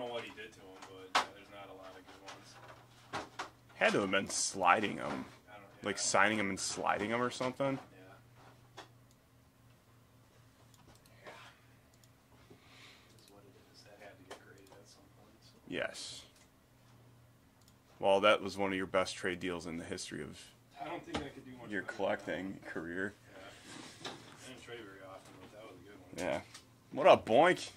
know what he did to them, but there's not a lot of good ones. Had to have been sliding them. I don't, like signing them and sliding them or something. Yeah. That's what it is. That had to get graded at some point. So. Yes. Well, that was one of your best trade deals in the history of I don't think I could do much your collecting career. Yeah. I didn't trade very often, but that was a good one. Yeah. What up, Boink?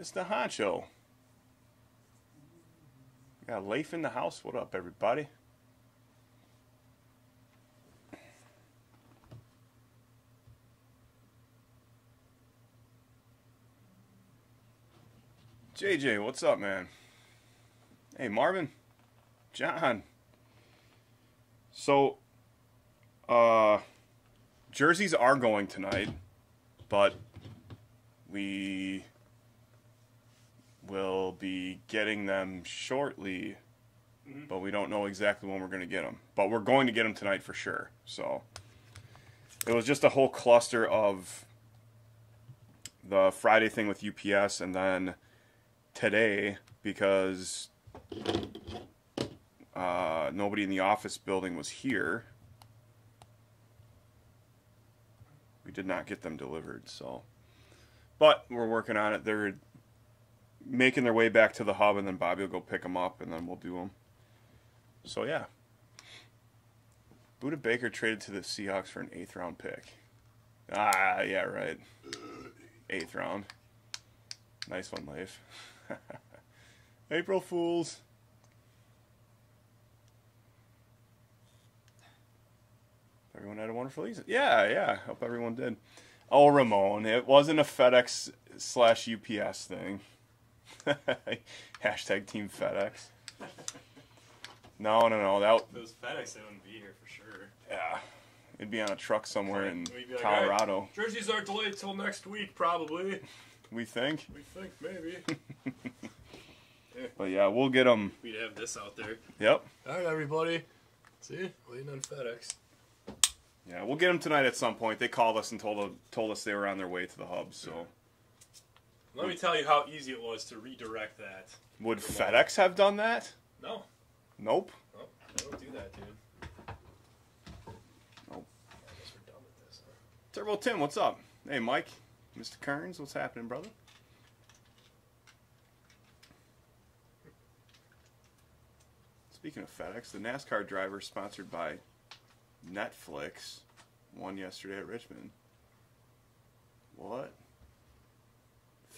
Mr. Honcho. Got Leif in the house. What up, everybody? JJ, what's up, man? Hey, Marvin. John. So, jerseys are going tonight, but we will be getting them shortly, but we don't know exactly when we're going to get them. But we're going to get them tonight for sure. So, it was just a whole cluster of the Friday thing with UPS and then today, because nobody in the office building was here, we did not get them delivered. So, but we're working on it. They're making their way back to the hub, and then Bobby will go pick them up, and then we'll do them. So yeah, Buda Baker traded to the Seahawks for an 8th round pick. Ah, yeah, right. 8th round. Nice one, Leif. April Fools. Everyone had a wonderful season. Yeah, yeah. Hope everyone did. Oh, Ramon, it wasn't a FedEx/UPS thing. Hashtag Team FedEx. No. That if it was FedEx, they wouldn't be here for sure. Yeah. It'd be on a truck somewhere in like, Colorado. Right, jerseys are delayed till next week, probably. We think? We think, maybe. But yeah, we'll get them. We'd have this out there. Yep. All right, everybody. See? Waiting on FedEx. Yeah, we'll get them tonight at some point. They called us and told us they were on their way to the hub, so. Let me tell you how easy it was to redirect that. Would FedEx have done that? No. Nope. Nope. They don't do that, dude. Nope. I guess we're done with this, huh? Turbo Tim, what's up? Hey, Mike. Mr. Kearns, what's happening, brother? Speaking of FedEx, the NASCAR driver sponsored by Netflix won yesterday at Richmond. What?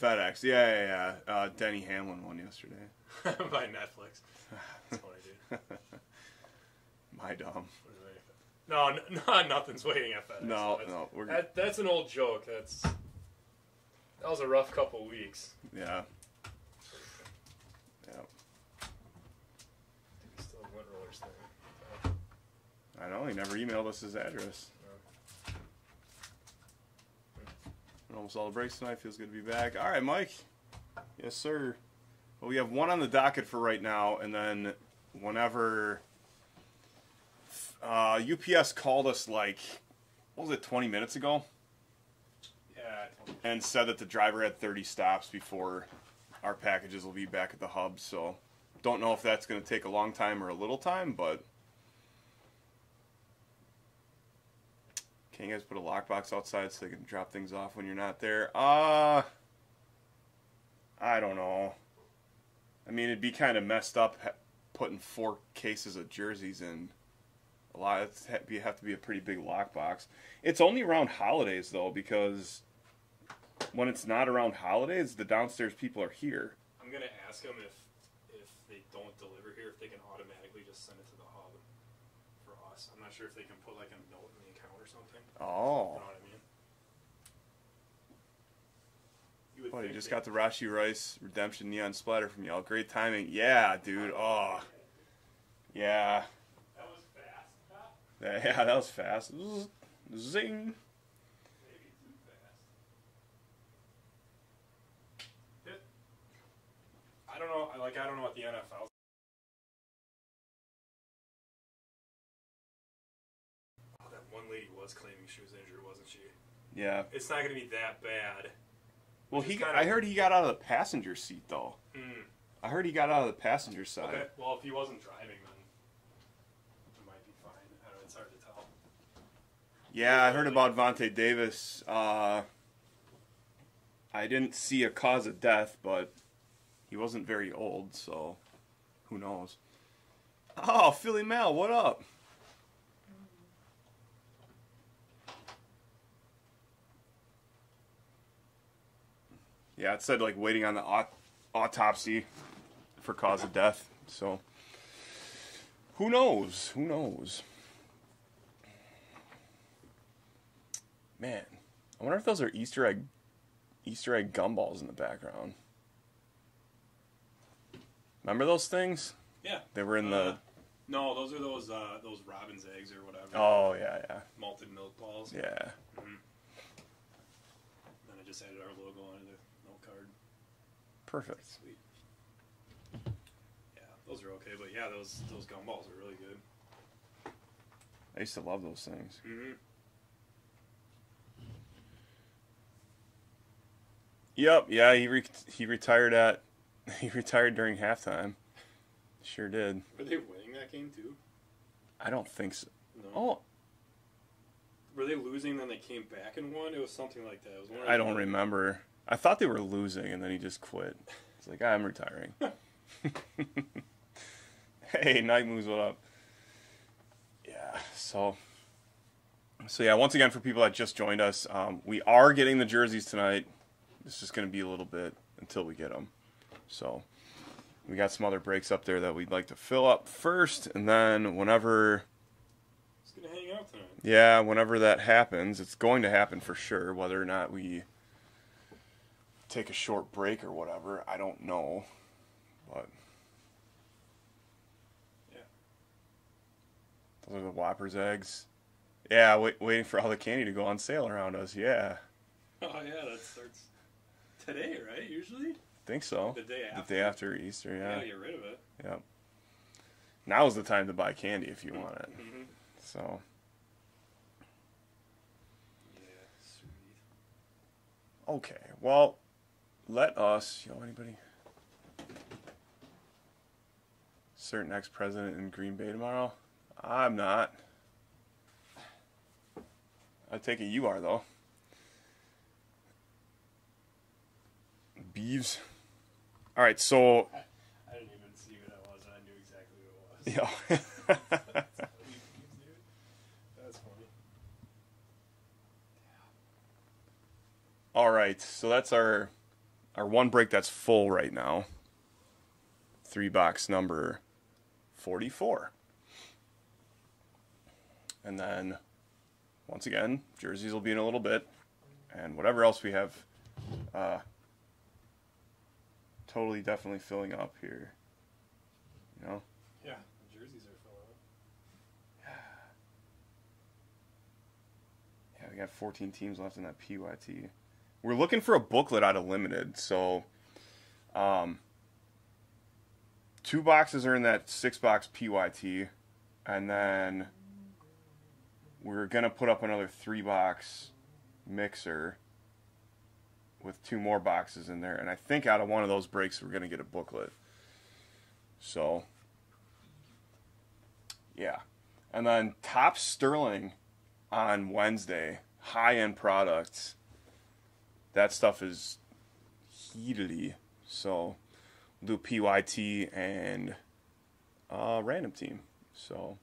FedEx, yeah. Denny Hamlin won yesterday. By Netflix. That's funny, dude. My dumb. No, nothing's waiting at FedEx. No. That's an old joke. That was a rough couple weeks. Yeah. Dude, still went rollers thing. I know, he never emailed us his address. No. Almost all the breaks tonight. Feels good to be back. All right, Mike. Yes, sir. Well, we have one on the docket for right now, and then whenever UPS called us, like, what was it, 20 minutes ago? And said that the driver had 30 stops before our packages will be back at the hub. So, don't know if that's going to take a long time or a little time, but can you guys put a lockbox outside so they can drop things off when you're not there? I don't know. I mean, it'd be kind of messed up putting 4 cases of jerseys in. A lot. It'd have to be a pretty big lockbox. It's only around holidays though, because when it's not around holidays, the downstairs people are here. I'm gonna ask them if they don't deliver here, if they can automatically just send it to the hub for us. I'm not sure if they can put like a note in the account or something. Oh. You know what I mean? You just got the Rashi Rice Redemption Neon Splatter from y'all. Great timing. Yeah, dude. Oh. Yeah. That was fast, huh? Yeah, that was fast. Zing. I don't know. I don't know what the NFL. Oh, that one lady was claiming she was injured, wasn't she? Yeah. It's not going to be that bad Well, he kinda... I heard he got out of the passenger seat, though. Mm. I heard he got out of the passenger side. Okay. Well, if he wasn't driving, then it might be fine. I don't know, it's hard to tell. Yeah, I heard about Vontae Davis. I didn't see a cause of death, but he wasn't very old, so who knows. Oh, Philly Mal, what up? Yeah, it said, like, waiting on the autopsy for cause of death, so who knows? Who knows? Man, I wonder if those are Easter egg gumballs in the background. Remember those things? Yeah. They were in the... No, those are those robin's eggs or whatever. Oh, yeah, yeah. Malted milk balls. Yeah. Mm-hmm. Then I just added our logo onto the note card. Perfect. Sweet. Yeah, those are okay, but yeah, those gumballs are really good. I used to love those things. Mm-hmm. Yep, yeah, he retired during halftime. Sure did. Were they winning that game too? I don't think so. No. Oh. Were they losing and then they came back and won? It was something like that. I don't remember. I thought they were losing and then he just quit. It's like, I'm retiring. Hey, Night Moves, what up? Yeah, so yeah, once again, for people that just joined us, we are getting the jerseys tonight. It's just going to be a little bit until we get them. So we got some other breaks up there that we'd like to fill up first, and then whenever... It's going to hang out tonight. Yeah, whenever that happens, it's going to happen for sure, whether or not we take a short break or whatever, I don't know, but... Yeah. Those are the Whopper's eggs. Yeah, waiting for all the candy to go on sale around us, yeah. Oh, yeah, that starts... Today, right? Usually? I think so. The day after Easter, yeah. Yeah, get rid of it. Yep. Now's the time to buy candy if you want it. Mm-hmm. So. Yeah, sweet. Okay, well, let us... You know anybody? Certain ex-president in Green Bay tomorrow? I'm not. I take it you are, though. Beeves. All right, so I didn't even see who that was. I knew exactly who it was. Yeah. That's funny. All right, so that's our one break that's full right now. 3 box number 44. And then once again, jerseys will be in a little bit, and whatever else we have. Totally, definitely filling up here. You know? Yeah, the jerseys are filling up. Yeah, we got 14 teams left in that PYT. We're looking for a booklet out of Limited, so 2 boxes are in that 6 box PYT, and then we're going to put up another 3 box mixer with 2 more boxes in there, and I think out of one of those breaks we're gonna get a booklet. So yeah. And then Top Sterling on Wednesday, high-end products. That stuff is heatedly. So we'll do PYT and random team. So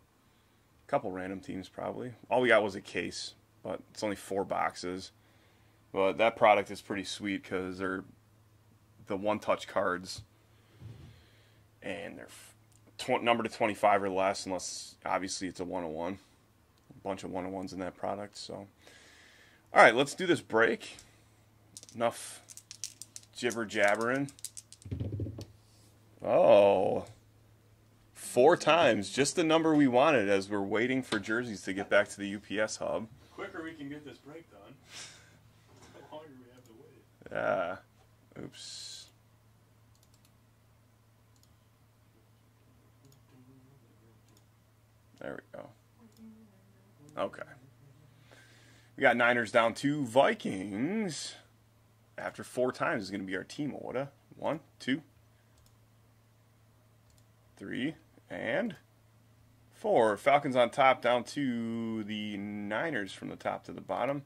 a couple random teams probably. All we got was a case, but it's only 4 boxes. But that product is pretty sweet because they're the one-touch cards, and they're numbered to 25 or less, unless obviously it's a 101. A bunch of 101s in that product. So, all right, let's do this break. Enough jibber jabbering. Oh, 4 times, just the number we wanted as we're waiting for jerseys to get back to the UPS hub. The quicker we can get this break done. Yeah. Oops. There we go. Okay. We got Niners down to Vikings. after four times is going to be our team, Oda. 1, 2, 3, and 4. Falcons on top, down to the Niners from the top to the bottom.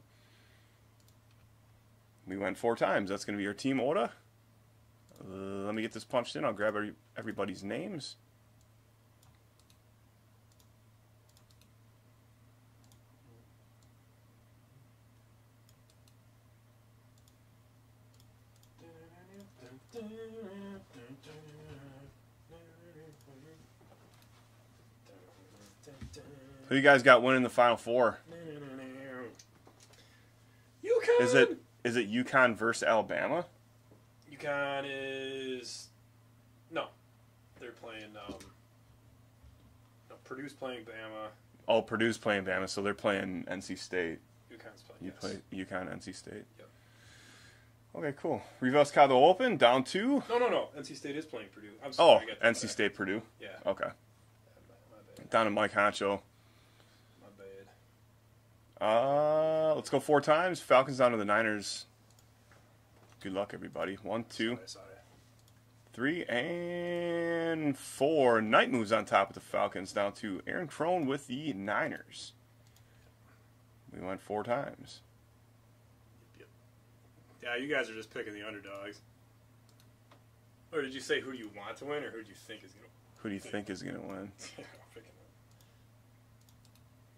We went four times. That's going to be our team, Oda. Let me get this punched in. I'll grab everybody's names. Who you guys got winning the Final Four? UConn. Is it UConn versus Alabama? UConn is no. They're playing no, Purdue's playing Bama. Oh, Purdue's playing Bama, so they're playing NC State. UConn's playing. You play UConn, NC State. Yep. Okay, cool. Reverse Cado Open, down two. No. NC State is playing Purdue. I'm sorry. Oh, I got that NC State, Purdue. Yeah. Okay. My bad. Down to Mike Honcho. My bad. Let's go four times. Falcons down to the Niners. Good luck, everybody. 1, 2, 3, and 4. Night moves on top of the Falcons, down to Aaron Crone with the Niners. We went four times. Yeah, you guys are just picking the underdogs. Or did you say who do you want to win, or who do you think is going to win? Who do you think is going to win?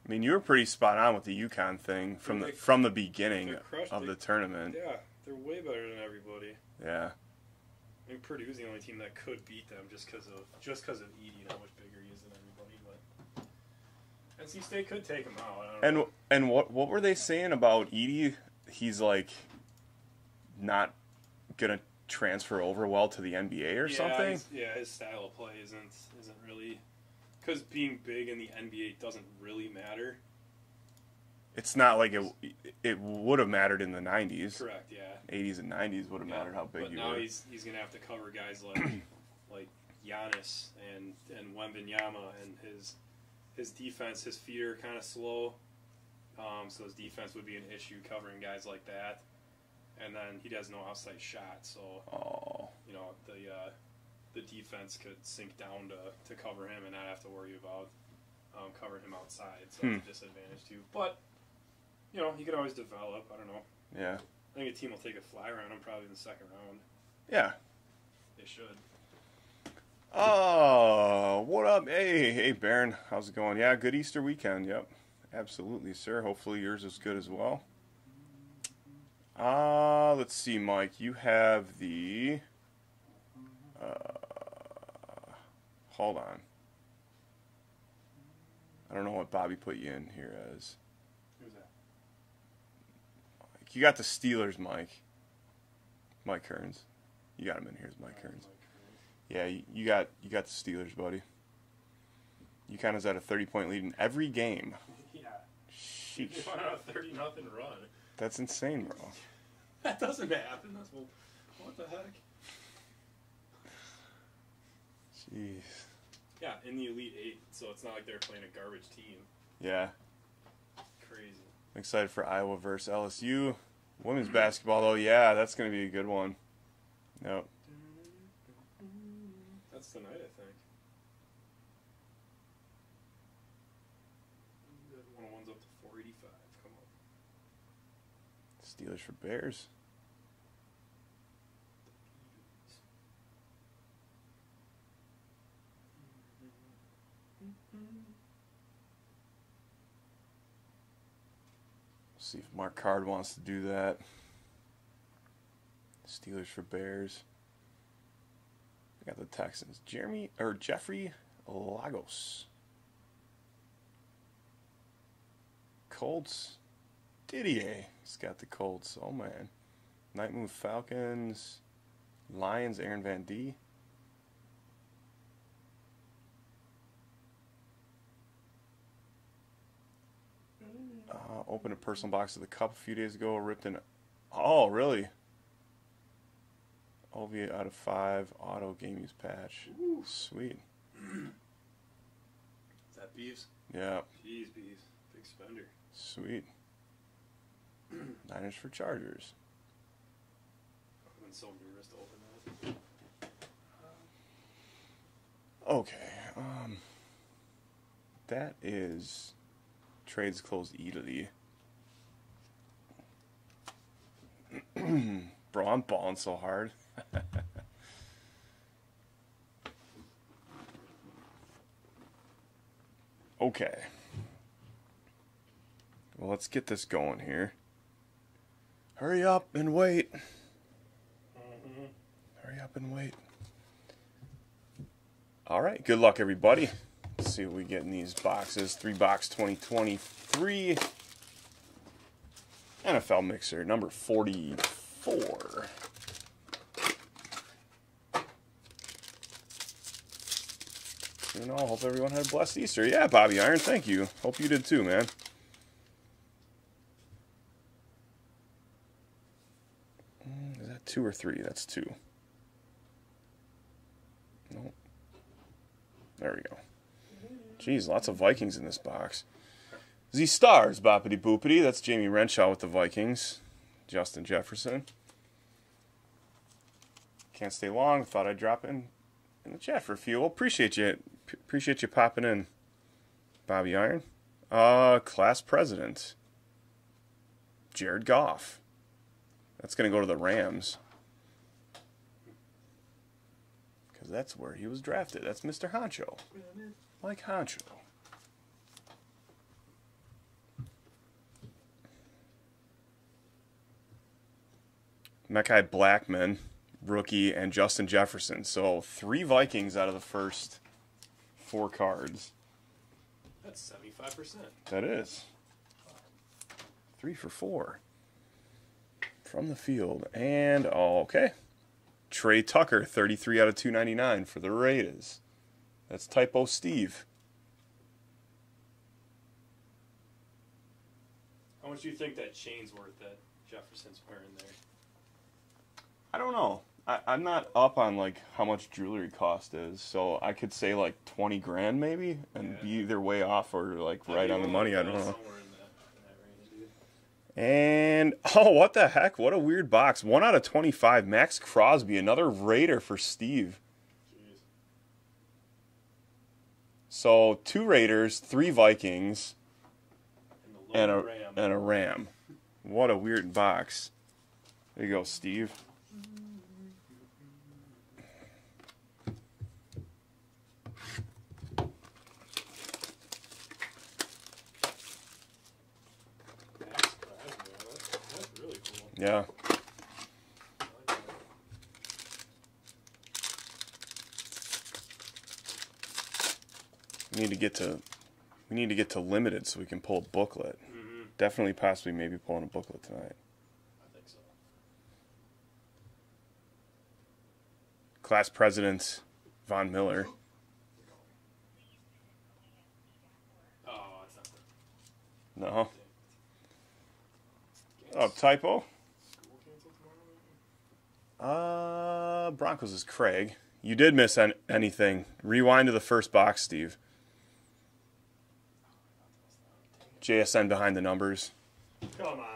I mean, you were pretty spot on with the UConn thing from the beginning of the tournament. Yeah, they're way better than everybody. Yeah. I mean, Purdue's the only team that could beat them just because of Edie and how much bigger he is than everybody. But NC State could take them out. I don't know. And what were they saying about Edie? He's like not gonna transfer over well to the NBA or something. His style of play isn't really, because being big in the NBA doesn't really matter. It's not like it would have mattered in the 90s. Correct. Yeah. 80s and 90s would have mattered how big you were. But now he's gonna have to cover guys like Giannis and Wembanyama, and his defense. His feet are kind of slow, so his defense would be an issue covering guys like that. And then he has no outside shot, so the defense could sink down to cover him and not have to worry about covering him outside. So it's a disadvantage too. But he could always develop. I don't know. Yeah. I think a team will take a flyer on him probably in the second round. Yeah. They should. Oh, what up? Hey, Baron, how's it going? Yeah, good Easter weekend. Yep, absolutely, sir. Hopefully yours is good as well. Let's see, Mike. You have the. Hold on. I don't know what Bobby put you in here as. Who's that? Mike. You got the Steelers, Mike. Mike Kearns. You got him in here as Mike Kearns. Yeah, you got the Steelers, buddy. UConn is at a 30-point lead in every game. Yeah. Sheesh. They went on a 30-0 run. That's insane, bro. That doesn't happen. That's, well, what the heck? Jeez. Yeah, in the Elite Eight, so it's not like they're playing a garbage team. Yeah. Crazy. I'm excited for Iowa versus LSU. Women's basketball, though, yeah, that's going to be a good one. Nope. That's tonight, I think. Steelers for Bears. See if Mark Card wants to do that. Steelers for Bears. We got the Texans. Jeffrey Lagos. Colts. Didier. He's got the Colts. Oh, man. Night move Falcons. Lions, Aaron Van D. Opened a personal box of the Cup a few days ago. Ripped an... Oh, really? OV out of 5. Auto game use patch. Ooh. Sweet. Is that Beavs? Yeah. Jeez, Beavs. Big spender. Sweet. Niners for Chargers. so embarrassed to open that. Okay. That is trades closed easily. Bro, I'm balling so hard. Okay. Well, let's get this going here. Hurry up and wait. Hurry up and wait. All right. Good luck, everybody. Let's see what we get in these boxes. 3 box 2023 NFL mixer number 44. You know, hope everyone had a blessed Easter. Yeah, Bobby Iron, thank you. Hope you did too, man. Is that 2 or 3? That's 2. Nope. There we go. Jeez, lots of Vikings in this box. The Stars, Boppity Boopity. That's Jamie Renshaw with the Vikings. Justin Jefferson. Can't stay long. Thought I'd drop in the chat for a few. Well, appreciate you. Appreciate you popping in, Bobby Iron. Class president, Jared Goff. That's going to go to the Rams. Because that's where he was drafted. That's Mr. Honcho. Mike Honcho. Mekhi Blackman, rookie, and Justin Jefferson. So 3 Vikings out of the first 4 cards. That's 75%. That is. 3 for 4. From the field. And, okay. Trey Tucker, 33 out of 299 for the Raiders. That's Typo Steve. How much do you think that chain's worth that Jefferson's wearing there? I don't know. I'm not up on like how much jewelry cost is, so I could say like 20 grand maybe, and be either way off or like right on the money. I don't know. And oh, what the heck? What a weird box. 1 out of 25. Max Crosby, another Raider for Steve. Jeez. So 2 Raiders, 3 Vikings, and a Ram. What a weird box. There you go, Steve. Yeah. We need to get to limited so we can pull a booklet. Mm-hmm. Definitely, possibly, maybe pulling a booklet tonight. I think so. Class president, Von Miller. Oh, that's not good. No. Oh, typo. Broncos is Craig. You did miss anything. Rewind to the first box, Steve. JSN behind the numbers. Come on.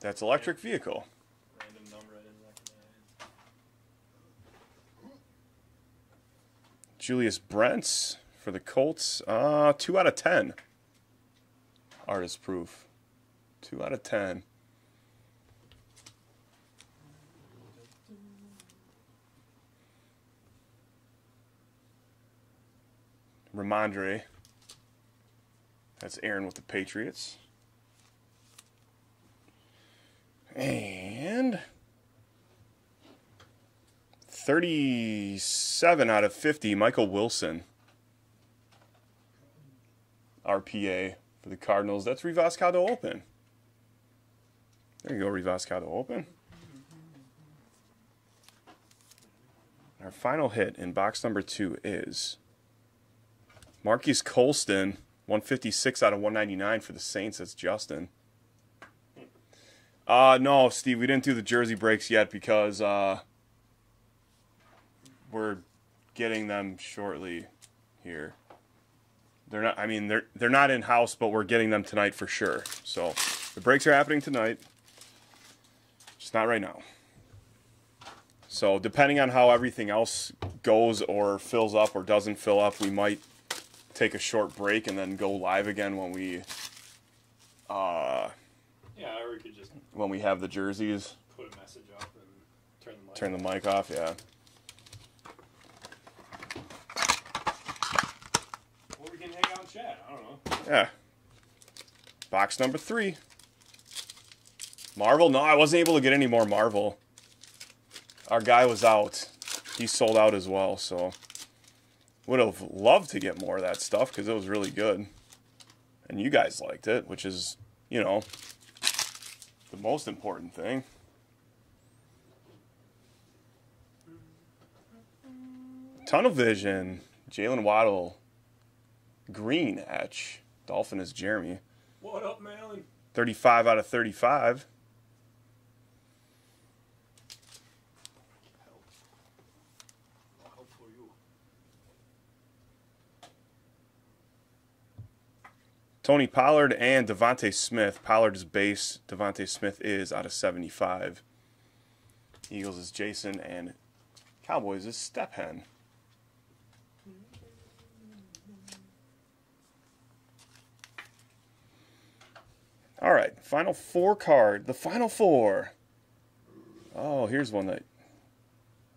That's electric vehicle. Random number I didn't recognize. Julius Brents for the Colts. 2 out of 10. Artist proof. 2 out of 10. Ramondre. That's Aaron with the Patriots. And 37 out of 50, Michael Wilson. RPA for the Cardinals. That's Rivascado open. There you go, Rivascado open. Our final hit in box number 2 is Marquise Colston, 156 out of 199 for the Saints. That's Justin. No, Steve, we didn't do the jersey breaks yet because we're getting them shortly here. They're not. I mean, they're not in house, but we're getting them tonight for sure. So the breaks are happening tonight. Just not right now. So depending on how everything else goes or fills up or doesn't fill up, we might take a short break and then go live again when we yeah, or we could just when we have the jerseys. Put a message off and turn the mic off, yeah. Or we can hang out and chat, I don't know. Yeah. Box number 3. Marvel? No, I wasn't able to get any more Marvel. Our guy was out. He sold out as well, so would have loved to get more of that stuff because it was really good. And you guys liked it, which is, you know, the most important thing. Tunnel vision. Jalen Waddle. Green etch. Dolphin is Jeremy. What up, man? 35 out of 35. Tony Pollard and Devontae Smith. Pollard is base. Devontae Smith is out of 75. Eagles is Jason and Cowboys is Stephen. All right, final 4 card. The final 4. Oh, here's one that...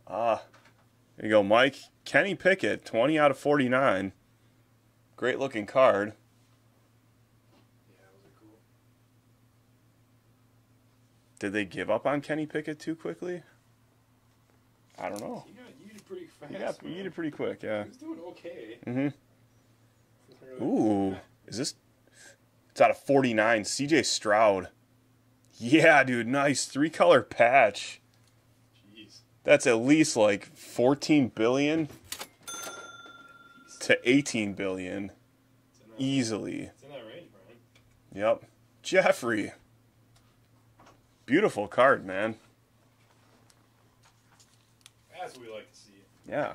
there you go, Mike. Kenny Pickett, 20 out of 49. Great looking card. Did they give up on Kenny Pickett too quickly? I don't know. He got yeeted pretty fast. He got yeeted pretty quick, yeah. He was doing okay. Mm-hmm. Ooh, is this... It's out of 49. CJ Stroud. Yeah, dude, nice. 3-color patch. Jeez. That's at least like 14 billion to 18 billion. Easily. It's in that range, Brian. Yep. Jeffrey. Beautiful card, man. That's what we like to see. Yeah.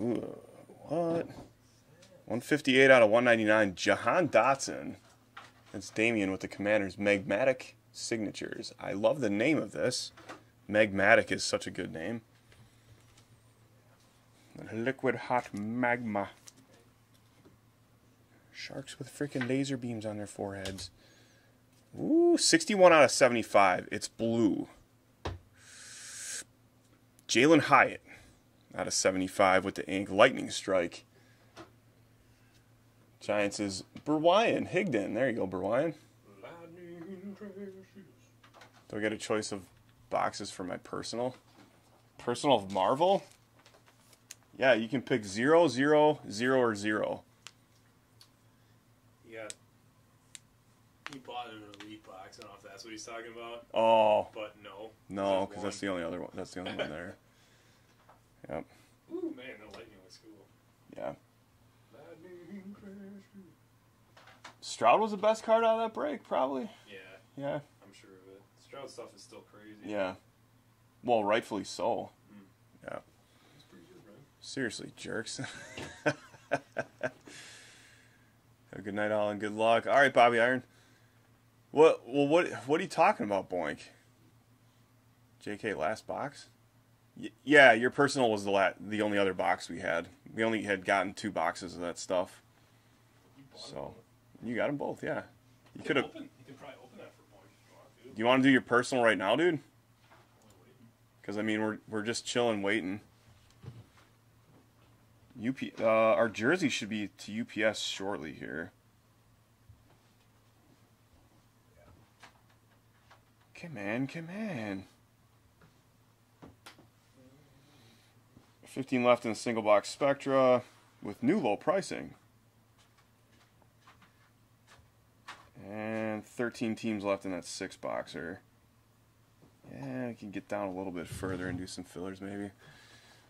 Ooh, what? 158 out of 199. Jahan Dotson. That's Damian with the Commanders. Magmatic Signatures. I love the name of this. Magmatic is such a good name. Liquid hot magma. Sharks with freaking laser beams on their foreheads. Ooh, 61 out of 75. It's blue. Jalen Hyatt out of 75 with the ink. Lightning Strike. Giants is Berwyn Higdon. There you go, Berwyn. Do I get a choice of boxes for my personal? Personal of Marvel? Yeah, you can pick 0, 0, 0, or 0. Yeah. He bought an elite box. I don't know if that's what he's talking about. Oh. But no. No, because that's the only other one. That's the only one there. Yep. Ooh, man, the lightning looks cool. Yeah. Stroud was the best card out of that break, probably. Yeah. Yeah. I'm sure of it. Stroud stuff is still crazy. Yeah. Well, rightfully so. Mm. Yeah. That's pretty good, right? Seriously, jerks. Good night, all, and good luck. All right, Bobby Iron. What? Well, what are you talking about, Boink? JK, last box? Yeah, your personal was the only other box we had. We only had gotten 2 boxes of that stuff. So, you got them both, yeah. You could have. You can probably open that for Boink if you want to. Do you want to do your personal right now, dude? Because I mean, we're just chilling, waiting. Our jersey should be to UPS shortly here. Come on, come on. 15 left in the single box Spectra with new low pricing. And 13 teams left in that 6 boxer. Yeah, we can get down a little bit further and do some fillers maybe.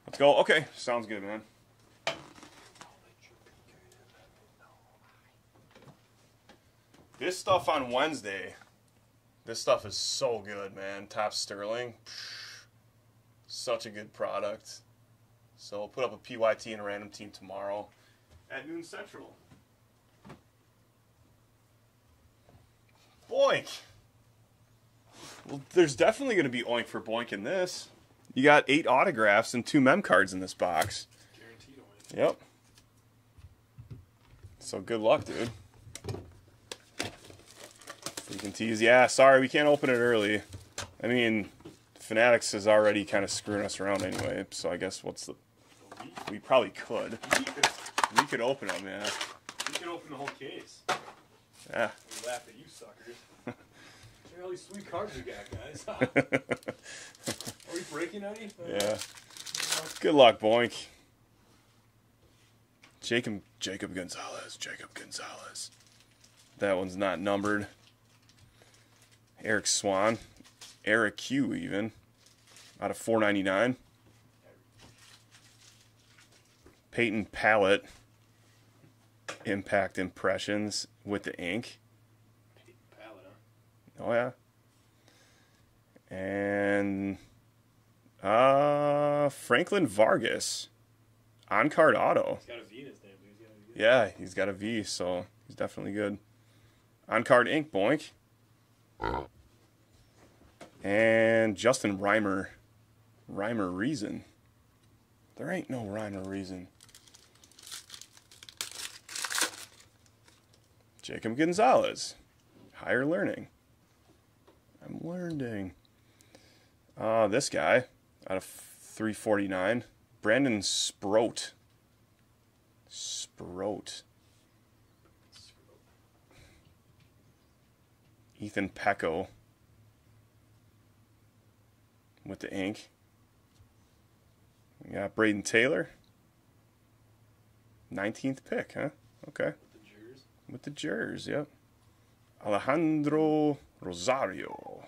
Let's go. Okay, sounds good, man. This stuff on Wednesday, this stuff is so good, man. Top Sterling, such a good product. So we'll put up a PYT and a random team tomorrow at noon central. Boink! there's definitely going to be oink for boink in this. You got 8 autographs and 2 mem cards in this box. Guaranteed oink. Yep. So good luck, dude. Freaking tease. Yeah, sorry, we can't open it early. I mean, Fanatics is already kind of screwing us around anyway, so I guess what's the... We probably could. We could open them, yeah. We could open the whole case. Yeah. We laugh at you suckers. Look at all these sweet cards we got, guys. Are we breaking any? Yeah. Good luck, boink. Jacob Gonzalez. Jacob Gonzalez. That one's not numbered. Eric Swan. Eric Q, even. Out of 499. Peyton Pallett. Impact Impressions with the ink. Peyton Pallett, huh? Oh, yeah. And Franklin Vargas. On card auto. He's got a V in his name, dude. He's got a V. Yeah, he's got a V, so he's definitely good. On card ink, boink. And Justin Reimer. Reimer Reason. There ain't no rhyme or reason. Jacob Gonzalez. Higher learning. I'm learning. This guy out of 349. Brandon Sproat. Sproat. Ethan Pecco with the ink. We got Braden Taylor. 19th pick, huh? Okay. With the Jers, yep. Alejandro Rosario.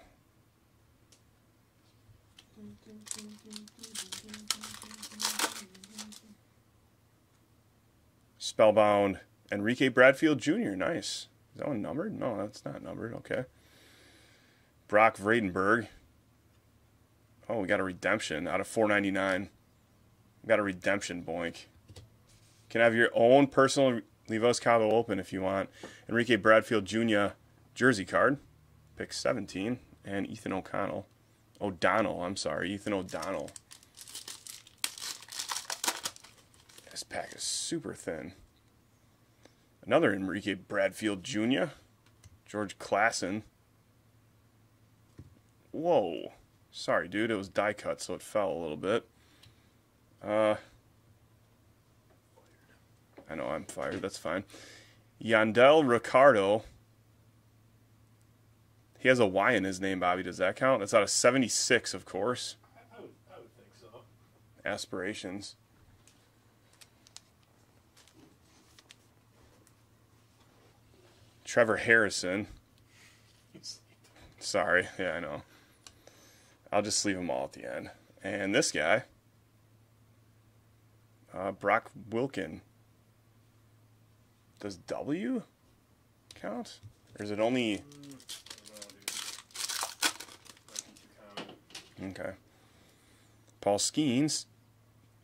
Spellbound Enrique Bradfield Jr. Nice. Is that one numbered? No, that's not numbered. Okay. Brock Vredenberg. Oh, we got a redemption out of 499. We got a redemption, boink. Can have your own personal Levos Cabo open if you want. Enrique Bradfield Jr. jersey card. Pick 17. And Ethan O'Connell. O'Donnell, I'm sorry. Ethan O'Donnell. This pack is super thin. Another Enrique Bradfield Jr. George Klassen. Whoa. Sorry, dude. It was die cut, so it fell a little bit. I know I'm fired. That's fine. Yandel Ricardo. He has a Y in his name, Bobby. Does that count? That's out of 76, of course. I would think so. Aspirations. Trevor Harrison. Sorry. Yeah, I know. I'll just leave them all at the end. And this guy. Brock Wilkin. Does W count? Or is it only... Okay. Paul Skeens.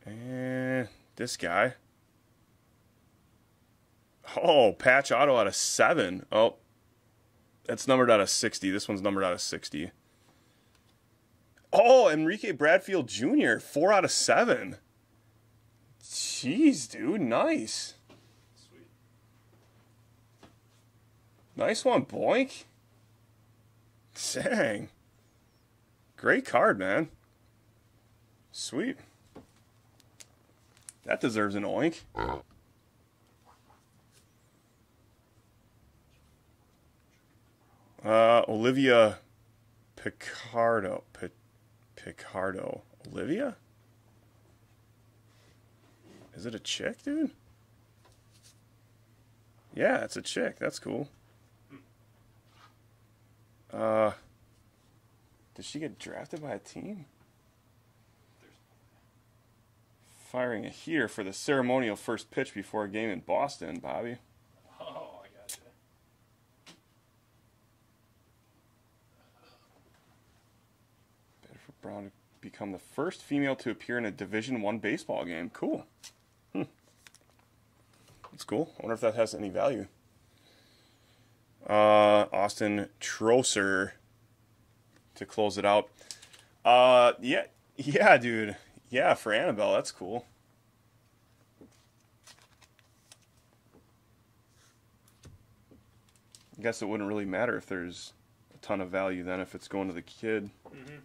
And this guy. Oh, patch auto out of 7. Oh, that's numbered out of 60. This one's numbered out of 60. Oh, Enrique Bradfield Jr. 4 out of 7. Jeez, dude. Nice. Sweet. Nice one, boink. Dang. Great card, man. Sweet. That deserves an oink. Olivia Picardo. Picardo. Olivia? Is it a chick, dude? Yeah, it's a chick. That's cool. Did she get drafted by a team? Firing a heater for the ceremonial first pitch before a game in Boston, Bobby. Oh, I gotcha. Better for Brown to become the first female to appear in a Division I baseball game. Cool. That's cool. I wonder if that has any value. Austin Troser. to close it out. Yeah, dude. Yeah, for Annabelle, that's cool. I guess it wouldn't really matter if there's a ton of value then if it's going to the kid. Mm-hmm.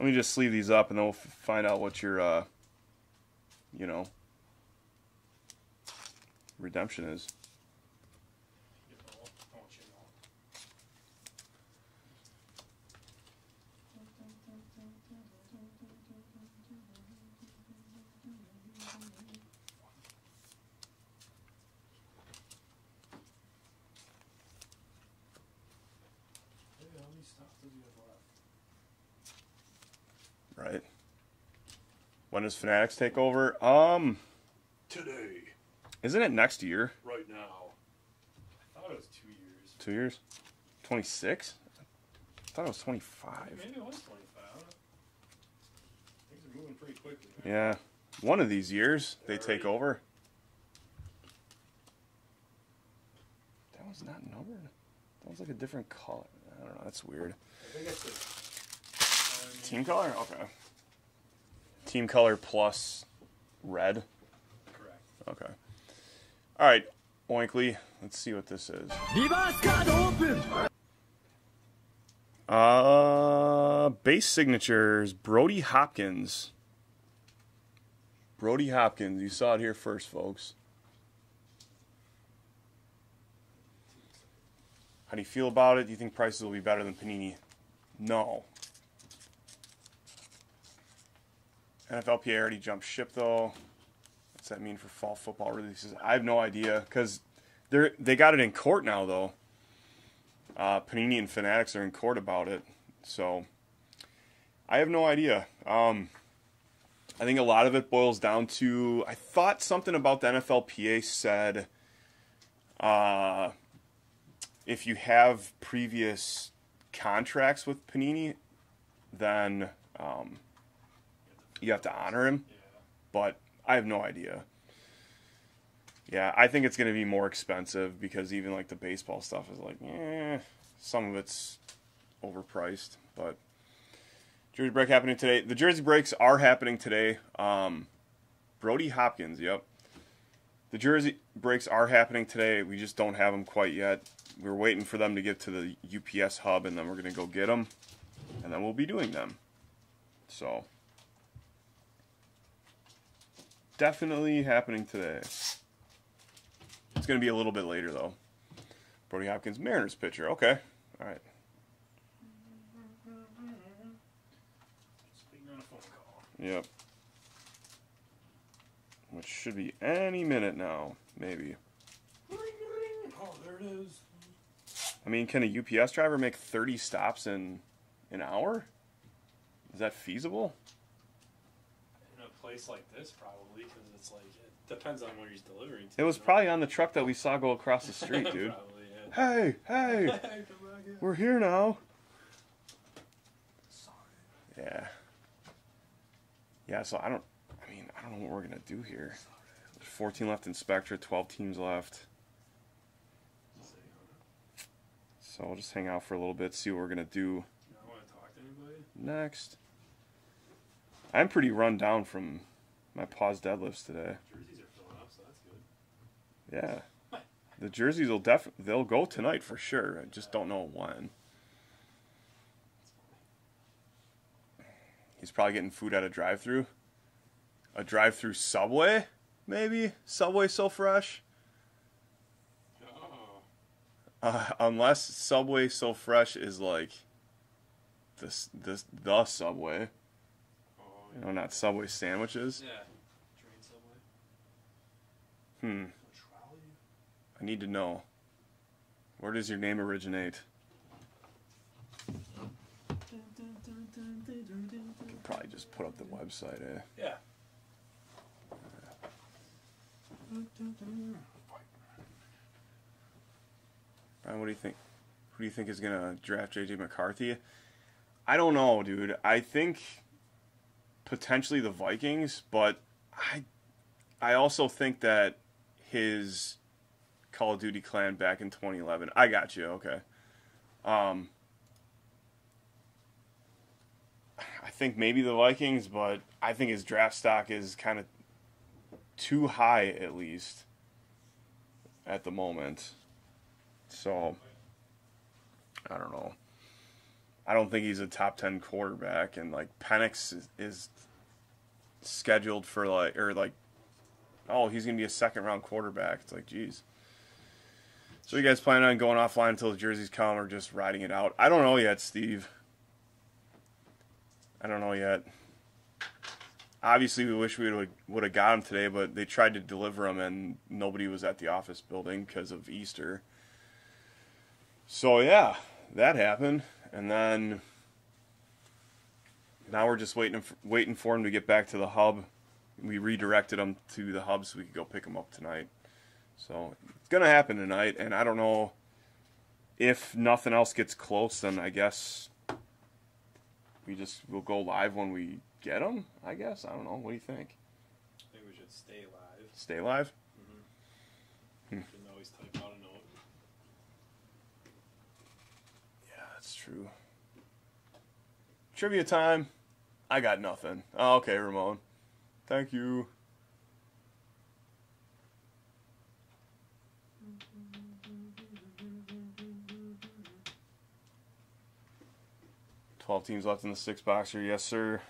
Let me just sleeve these up, and then we'll find out what your, you know, redemption is. Right. When does Fanatics take over? Today. Isn't it next year? Right now. I thought it was 2 years. 2 years? 26? I thought it was 25. Maybe it was 25. Things are moving pretty quickly. Right? Yeah. One of these years, they take over. That one's not numbered. That one's like a different color. I don't know. That's weird. I think it's a team color? Okay. Team color plus red? Correct. Okay. Alright, Oinkley, let's see what this is. Base signatures, Brody Hopkins. Brody Hopkins, you saw it here first, folks. How do you feel about it? Do you think prices will be better than Panini? No. NFLPA already jumped ship, though. What's that mean for fall football releases? I have no idea, because they got it in court now, though. Panini and Fanatics are in court about it, so I have no idea. I think a lot of it boils down to, I thought something about the NFLPA said, if you have previous contracts with Panini, then... you have to honor him, but I have no idea. Yeah, I think it's going to be more expensive because even like the baseball stuff is like, some of it's overpriced. But jersey break happening today. The jersey breaks are happening today. Brody Hopkins, yep. The jersey breaks are happening today. We just don't have them quite yet. We're waiting for them to get to the UPS hub, and then we're going to go get them, and then we'll be doing them. So... definitely happening today. It's going to be a little bit later, though. Brody Hopkins, Mariners pitcher. Okay. All right. Speaking on a phone call. Yep. Which should be any minute now, maybe. Oh, there it is. I mean, can a UPS driver make 30 stops in an hour? Is that feasible? Place like this probably, because it's like it depends on where he's delivering to. It was probably on the truck that we saw go across the street, dude. Probably, yeah. Hey, come back in. We're here now. Sorry. Yeah. So I don't know what we're gonna do here. There's 14 left in Spectra, 12 teams left. So I'll just hang out for a little bit, see what we're gonna do. You don't want to talk to anybody? Next. I'm pretty run down from my pause deadlifts today. Jerseys are filling up, so that's good. Yeah. The jerseys will they'll go tonight for sure. I just don't know when. He's probably getting food at a drive-thru. A drive-thru Subway, maybe? Subway so fresh? Oh. Unless Subway so fresh is like the Subway. You know, not Subway sandwiches. Yeah. Train Subway. I need to know. Where does your name originate? I could probably just put up the website, eh? Yeah. Brian, what do you think? Who do you think is going to draft JJ McCarthy? I don't know, dude. I think... potentially the Vikings, but I also think that his Call of Duty clan back in 2011. I got you. Okay. I think maybe the Vikings, but I think his draft stock is kind of too high, at least at the moment. So I don't know. I don't think he's a top 10 quarterback, and like Penix is scheduled for like, or like, oh, he's gonna be a second round quarterback. It's like, geez. So you guys planning on going offline until the jerseys come, or just riding it out? I don't know yet, Steve. I don't know yet. Obviously, we wish we would have got them today, but they tried to deliver them, and nobody was at the office building because of Easter. So yeah, that happened, and then now we're just waiting for them to get back to the hub. We redirected them to the hub so we could go pick them up tonight. So it's gonna happen tonight, and I don't know if nothing else gets close. Then I guess we'll go live when we get them. I guess, I don't know. What do you think? I think we should stay live. Stay live. Mm-hmm. You can always type out a note. Yeah, that's true. Trivia time. I got nothing. Oh, okay, Ramon. Thank you. Twelve teams left in the six boxer. Yes, sir.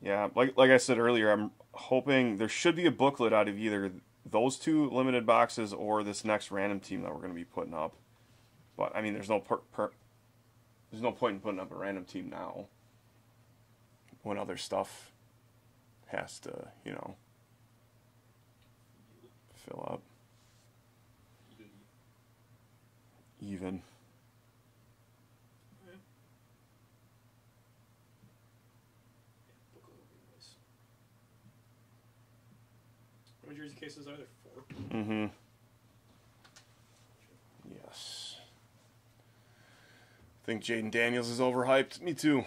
Yeah, like I said earlier, I'm hoping there should be a booklet out of either those two limited boxes or this next random team that we're going to be putting up. But I mean, there's no point in putting up a random team now when other stuff has to, you know, fill up. Even. How many jersey cases are there? 4? Mm-hmm. Yes. I think Jaden Daniels is overhyped. Me too.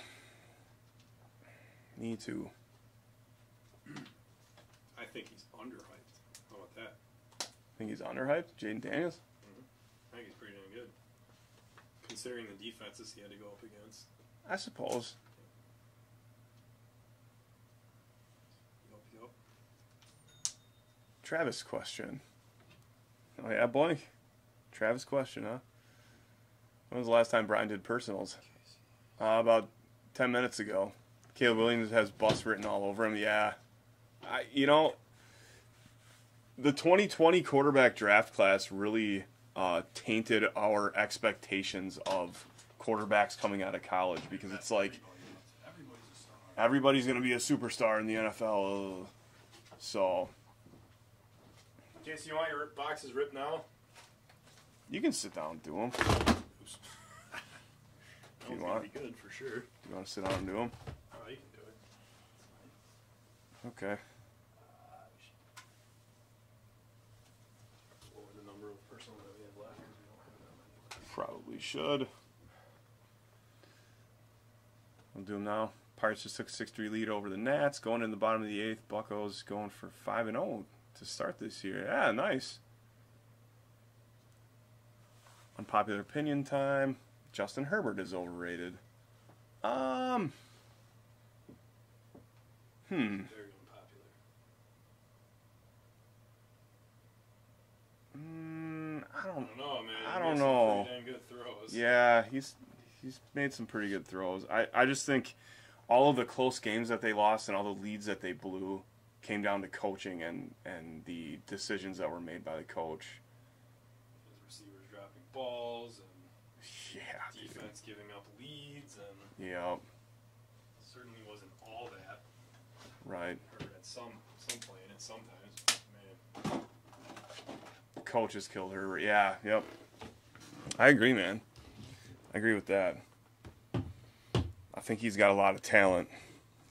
Me too. I think he's underhyped. How about that? I think he's underhyped? Jaden Daniels? Mm-hmm. I think he's pretty damn good. Considering the defenses he had to go up against. I suppose. Travis question. Oh yeah, blank. Travis question, huh? When was the last time Brian did personals? About 10 minutes ago. Caleb Williams has bus written all over him. Yeah. You know, the 2020 quarterback draft class really tainted our expectations of quarterbacks coming out of college, because it's like everybody's going to be a superstar in the NFL. So... Casey, you want your boxes ripped now? You can sit down and do them. Oops. That was gonna be good for sure. Do you want to sit down and do them? Oh, you can do it. Okay. What were the number of personal that we have left? We don't have that many left. Probably should. We'll do them now. Pirates just took a 6-3 lead over the Nats. Going in the bottom of the 8th. Buccos going for 5-0. To start this year. Yeah, nice. Unpopular opinion time. Justin Herbert is overrated. Very unpopular. I don't know, man. I don't know. Pretty damn good throws. Yeah, he's made some pretty good throws. I just think all of the close games that they lost and all the leads that they blew came down to coaching and the decisions that were made by the coach. His receivers dropping balls and defense giving up leads, and certainly wasn't all that. Right. Or at some play in it sometimes. Man. The coach has killed her. Yeah, yep. I agree, man. I agree with that. I think he's got a lot of talent.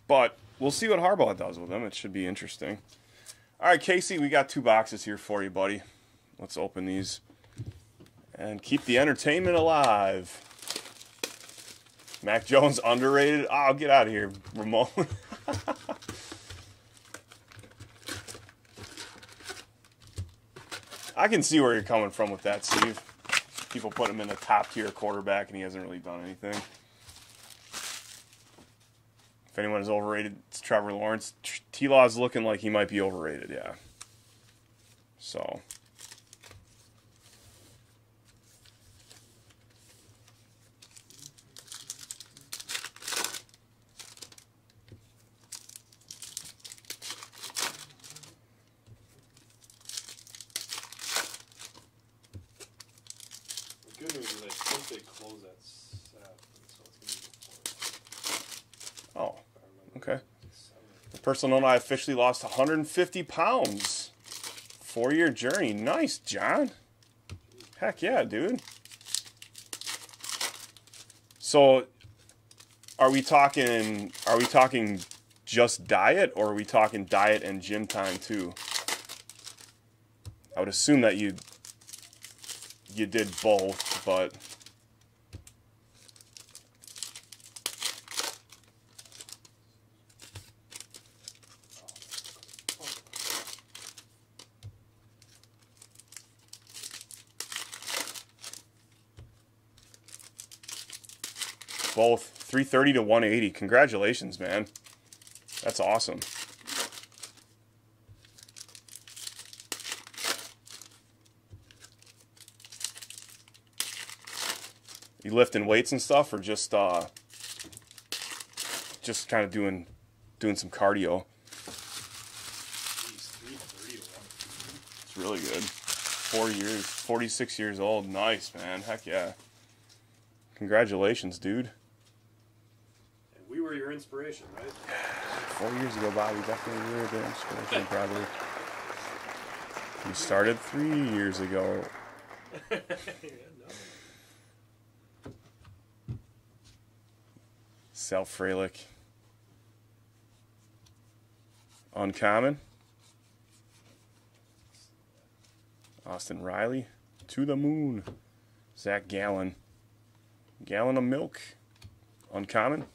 But we'll see what Harbaugh does with them. It should be interesting. All right, Casey, we got 2 boxes here for you, buddy. Let's open these and keep the entertainment alive. Mac Jones underrated. Oh, get out of here, Ramon. I can see where you're coming from with that, Steve. People put him in the top tier quarterback, and he hasn't really done anything. If anyone is overrated, it's Trevor Lawrence. T-Law's looking like he might be overrated, yeah. So... Personal note, I officially lost 150 pounds. 4-year journey. Nice, John. Heck yeah, dude. So, are we talking just diet, or are we talking diet and gym time too? I would assume that you did both, but... Both 330 to 180. Congratulations, man. That's awesome. You lifting weights and stuff, or just kind of doing some cardio? It's really good. 4 years, 46 years old. Nice, man. Heck yeah. Congratulations, dude. Your inspiration, right? 4 years ago, Bobby, definitely were the inspiration, probably. You started 3 years ago. Yeah, no. Sal Frelick. Uncommon. Austin Riley. To the moon. Zach Gallen. Gallon of milk. Uncommon.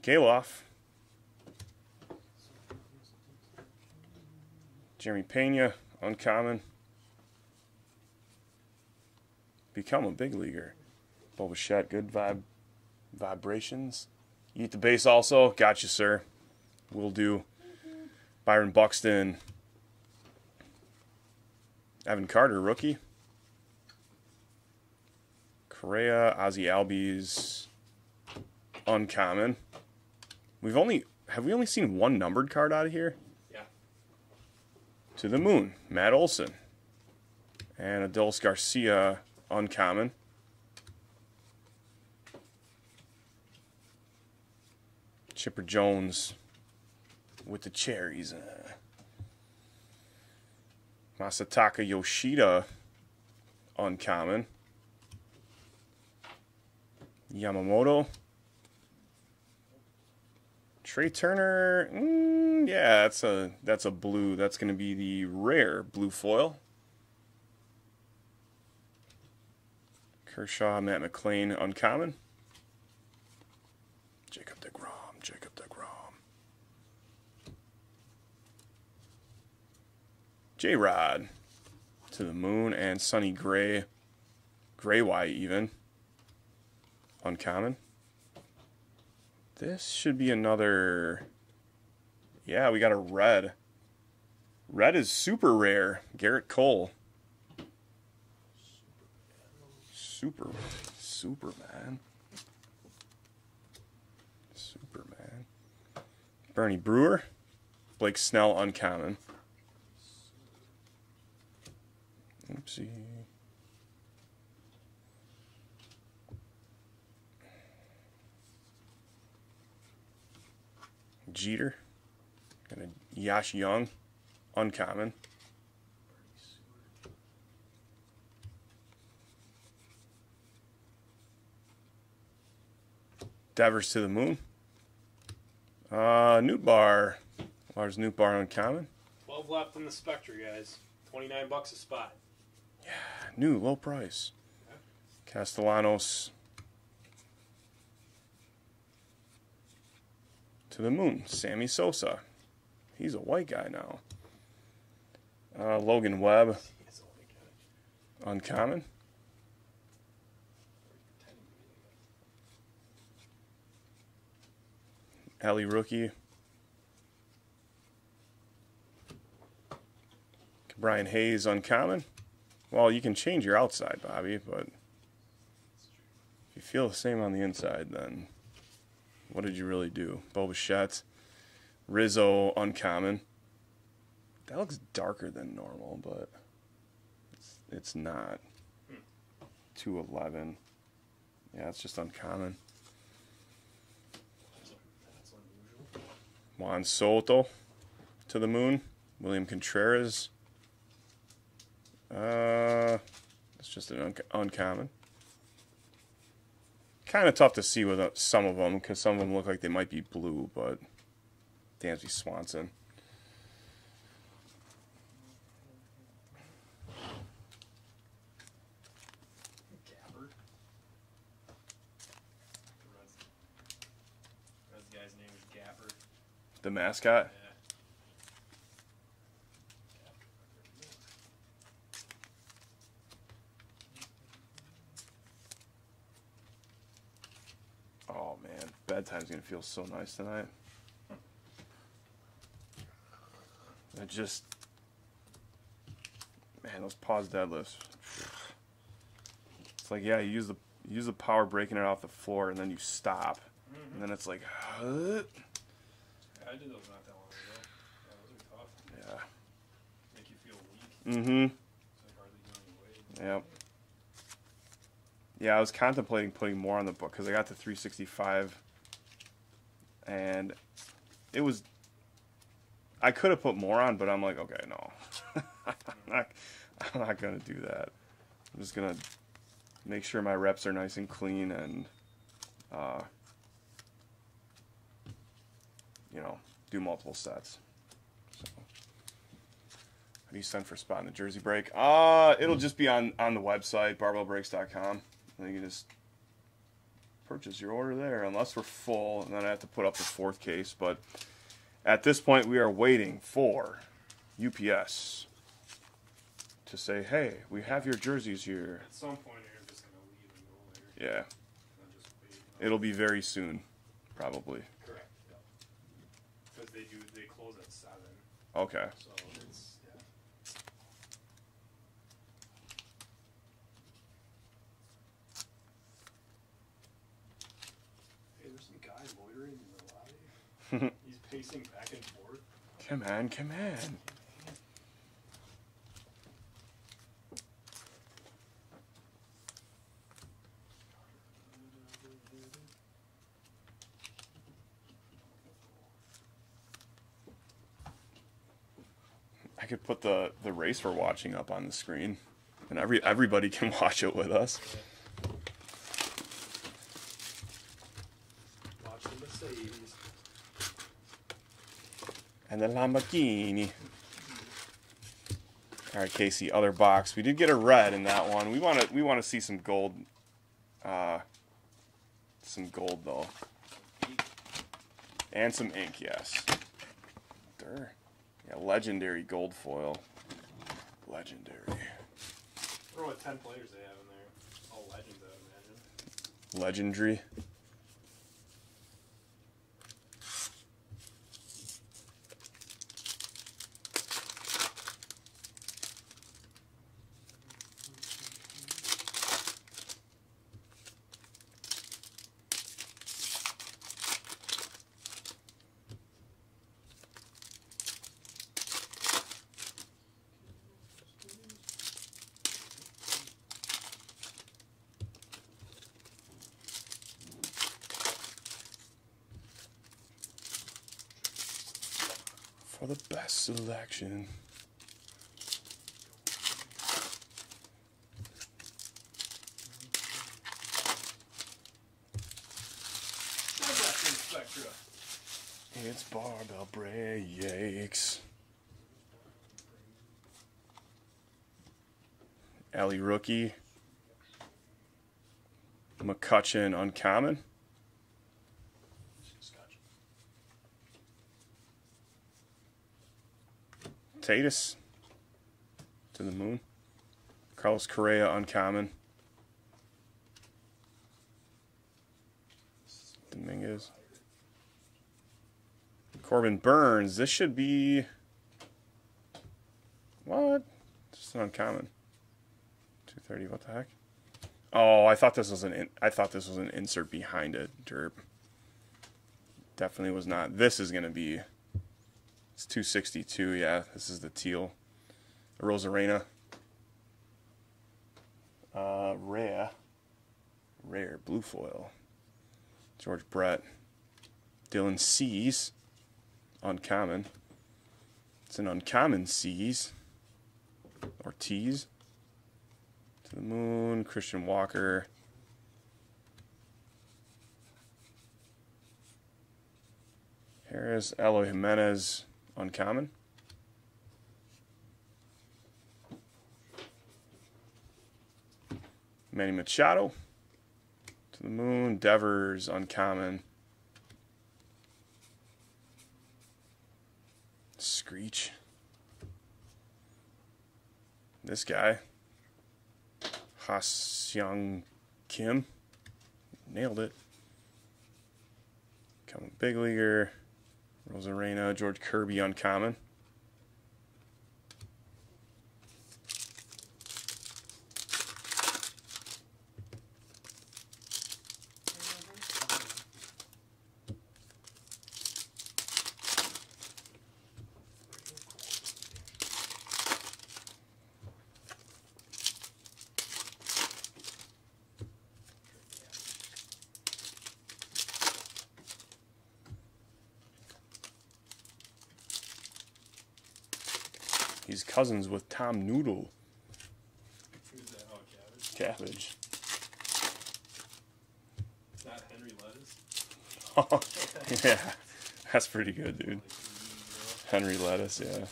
Galoff, Jeremy Pena, uncommon. Become a big leaguer. Boba Shett, good vibrations. Eat the base also. Got you, sir. Will do. Byron Buxton. Evan Carter, rookie. Correa, Ozzie Albies, uncommon. Have we only seen one numbered card out of here? Yeah. To the moon, Matt Olson. And Adolis Garcia, uncommon. Chipper Jones with the cherries. Masataka Yoshida, uncommon. Yamamoto. Trey Turner, yeah, that's a blue. That's going to be the rare blue foil. Kershaw, Matt McClain, uncommon. Jacob DeGrom. J-Rod, to the moon, and Sonny Gray, Gray-Y even, uncommon. This should be another, yeah, we got a red. Red is super rare. Garrett Cole. Superman. Bernie Brewer. Blake Snell, uncommon. Oopsie. Jeter, and a Yash Young, uncommon. Devers, to the moon. Newt Bar, Lars Newt Bar, uncommon. 12 left in the Spectra, guys. $29 a spot. Yeah, new low price. Yeah. Castellanos. To the moon, Sammy Sosa. He's a white guy now. Logan Webb, uncommon. Alley rookie. Brian Hayes, uncommon. Well, you can change your outside, Bobby, but if you feel the same on the inside, then what did you really do? Bo Bichette, Rizzo, uncommon. That looks darker than normal, but it's not. 211. Yeah, it's just uncommon. Juan Soto to the moon. William Contreras. It's just an uncommon. Kind of tough to see with some of them because some of them look like they might be blue, but Dansby Swanson. The mascot? Yeah. Oh, man. Bedtime's going to feel so nice tonight. I just... Man, those pause deadlifts. It's like, yeah, you use the power breaking it off the floor, and then you stop. Mm-hmm. And then it's like... I did those not that long ago. Yeah, those are tough. Yeah. Make you feel weak. Mm-hmm. It's like hardly going away. Yep. Yeah, I was contemplating putting more on the book because I got the 365, and it was. I could have put more on, but I'm like, okay, no, I'm not gonna do that. I'm just gonna make sure my reps are nice and clean and. You know, do multiple sets. So, how do you send for a spot in the jersey break? It'll just be on the website, barbellbreaks.com. And you can just purchase your order there, unless we're full, and then I have to put up the fourth case. But at this point, we are waiting for UPS to say, hey, we have your jerseys here. At some point, you're just going to leave and go later. Yeah. It'll be very soon, probably. They close at 7. Okay. So it's, yeah. Hey, there's some guy loitering in the lobby. He's pacing back and forth. Come on, come on. I could put the race we're watching up on the screen, and everybody can watch it with us. Watch the Mercedes. And the Lamborghini. All right, Casey, other box. We did get a red in that one. We want to see some gold. Some gold though, and some ink. Yes. Durr. Yeah, legendary gold foil. Legendary. I wonder what 10 players they have in there. All legends, I imagine. Legendary. For the best selection. Spectra. It's Barbell Breaks. Alley rookie. McCutcheon uncommon. Tatis, to the moon. Carlos Correa, uncommon. Dominguez. Corbin Burns. This should be... What? Just an uncommon. 230. What the heck? Oh, I thought this was an insert behind a derp. Definitely was not. This is gonna be. It's 262. Yeah, this is the teal. Rosarena. Rare blue foil. George Brett. Dylan Cease. Uncommon. It's an uncommon Cease. Ortiz. To the moon. Christian Walker. Harris. Eloy Jimenez. Uncommon. Manny Machado. To the moon. Devers. Uncommon. Screech. This guy. Ha Seong Kim. Nailed it. Coming big leaguer. Rosarena. George Kirby, uncommon. He's cousins with Tom Noodle. Cabbage. Is that Henry Lettuce? Oh, yeah. That's pretty good, dude. Henry Lettuce, yeah.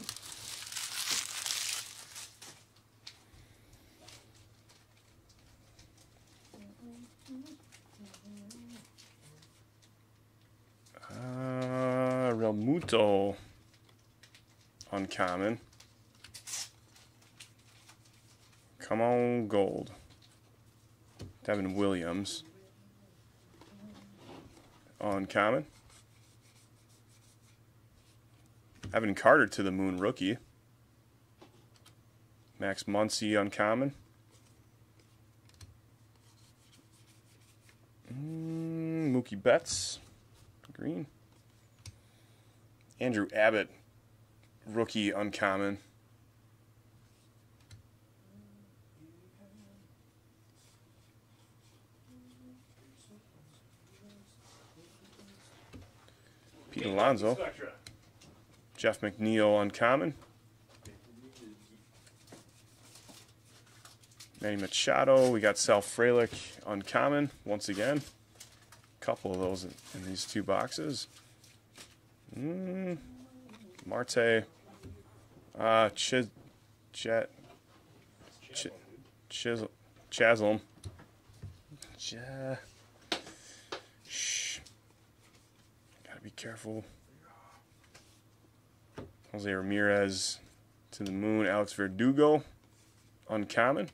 Real Muto. Uncommon. Come on, gold. Devin Williams. Uncommon. Evan Carter, to the moon, rookie. Max Muncy, uncommon. Mookie Betts, green. Andrew Abbott, rookie, uncommon. Pete Alonso. Spectra. Jeff McNeil, uncommon. Manny Machado. We got Sal Frelick, uncommon, once again. A couple of those in these two boxes. Marte. Chaslem. Be careful. Jose Ramirez, to the moon. Alex Verdugo, uncommon.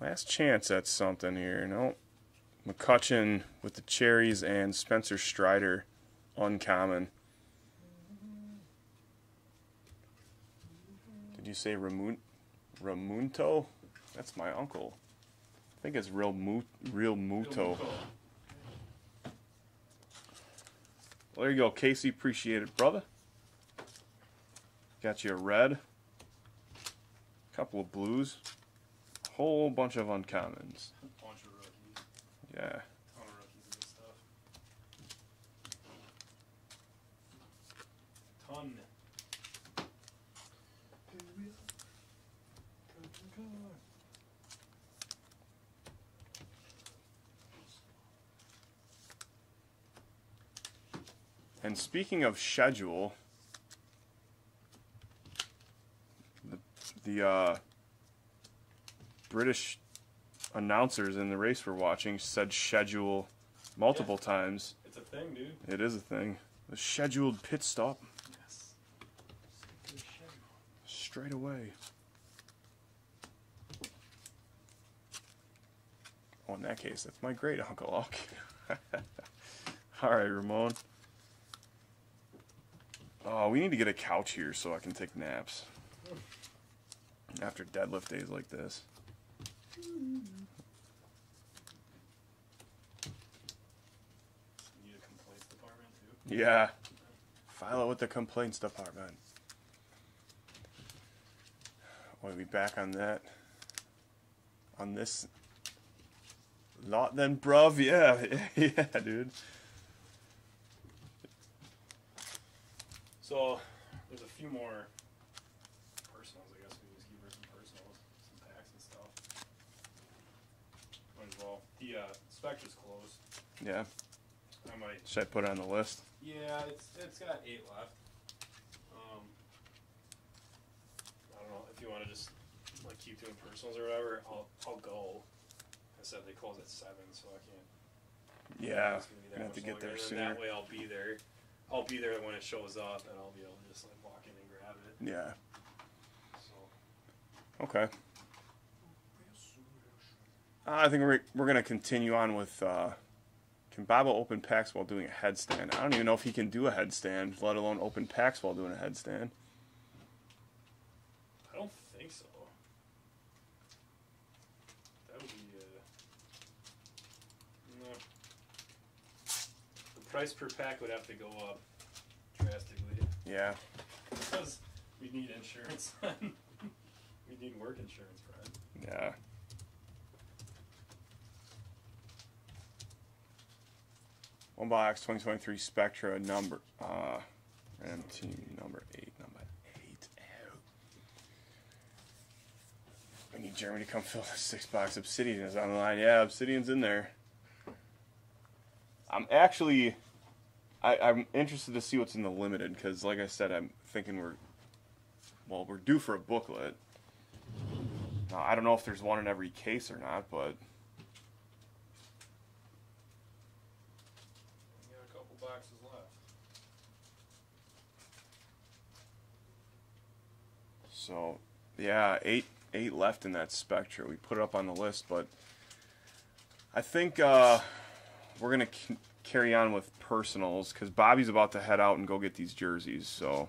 Last chance at something here. No. McCutcheon with the cherries and Spencer Strider, uncommon. Did you say Ramunto? That's my uncle. I think it's Real Muto. Well, there you go, Casey. Appreciate it, brother. Got you a red, couple of blues, whole bunch of uncommons. A bunch of rookies. Yeah. A ton of rookies and stuff. Ton. And speaking of schedule, the British announcers in the race we're watching said schedule multiple times. It's a thing, dude. It is a thing. The scheduled pit stop. Yes. straight away. Oh, in that case, that's my great uncle. Okay. All right, Ramon. Oh, we need to get a couch here so I can take naps after deadlift days like this. You need a complaints department too? Yeah. File it with the complaints department. We'll be back on that. On this lot then, bruv. Yeah. Yeah, dude. So there's a few more personals, I guess we just keep some personals, some packs and stuff. Might as well. The Spectra's closed. Yeah. I might. Should I put it on the list? Yeah, it's got 8 left. I don't know if you want to just like keep doing personals or whatever. I'll go. I said they close at 7, so I can't. Yeah. I have to get there sooner. That way I'll be there. I'll be there when it shows up, and I'll be able to just like walk in and grab it. Yeah. So. Okay. I think we're gonna continue on with. Can Baba open packs while doing a headstand? I don't even know if he can do a headstand, let alone open packs while doing a headstand. I don't think so. That would be. No. Price per pack would have to go up drastically. Yeah. Because we need insurance. We need work insurance, Brad. Yeah. One box, 2023 Spectra number. Random team number 8. Ew. We need Jeremy to come fill this 6-box. Obsidian is on the line. Yeah, Obsidian's in there. I'm actually. I'm interested to see what's in the limited, because like I said, I'm thinking we're due for a booklet. Now, I don't know if there's one in every case or not, but we got a couple boxes left. So yeah, eight left in that Spectra. We put it up on the list, but I think we're gonna carry on with personals because Bobby's about to head out and go get these jerseys. So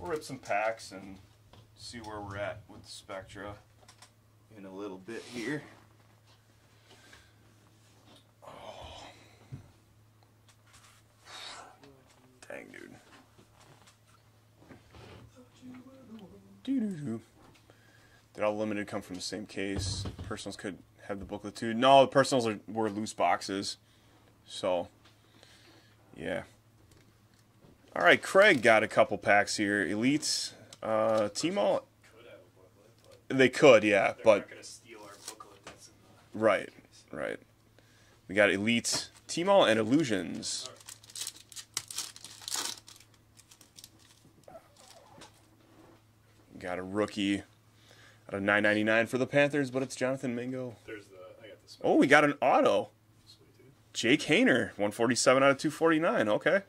we'll rip some packs and see where we're at with the Spectra in a little bit here. Dang, dude. Doo-doo-doo. Did all limited come from the same case? Personals could have the booklet too. No, the personals were loose boxes. So, yeah. All right, Craig got a couple packs here. Elites, Timo. Could have a booklet, but they could, yeah, but they're not gonna steal our booklet that's in the right, case. Right. We got Elites, Timo, and Illusions. Got a rookie out of $9.99 for the Panthers, but it's Jonathan Mingo. There's the, I got this one. Oh, we got an auto. Sweet, dude. Jake Hainer, 147 out of 249. Okay.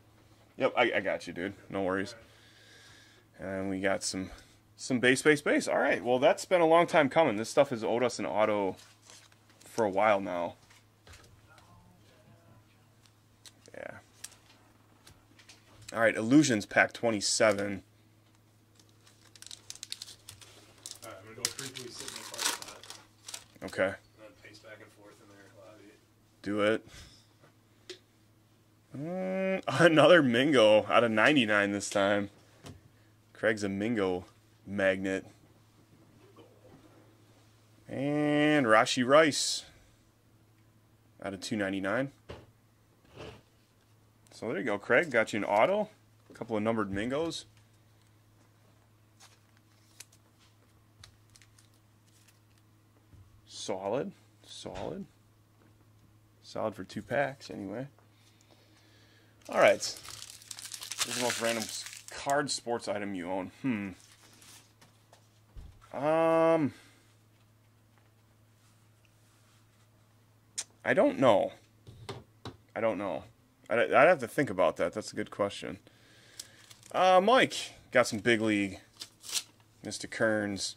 Yep, I got you, dude. No worries. Right. And we got some base. All right. Well, that's been a long time coming. This stuff has owed us an auto for a while now. Yeah. All right, Illusions pack 27. Okay. And then pace back and forth in there. Do it. Another Mingo out of 99 this time. Craig's a Mingo magnet. And Rashi Rice out of 299. So there you go, Craig. Got you an auto. A couple of numbered Mingos. Solid for 2 packs anyway. All right, what's the most random card sports item you own? I don't know. I don't know. I'd have to think about that. That's a good question. Mike got some big league. Mr. Kearns.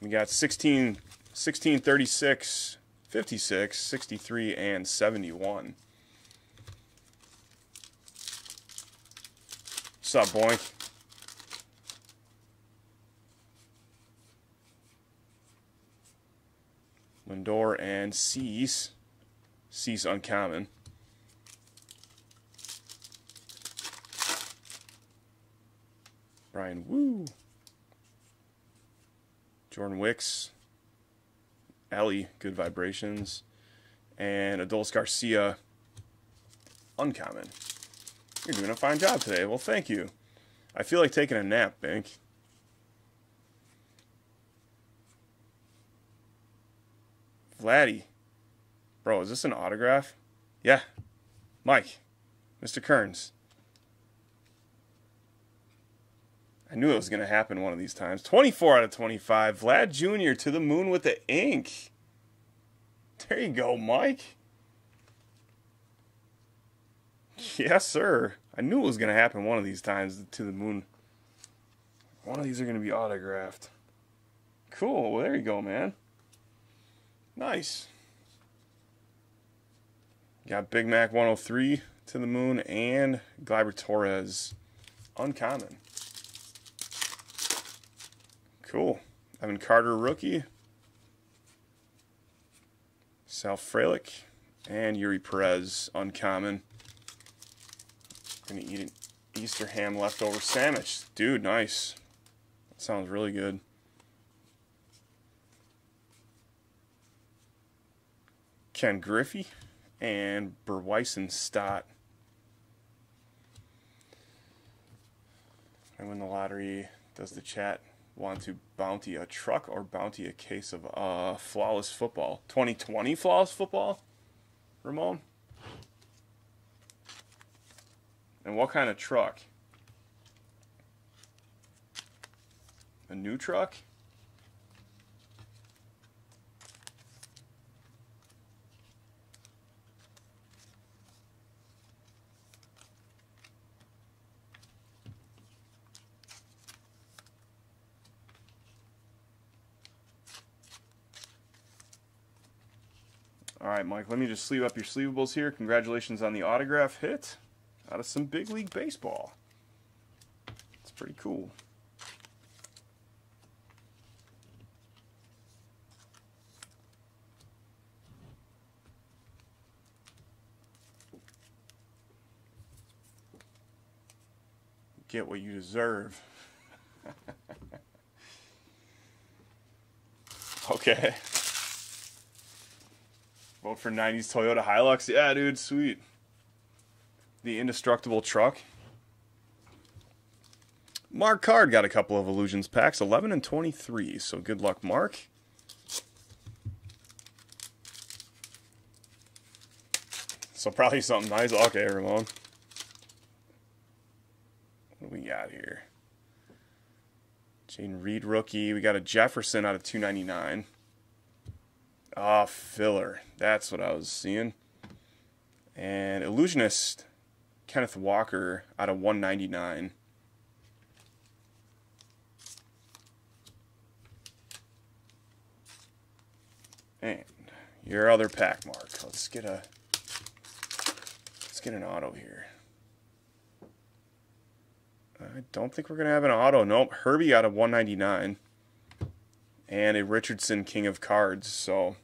We got 16, 36, 56, 63, and 71. What's up, Boink? Lindor and Cease. Cease uncommon. Brian Woo. Jordan Wicks, Alley, Good Vibrations, and Adolis Garcia, uncommon. You're doing a fine job today. Well, thank you. I feel like taking a nap, Bink. Vladdy. Bro, is this an autograph? Yeah. Mike. Mr. Kearns. I knew it was going to happen one of these times. 24 out of 25. Vlad Jr. to the moon with the ink. There you go, Mike. Yes, sir. I knew it was going to happen one of these times, to the moon. One of these are going to be autographed. Cool. Well, there you go, man. Nice. Got Big Mac 103 to the moon and Gleyber Torres. Uncommon. Cool. Evan Carter, rookie. Sal Frelick. And Yuri Perez, uncommon. Gonna eat an Easter ham leftover sandwich. Dude, nice. That sounds really good. Ken Griffey. And Burwison Stott. I win the lottery. Does the chat want to bounty a truck or bounty a case of flawless football? 2020 flawless football, Ramon? And what kind of truck? A new truck? Alright, Mike, let me just sleeve up your sleevables here. Congratulations on the autograph hit out of some big league baseball. It's pretty cool. Get what you deserve. Okay. Vote for 90s Toyota Hilux. Yeah, dude, sweet. The indestructible truck. Mark Card got a couple of Illusions packs, 11 and 23. So good luck, Mark. So probably something nice. Okay, Ramon. What do we got here? Jayden Reed rookie. We got a Jefferson out of 299. Ah, filler. That's what I was seeing. And Illusionist, Kenneth Walker out of 199. And your other pack, Mark. Let's get a an auto here. I don't think we're gonna have an auto. Nope. Herbie out of 199. And a Richardson King of Cards, so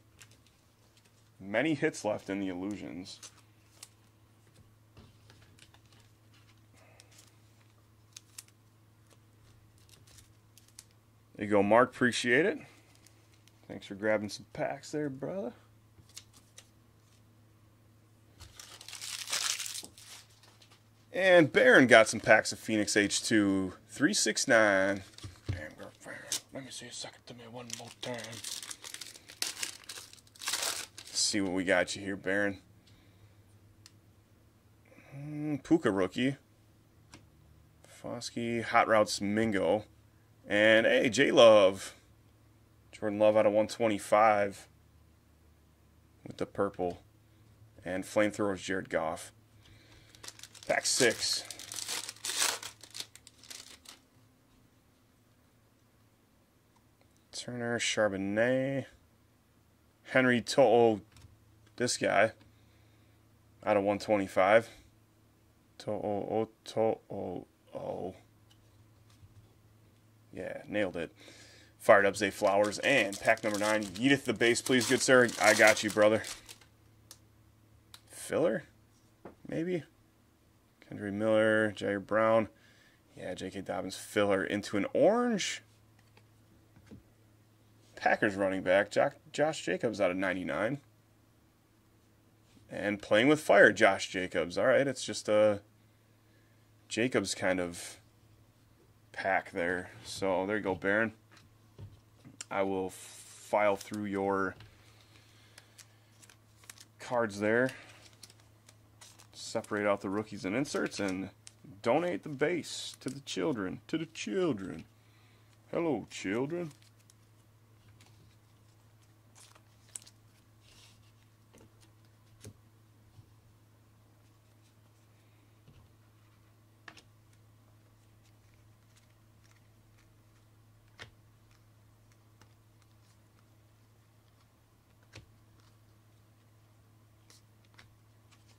many hits left in the Illusions. There you go, Mark. Appreciate it. Thanks for grabbing some packs there, brother. And Baron got some packs of Phoenix H2 369. Let me see, suck it to me one more time. Let's see what we got you here, Baron. Puka rookie. Foskey, Hot Routes Mingo. And hey, J Love. Jordan Love out of 125. with the purple, and Flamethrowers Jared Goff. Pack 6. Turner, Charbonnet, Henry To'o, this guy, out of 125. To'o. Yeah, nailed it. Fired up Zay Flowers. And pack number 9. Edith the base, please, good sir. I got you, brother. Filler? Maybe? Kendry Miller, Jair Brown. Yeah, J.K. Dobbins filler into an orange. Packers running back, Josh Jacobs out of 99. And playing with fire, Josh Jacobs. All right, it's just a Jacobs kind of pack there. So there you go, Baron. I will file through your cards there, separate out the rookies and inserts, and donate the base to the children. To the children. Hello, children.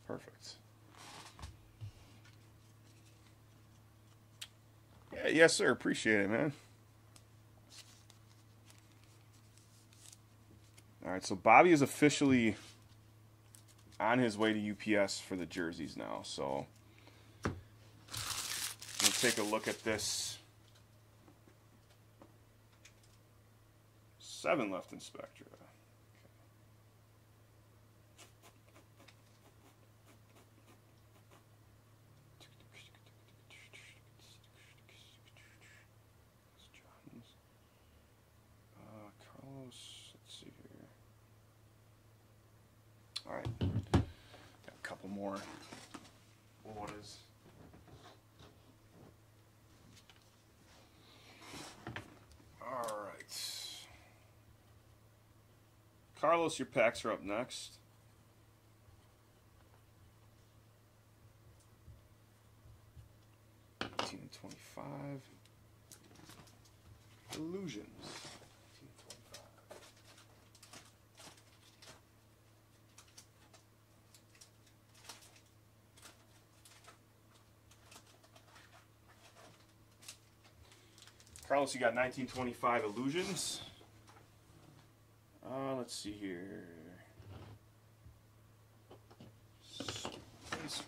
Perfect. Yeah, yes, sir. Appreciate it, man. All right, so Bobby is officially on his way to UPS for the jerseys now. So we'll take a look at this. 7 left in Spectra. More orders. All right. Carlos, your packs are up next. $18.25. Illusions. Carlos, you got 1925 Illusions. Let's see here. Spencer.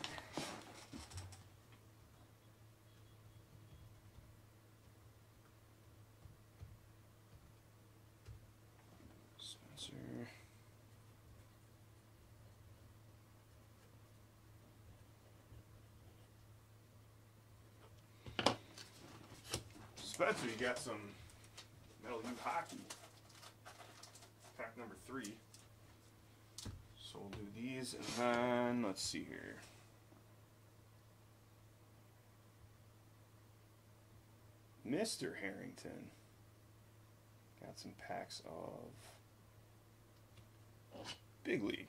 Spencer, you got some Metal U Hockey, pack number 3. So we'll do these, and then let's see here. Mr. Harrington got some packs of Big League.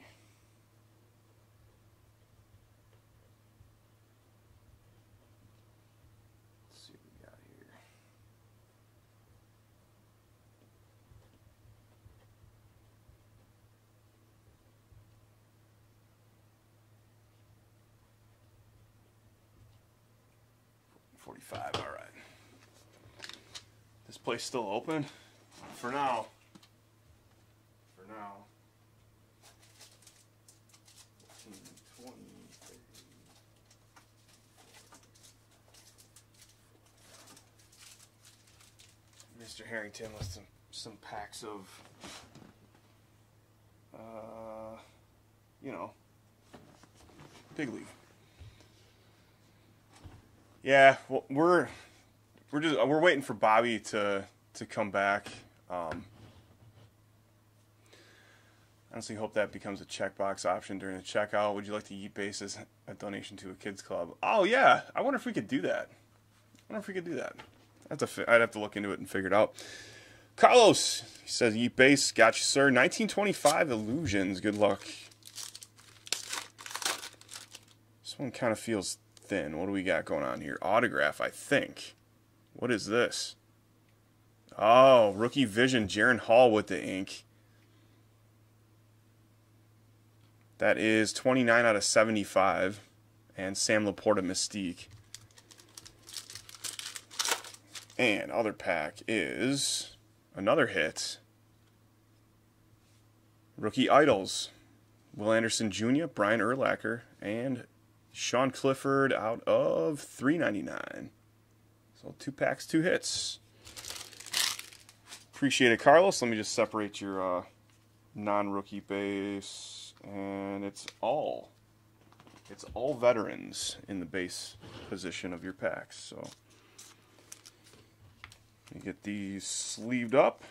All right. This place still open? For now. For now. 15, 20, 30. Mr. Harrington with some packs of, you know, Big League. Yeah, well, we're waiting for Bobby to come back. Honestly, hope that becomes a checkbox option during the checkout. Would you like to eat base as a donation to a kids club? Oh yeah, I wonder if we could do that. I'd have to I'd have to look into it and figure it out. Carlos, he says, Yeet Base, got you, sir. 1925 Illusions, good luck. This one kind of feels thin. What do we got going on here? Autograph, I think. What is this? Oh, Rookie Vision, Jaren Hall with the ink. That is 29 out of 75. And Sam Laporta Mystique. And other pack is another hit. Rookie Idols. Will Anderson Jr., Brian Urlacher, and Sean Clifford out of 399. So 2 packs, 2 hits. Appreciate it, Carlos. Let me just separate your non-rookie base. And it's all veterans in the base position of your packs. So you get these sleeved up,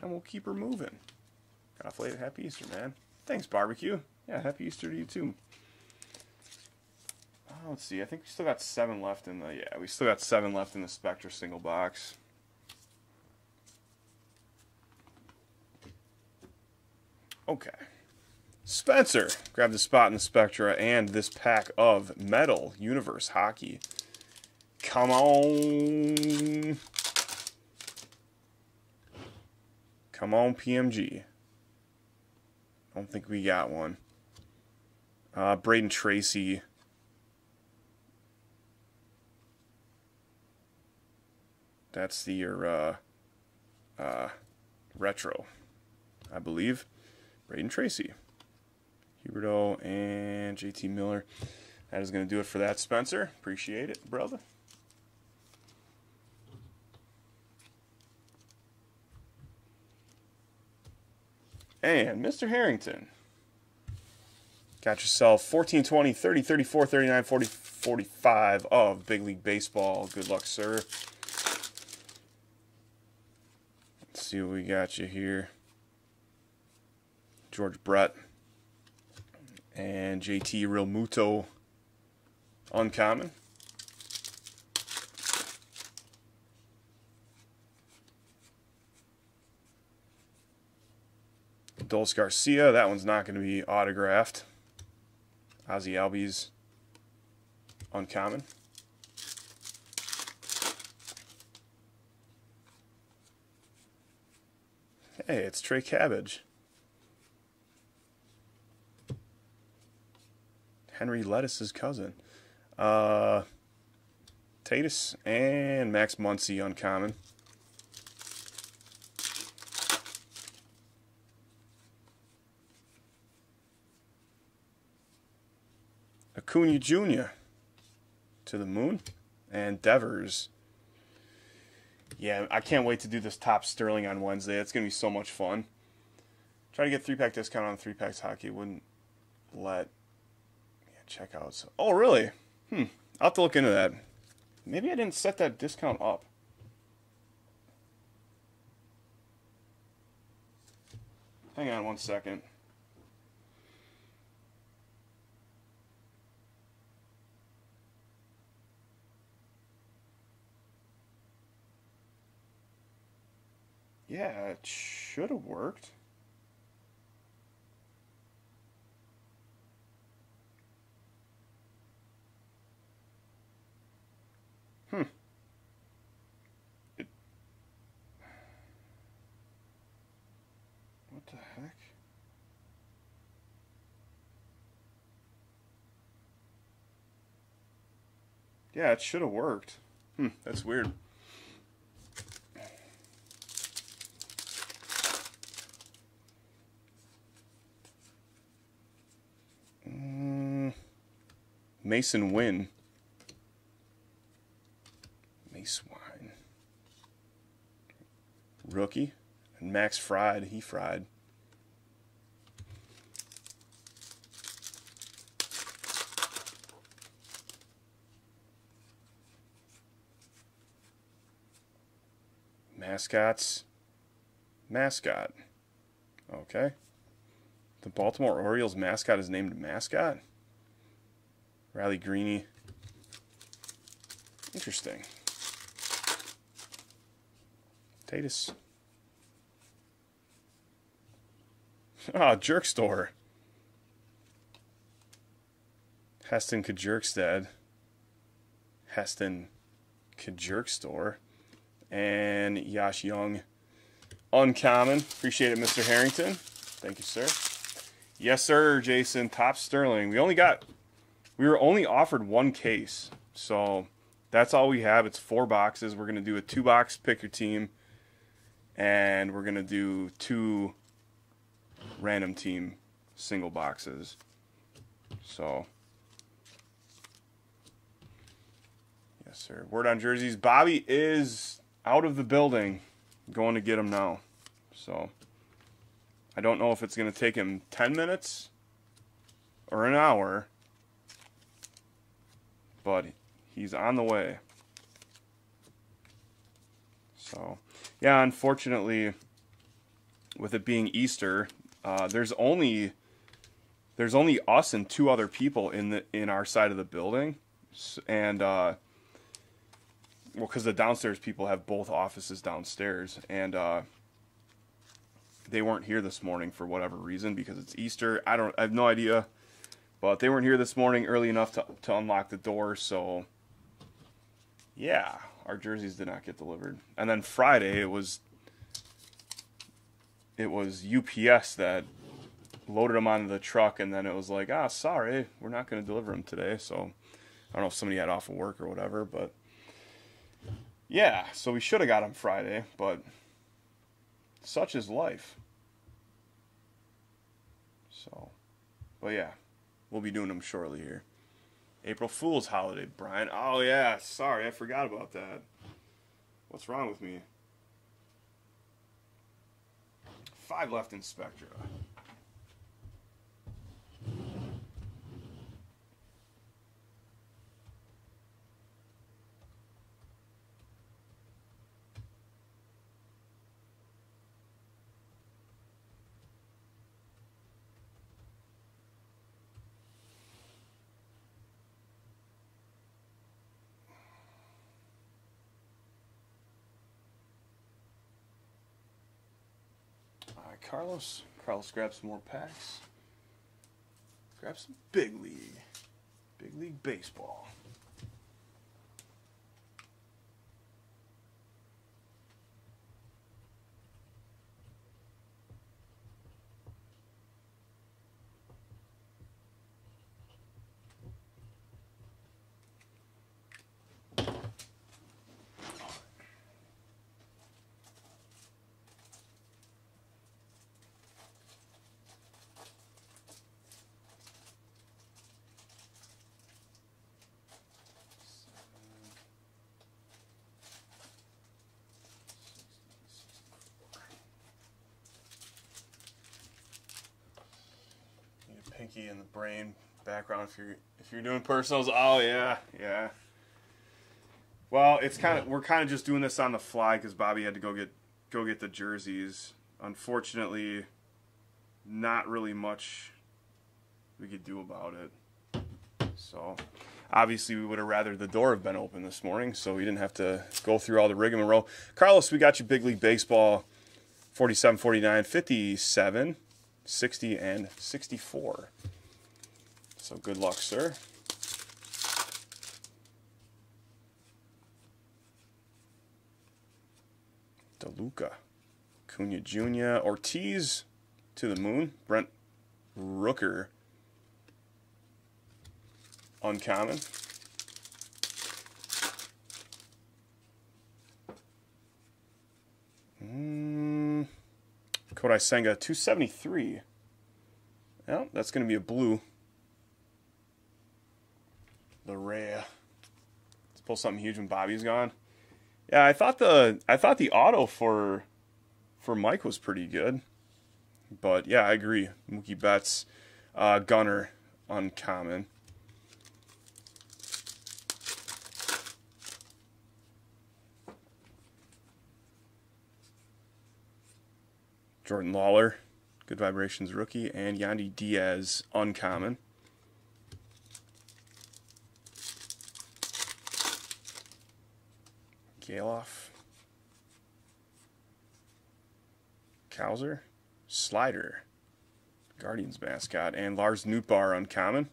and we'll keep her moving. Gotta play it. Happy Easter, man. Thanks, Barbecue. Yeah, happy Easter to you too. Oh, let's see. I think we still got 7 left in the. Yeah, we still got 7 left in the Spectra single box. Okay. Spencer grabbed the spot in the Spectra and this pack of Metal Universe Hockey. Come on. Come on, PMG. I don't think we got one. Braden Tracy. That's the retro, I believe. Braden Tracy. Huberto and JT Miller. That is going to do it for that, Spencer. Appreciate it, brother. And Mr. Harrington. Got yourself 14, 20, 30, 34, 39, 40, 45 of Big League Baseball. Good luck, sir. Let's see what we got you here. George Brett. And JT Realmuto, uncommon. Dulce Garcia, that one's not going to be autographed. Ozzy Albies, uncommon. Hey, it's Trey Cabbage. Henry Lettuce's cousin. Tatis and Max Muncy, uncommon. Acuna Jr. to the moon. And Devers. Yeah, I can't wait to do this Top Sterling on Wednesday. It's going to be so much fun. Try to get 3-pack discount on 3-packs hockey. Wouldn't let... checkouts. Oh, really? I'll have to look into that. Maybe I didn't set that discount up. Hang on one second. Yeah, it should have worked. What the heck? Yeah, it should have worked. That's weird. Mason Wynn. Swine rookie and Max Fried, he fried. Mascots, mascot. Okay, the Baltimore Orioles mascot is named Mascot. Riley Greene. Interesting. Tatis. Ah, Jerk Store. Heston Kjerkstad. Heston Kjerk Store. And Yash Young. Uncommon. Appreciate it, Mr. Harrington. Thank you, sir. Yes, sir, Jason. Top Sterling. We were only offered one case, so that's all we have. It's 4 boxes. We're going to do a 2-box pick your team, and we're going to do 2 random team single boxes. So, yes, sir. Word on jerseys. Bobby is out of the building. I'm going to get him now. So, I don't know if it's going to take him 10 minutes or an hour, but he's on the way. So, yeah, unfortunately, with it being Easter, there's only us and 2 other people in our side of the building, and well, because the downstairs people have both offices downstairs, and they weren't here this morning for whatever reason because it's Easter. I have no idea, but they weren't here this morning early enough to unlock the door, so yeah, our jerseys did not get delivered. And then Friday it was UPS that loaded them onto the truck, and then it was like, ah, sorry, we're not going to deliver them today. So I don't know if somebody had off of work or whatever, but yeah, so we should have got them Friday, but such is life. So, but yeah, we'll be doing them shortly here. April Fool's holiday, Brian. Oh yeah, sorry, I forgot about that. What's wrong with me? 5 left in Spectra. Carlos. Carlos grabs some more packs. Grab some big league. Big league baseball. Pinky in the brain background if you're doing personals. Oh yeah, yeah. Well, it's kind of, we're kind of just doing this on the fly because Bobby had to go get the jerseys. Unfortunately, not really much we could do about it. So obviously we would have rather the door have been open this morning, so we didn't have to go through all the rigmarole. Carlos, we got you big league baseball 47, 49, 57. 60 and 64. So good luck, sir. DeLuca, Cunha Jr., Ortiz to the moon, Brent Rooker, uncommon. Kodai Senga, 273. Well, that's going to be a blue. Larea. Let's pull something huge when Bobby's gone. Yeah, I thought the auto for Mike was pretty good. But yeah, I agree. Mookie Betts, Gunner, uncommon. Jordan Lawler, good vibrations rookie, and Yandy Diaz, uncommon. Galoff, Cowser, Slider, Guardians mascot, and Lars Nootbaar uncommon.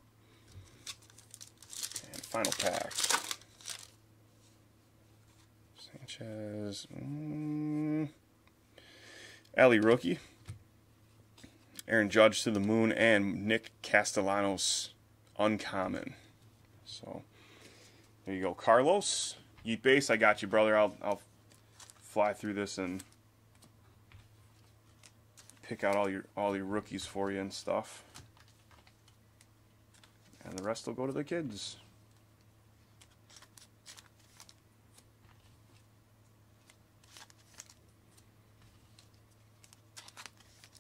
And final pack. Sanchez, Alley rookie, Aaron Judge to the moon, and Nick Castellanos uncommon. So there you go, Carlos. Yeet base, I got you, brother. I'll fly through this and pick out all your rookies for you and stuff, and the rest will go to the kids.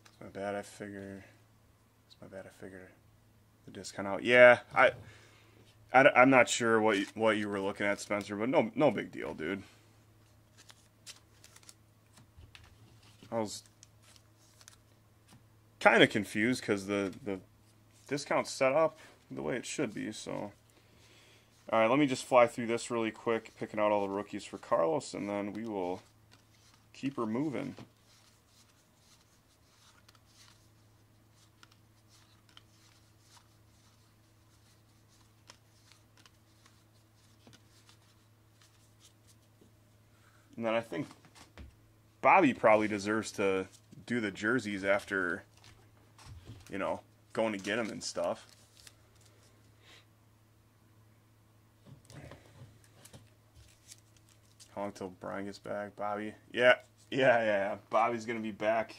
It's my bad. I figure. It's my bad. I figured the discount out. Yeah, I'm not sure what you were looking at, Spencer, but no big deal, dude. I was kind of confused because the discount's set up the way it should be. So, all right, let me just fly through this really quick, picking out all the rookies for Carlos, and then we will keep her moving. And then I think Bobby probably deserves to do the jerseys after, you know, going to get them and stuff. How long till Brian gets back, Bobby? Yeah. Bobby's going to be back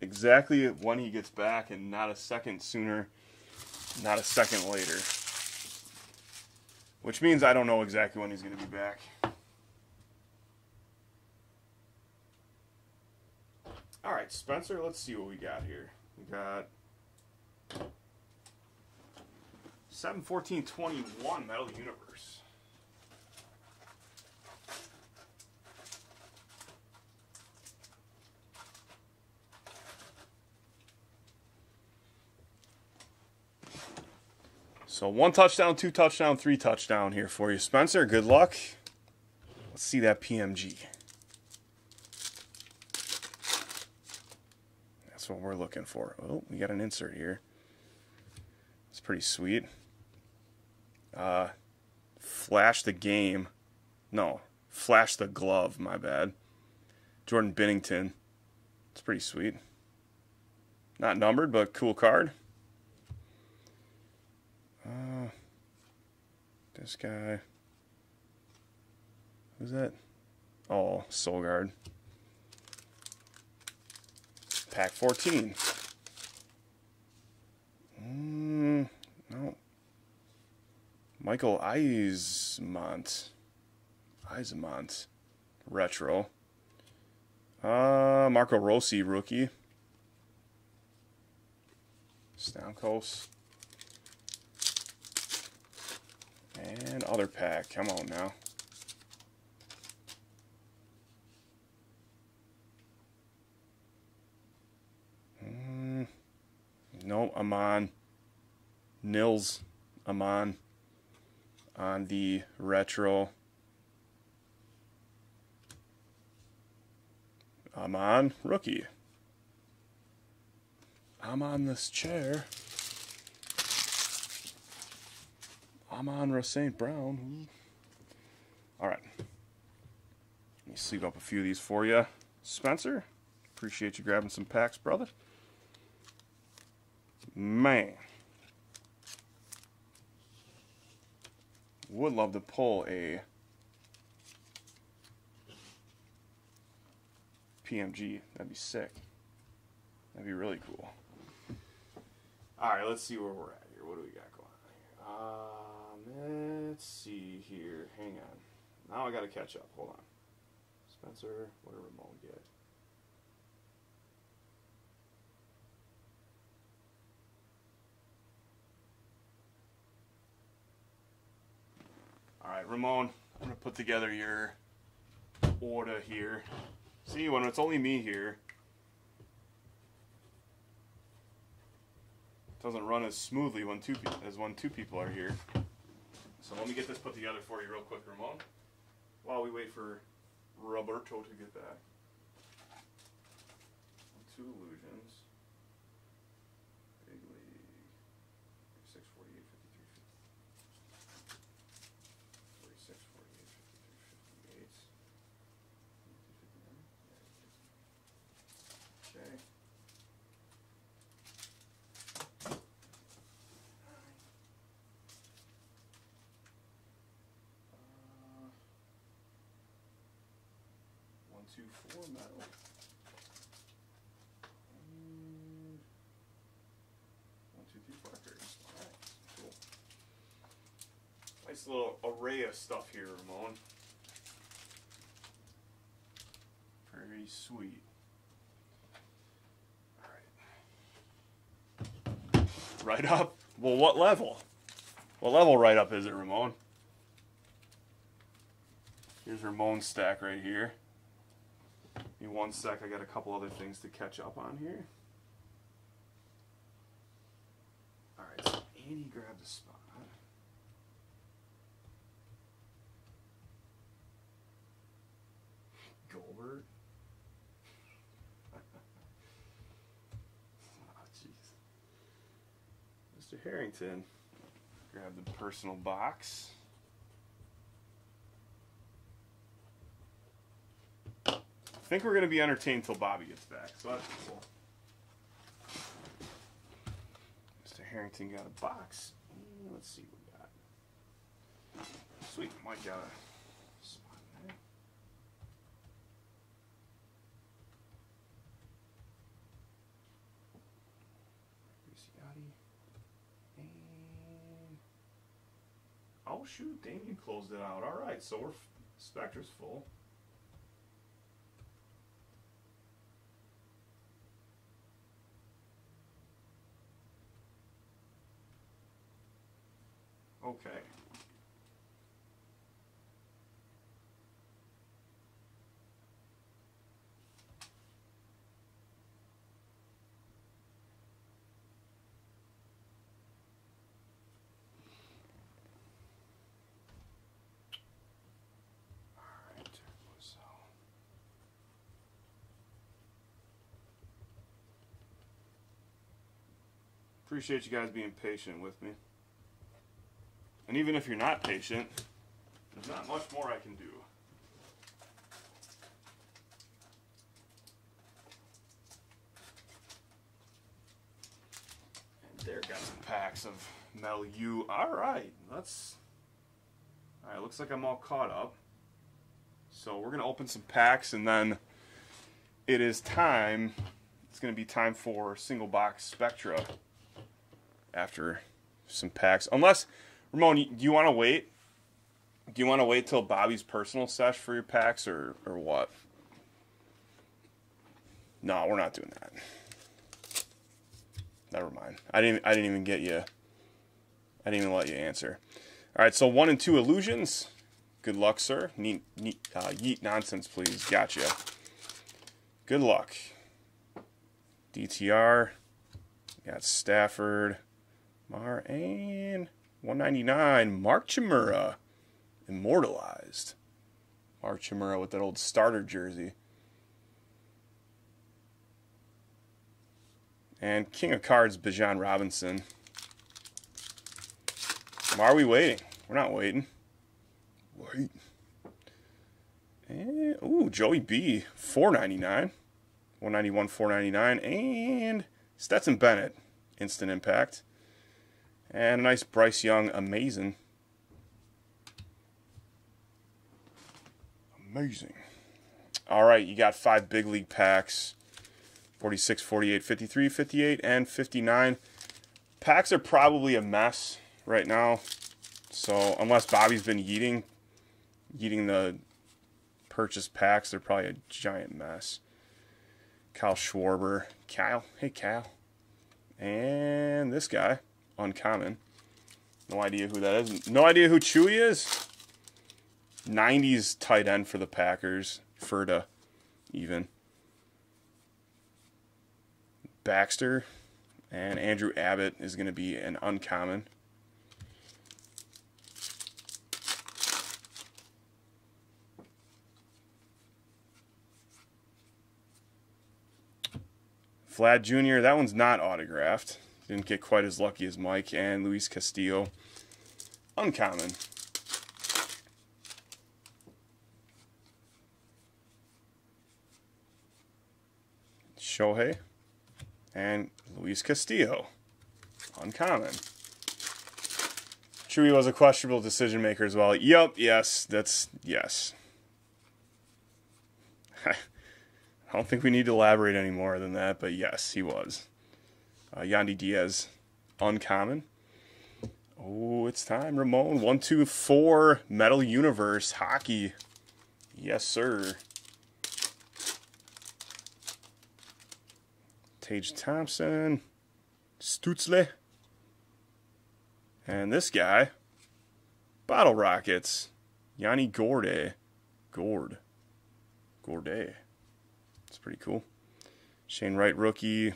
exactly when he gets back, and not a second sooner, not a second later. Which means I don't know exactly when he's going to be back. All right, Spencer, let's see what we got here. We got 7/14/21 Metal Universe. So 1 touchdown, 2 touchdown, 3 touchdown here for you, Spencer. Good luck. Let's see that PMG. That's what we're looking for. Oh, we got an insert here. It's pretty sweet. Flash the game. No, flash the glove, my bad. Jordan Binnington. It's pretty sweet. Not numbered, but cool card. This guy. Who's that? Oh, Solgaard. Pack 14. No. Michael Eisemont. Retro. Marco Rossi, rookie. Stamkos. And other pack. Come on now. No, Amon. Nils Amon on the retro. Amon, rookie. I'm on this chair. Amon-Ra St. Brown. All right. Let me sleeve up a few of these for you, Spencer. Appreciate you grabbing some packs, brother. Man, would love to pull a PMG. That'd be sick. That'd be really cool. All right, let's see where we're at here. What do we got going on here? Let's see here. Hang on. Now I got to catch up. Hold on. Spencer, what a remote get. Alright, Ramon, I'm going to put together your order here. See, when it's only me here, it doesn't run as smoothly as when two people are here. So let me get this put together for you real quick, Ramon, while we wait for Roberto to get back. two illusions. Big League, 6, 48, 53, 50. 46, 48, 53, 58. 59. Yeah, okay. To 4 metal and 1, 2, 3 records. Alright, cool. Nice little array of stuff here, Ramon. Pretty sweet. Alright. Right up? Well, what level? What level right up is it, Ramon? Here's Ramon's stack right here. Give me one sec, I got a couple other things to catch up on here. Alright, so Andy grabbed a spot. Goldberg. Oh, jeez. Mr. Harrington grabbed the personal box. I think we're gonna be entertained till Bobby gets back, so that's cool. Mr. Harrington got a box. Let's see what we got. Sweet, Mike got a spot in there. Graciati. And oh shoot, Damien closed it out. All right, so we're Spectra's full. Okay. Appreciate you guys being patient with me. And even if you're not patient, there's not much more I can do. And there got some packs of Mel U. Alright, let's... Alright, looks like I'm all caught up. So we're going to open some packs and then it is time. It's going to be time for single box Spectra after some packs. Unless... Ramon, do you want to wait? Do you want to wait till Bobby's personal sesh for your packs, or what? No, we're not doing that. Never mind. I didn't even get you. I didn't even let you answer. All right. So 1 and 2 illusions. Good luck, sir. Yeet nonsense, please. Gotcha. Good luck. DTR. Got Stafford. Mar-Ain. 199, Mark Chimura, immortalized. Mark Chimura with that old starter jersey. And King of Cards, Bijan Robinson. Are we waiting? We're not waiting. Wait. And, ooh, Joey B, 499. 191, 499. And Stetson Bennett, instant impact. And a nice Bryce Young, amazing. Amazing. All right, you got 5 big league packs. 46, 48, 53, 58, and 59. Packs are probably a mess right now. So unless Bobby's been yeeting the purchased packs, they're probably a giant mess. Kyle Schwarber. Kyle. Hey, Kyle. And this guy. Uncommon. No idea who that is. No idea who Chewy is. 90s tight end for the Packers. Furda, even. Baxter. And Andrew Abbott is going to be an uncommon. Vlad Jr., that one's not autographed. Didn't get quite as lucky as Mike. And Luis Castillo. Uncommon. Shohei. And Luis Castillo. Uncommon. Chewy was a questionable decision maker as well. Yup, yes, that's, yes. I don't think we need to elaborate any more than that, but yes, he was. Yandy Diaz, uncommon. Oh, it's time, Ramon. 124, Metal Universe, hockey. Yes, sir. Tage Thompson, Stutzle. And this guy, Bottle Rockets, Yanni Gorde. Gorde. It's pretty cool. Shane Wright, rookie.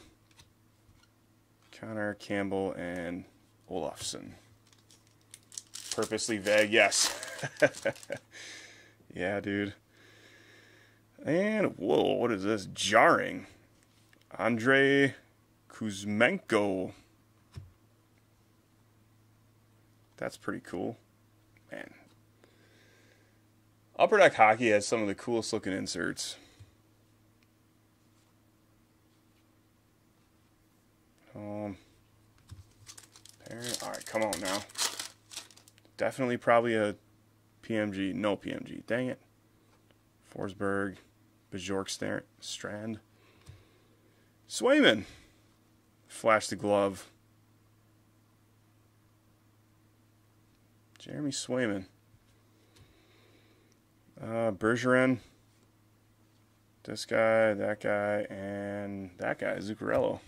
Connor Campbell and Olofsson. Purposely vague, yes. Yeah, dude. And, whoa, what is this? Jarring. Andre Kuzmenko. That's pretty cool. Man. Upper Deck Hockey has some of the coolest looking inserts. There, all right, come on now. Definitely probably a PMG. No PMG. Dang it. Forsberg. Bjorkstrand. Swayman. Flash the glove. Jeremy Swayman. Bergeron. This guy, that guy, and that guy, Zuccarello.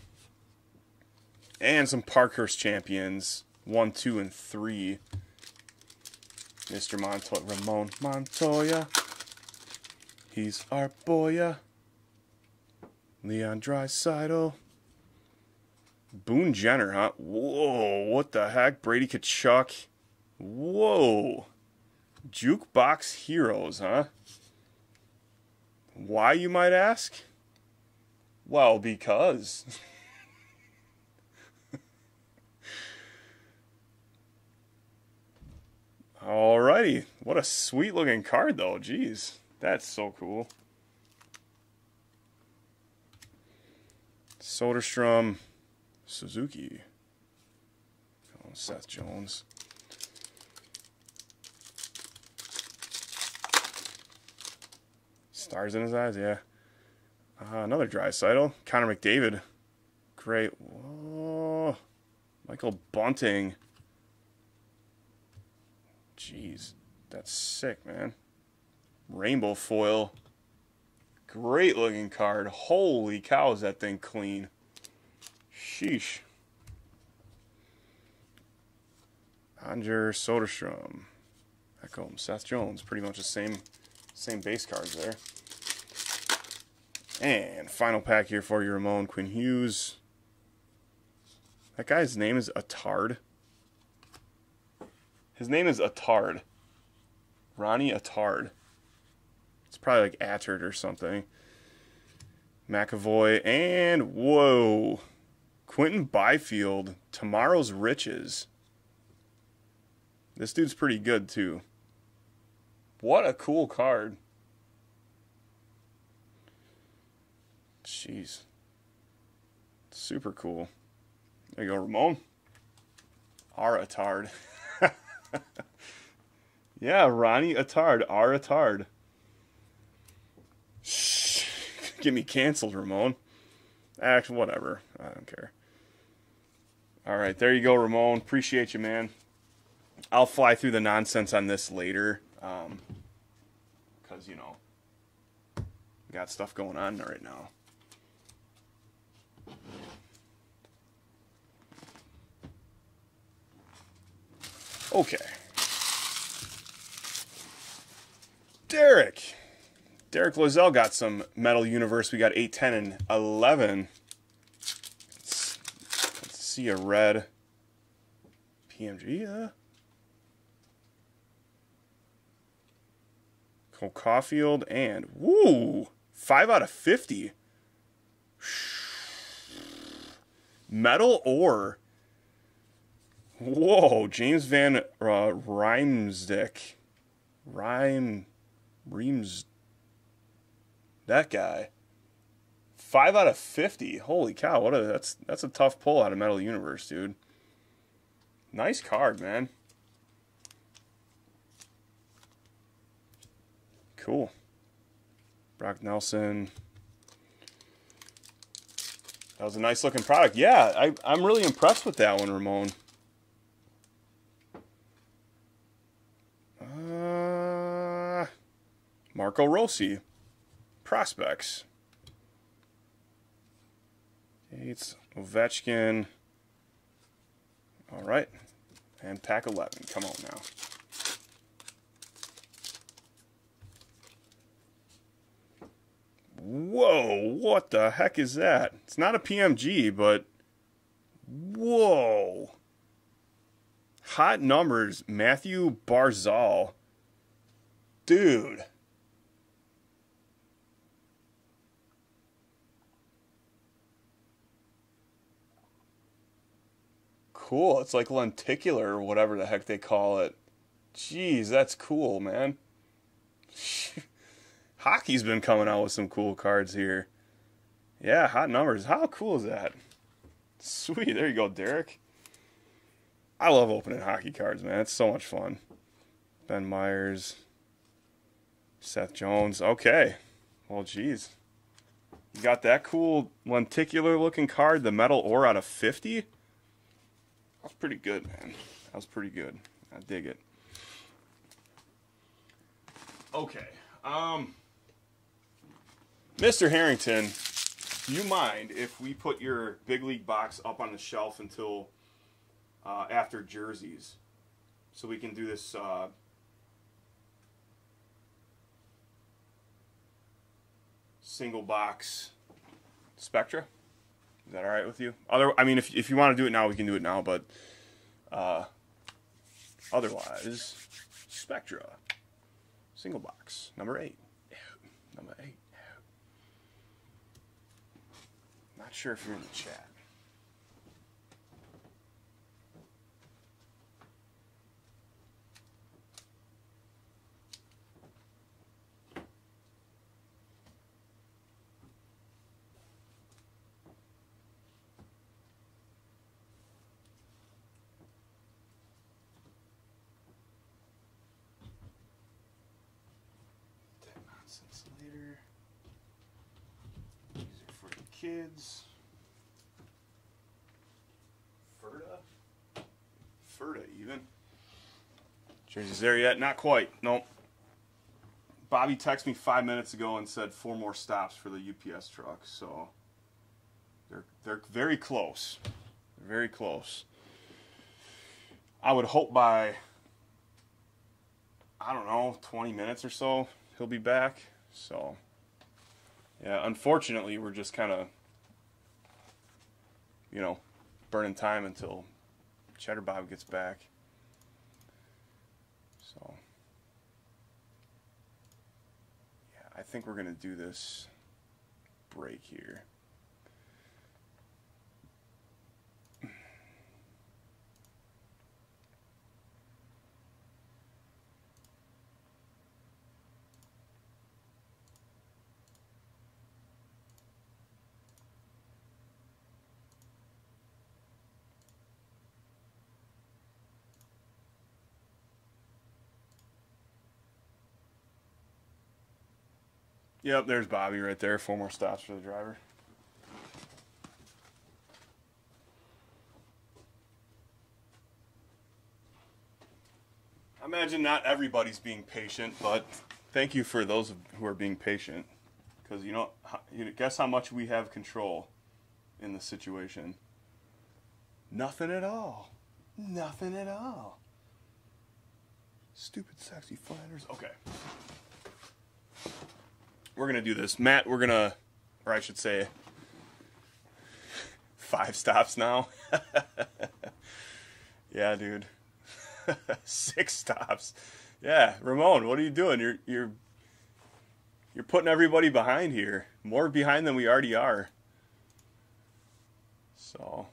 And some Parkhurst champions. 1, 2, and 3. Mr. Montoya. Ramon Montoya. He's our boya. Leon Draisaitl. Boone Jenner, huh? Whoa, what the heck? Brady Tkachuk. Whoa. Jukebox Heroes, huh? Why, you might ask? Well, because... Alrighty, what a sweet looking card though, jeez, that's so cool. Soderstrom, Suzuki, oh, Seth Jones. Stars in his eyes, yeah. Another Draisaitl, Connor McDavid, great, whoa, Michael Bunting. Jeez, that's sick, man. Rainbow foil. Great looking card. Holy cow, is that thing clean. Sheesh. Andrew Soderstrom. Ekholm, Seth Jones. Pretty much the same base cards there. And final pack here for you, Ramon. Quinn Hughes. That guy's name is Attard. His name is Attard. Ronnie Attard. It's probably like Attard or something. McAvoy and whoa. Quentin Byfield. Tomorrow's Riches. This dude's pretty good too. What a cool card. Jeez. Super cool. There you go, Ramon. Our Attard. Yeah, Ronnie Attard, R. Attard. Shh, get me canceled, Ramon. Actually, whatever. I don't care. All right, there you go, Ramon. Appreciate you, man. I'll fly through the nonsense on this later, because you know, we got stuff going on right now. Okay. Derek Lozelle got some Metal Universe. We got 8, 10, and 11. Let's see a red PMG. Cole Caulfield and, woo, 5 out of 50. Metal ore. Whoa, James Van Riemsdyk. That guy. 5 out of 50. Holy cow! What a that's a tough pull out of Metal Universe, dude. Nice card, man. Cool. Brock Nelson. That was a nice looking product. Yeah, I'm really impressed with that one, Ramon. Marco Rossi, prospects. It's Ovechkin. All right, and pack 11. Come on now. Whoa, what the heck is that? It's not a PMG, but whoa. Hot numbers, Matthew Barzal. Dude. Cool, it's like lenticular or whatever the heck they call it. Jeez, that's cool, man. Hockey's been coming out with some cool cards here. Yeah, hot numbers. How cool is that? Sweet, there you go, Derek. I love opening hockey cards, man. It's so much fun. Ben Myers. Seth Jones. Okay. Well, geez. You got that cool lenticular-looking card, the metal ore out of 50? That's pretty good, man. That was pretty good. I dig it. Okay. Mr. Harrington, do you mind if we put your big league box up on the shelf until after jerseys? So we can do this. Single box Spectra. Is that all right with you? I mean, if you want to do it now, we can do it now, but otherwise, Spectra. Single box. Number 8. Number 8. Not sure if you're in the chat. Kids. Furta even. Jersey's there yet? Not quite. Nope. Bobby texted me 5 minutes ago and said 4 more stops for the UPS truck, so they're very close. They're very close. I would hope by, I don't know, 20 minutes or so he'll be back. So yeah, unfortunately, we're just kind of, you know, burning time until Cheddar Bob gets back. So, yeah, I think we're going to do this break here. Yep, there's Bobby right there. 4 more stops for the driver. I imagine not everybody's being patient, but thank you for those who are being patient. Because you know, guess how much we have control in this situation? Nothing at all. Nothing at all. Stupid, sexy flanders. Okay. We're going to do this. Matt, we're going to, or I should say, 5 stops now. Yeah, dude. 6 stops. Yeah, Ramon, what are you doing? You're putting everybody behind here. More behind than we already are. So,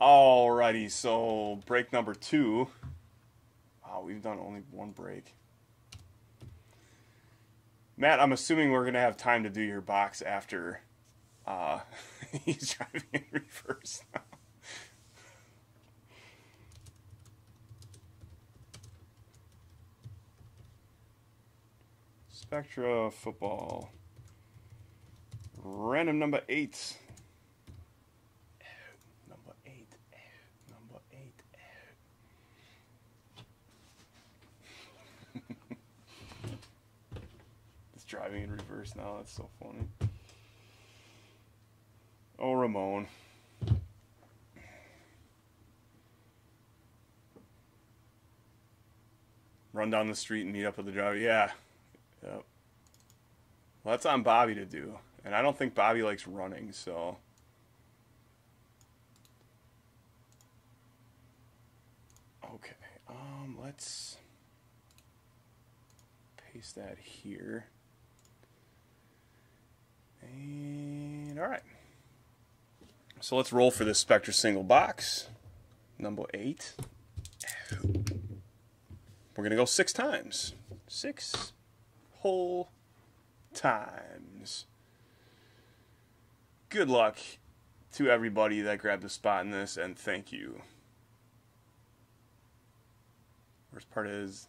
Alrighty, so break number 2. Wow, we've done only one break. Matt, I'm assuming we're going to have time to do your box after he's driving in reverse now. Spectra football. Random number 8. Number eight. It's driving in reverse now. That's so funny. Oh, Ramon. Run down the street and meet up with the driver. Yeah. Yep. Well, that's on Bobby to do, and I don't think Bobby likes running, so. Okay, let's paste that here. And, all right. So let's roll for this Spectra single box, number 8. We're going to go 6 times. 6 whole times. Good luck to everybody that grabbed a spot in this, and thank you. Worst part is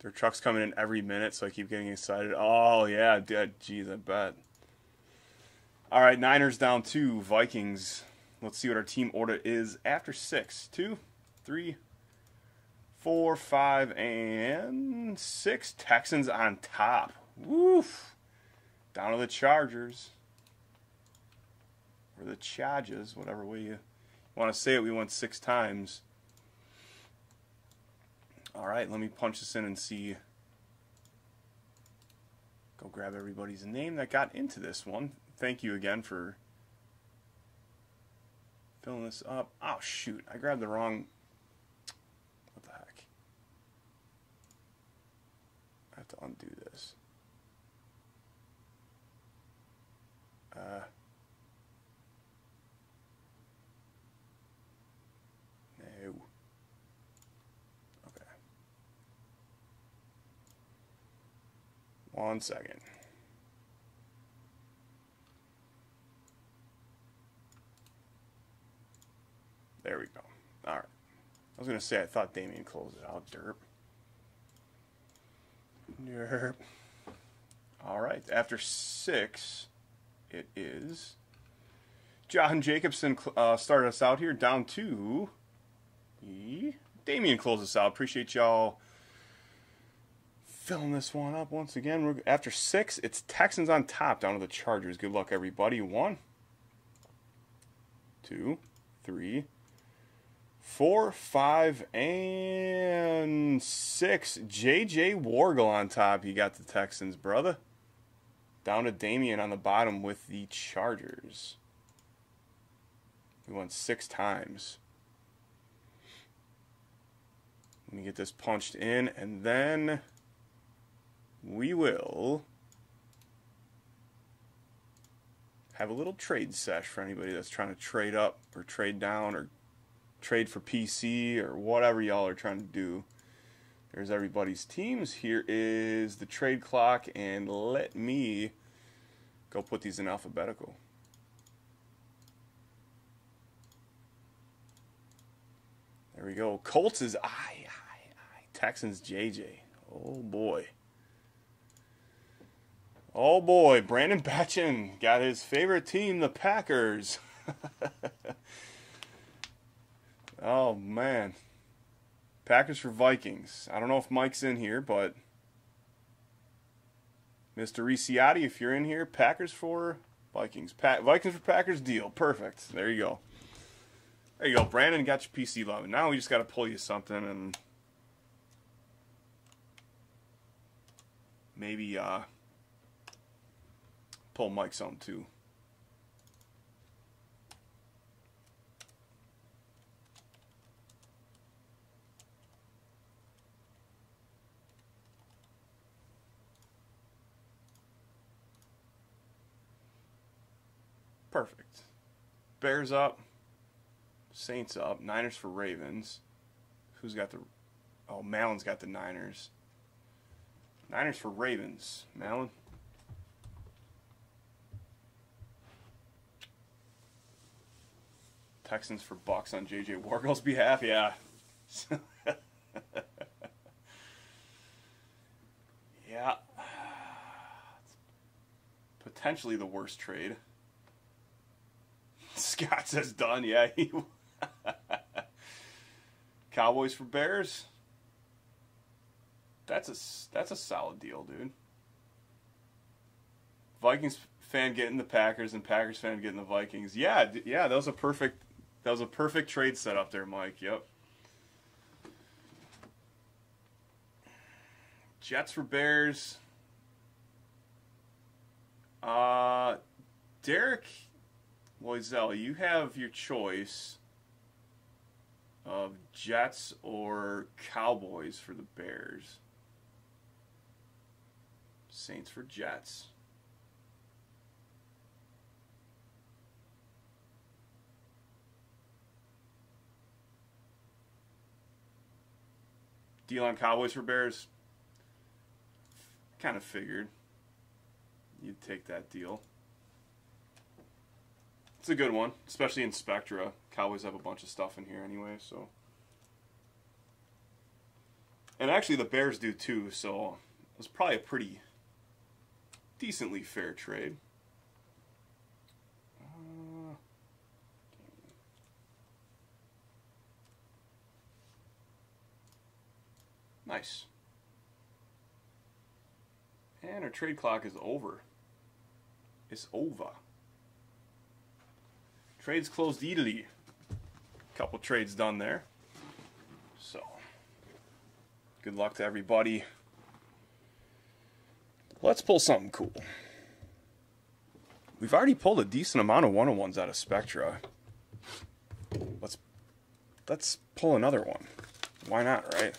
their truck's coming in every minute, so I keep getting excited. Oh yeah, geez, I bet. Alright, Niners down 2, Vikings. Let's see what our team order is after 6. 2, 3, 4, 5, and 6. Texans on top. Woof. Down to the Chargers. Or the Chargers, whatever way you want to say it. We won 6 times. Alright, let me punch this in and see. Go grab everybody's name that got into this one. Thank you again for filling this up. Oh, shoot. I grabbed the wrong... I have to undo this. No. Okay. One second. There we go. All right. I was going to say I thought Damien closed it out. Derp. Alright, after 6, it is. John Jacobson started us out here, down 2. Damien closed us out. Appreciate y'all filling this one up once again. After 6, it's Texans on top, down to the Chargers. Good luck, everybody. 1, 2, 3, 4, 5, and 6. JJ Wargle on top. He got the Texans, brother. Down to Damien on the bottom with the Chargers. We won 6 times. Let me get this punched in, and then we will have a little trade sesh for anybody that's trying to trade up or trade down or trade for PC or whatever y'all are trying to do. There's everybody's teams. Here is the trade clock, and let me go put these in alphabetical. There we go. Colts is I. Texans JJ. Oh boy. Oh boy. Brandon Batchin got his favorite team, the Packers. Oh, man. Packers for Vikings. I don't know if Mike's in here, but Mr. Ricciati, if you're in here, Packers for Vikings. Vikings for Packers, deal. Perfect. There you go. There you go. Brandon, got your PC love. Now we just got to pull you something and maybe pull Mike something, too. Perfect. Bears up. Saints up. Niners for Ravens. Who's got the... Oh, Mallon's got the Niners. Niners for Ravens. Mallon. Texans for Bucks on J.J. Wargill's behalf. Yeah. Yeah. Potentially the worst trade. Scott says done. Yeah. Cowboys for Bears. That's a solid deal, dude. Vikings fan getting the Packers and Packers fan getting the Vikings. Yeah, yeah, that was a perfect trade set up there, Mike. Yep. Jets for Bears. Derek Loisel, you have your choice of Jets or Cowboys for the Bears. Saints for Jets. Deal on Cowboys for Bears. Kind of figured you'd take that deal. It's a good one, especially in Spectra. Cowboys have a bunch of stuff in here anyway, so. And actually the Bears do too, so it was probably a pretty decently fair trade. Nice. And our trade clock is over. It's over. Trades closed easily. Couple trades done there. So, good luck to everybody. Let's pull something cool. We've already pulled a decent amount of 101s out of Spectra. Let's pull another one. Why not, right?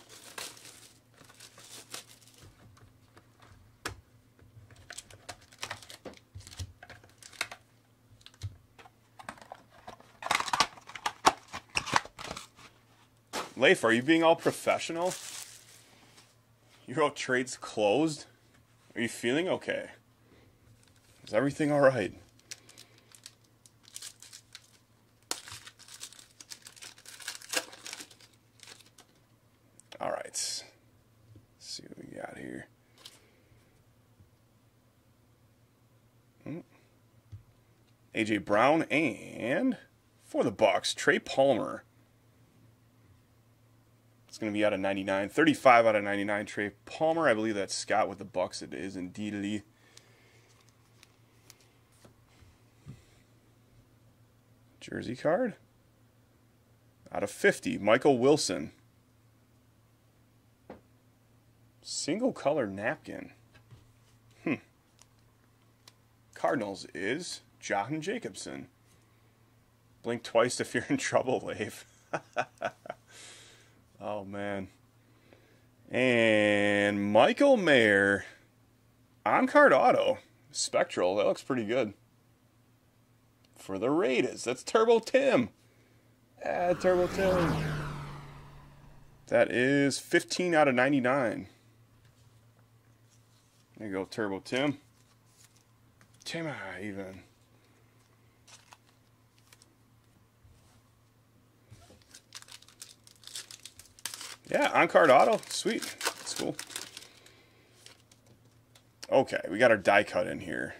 Leif, are you being all professional? Your all trades closed? Are you feeling okay? Is everything all right? All right. Let's see what we got here. AJ Brown and for the Bucks, Trey Palmer. It's going to be out of 99. 35 out of 99, Trey Palmer. I believe that's Scott with the Bucks. It is indeedly. Jersey card. Out of 50, Michael Wilson. Single color napkin. Cardinals is Johan Jacobson. Blink twice if you're in trouble, Leif. Oh, man. And Michael Mayer on-card auto. Spectral. That looks pretty good. For the Raiders. That's Turbo Tim. Ah, Turbo Tim. That is 15 out of 99. There you go, Turbo Tim. Timmy, even. Yeah, on-card auto. Sweet. That's cool. Okay, we got our die cut in here.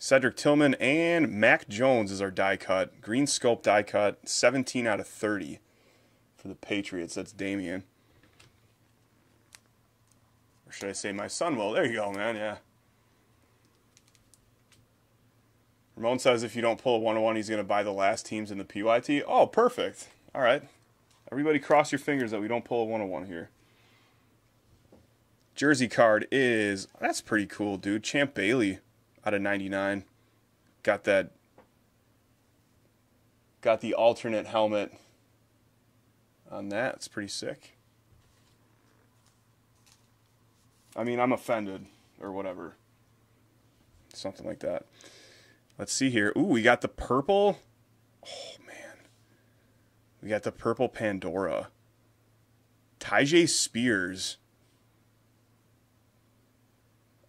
Cedric Tillman and Mac Jones is our die cut. Green scope die cut. 17 out of 30 for the Patriots. That's Damian. Or should I say my son will? There you go, man. Yeah. Ramon says if you don't pull a 101, he's going to buy the last teams in the PYT. Oh, perfect. All right. Everybody cross your fingers that we don't pull a 101 here. Jersey card is... That's pretty cool, dude. Champ Bailey out of 99. Got that... Got the alternate helmet on that. It's pretty sick. I mean, I'm offended or whatever. Something like that. Let's see here. Ooh, we got the purple. Oh, man. We got the purple Pandora. Tyjae Spears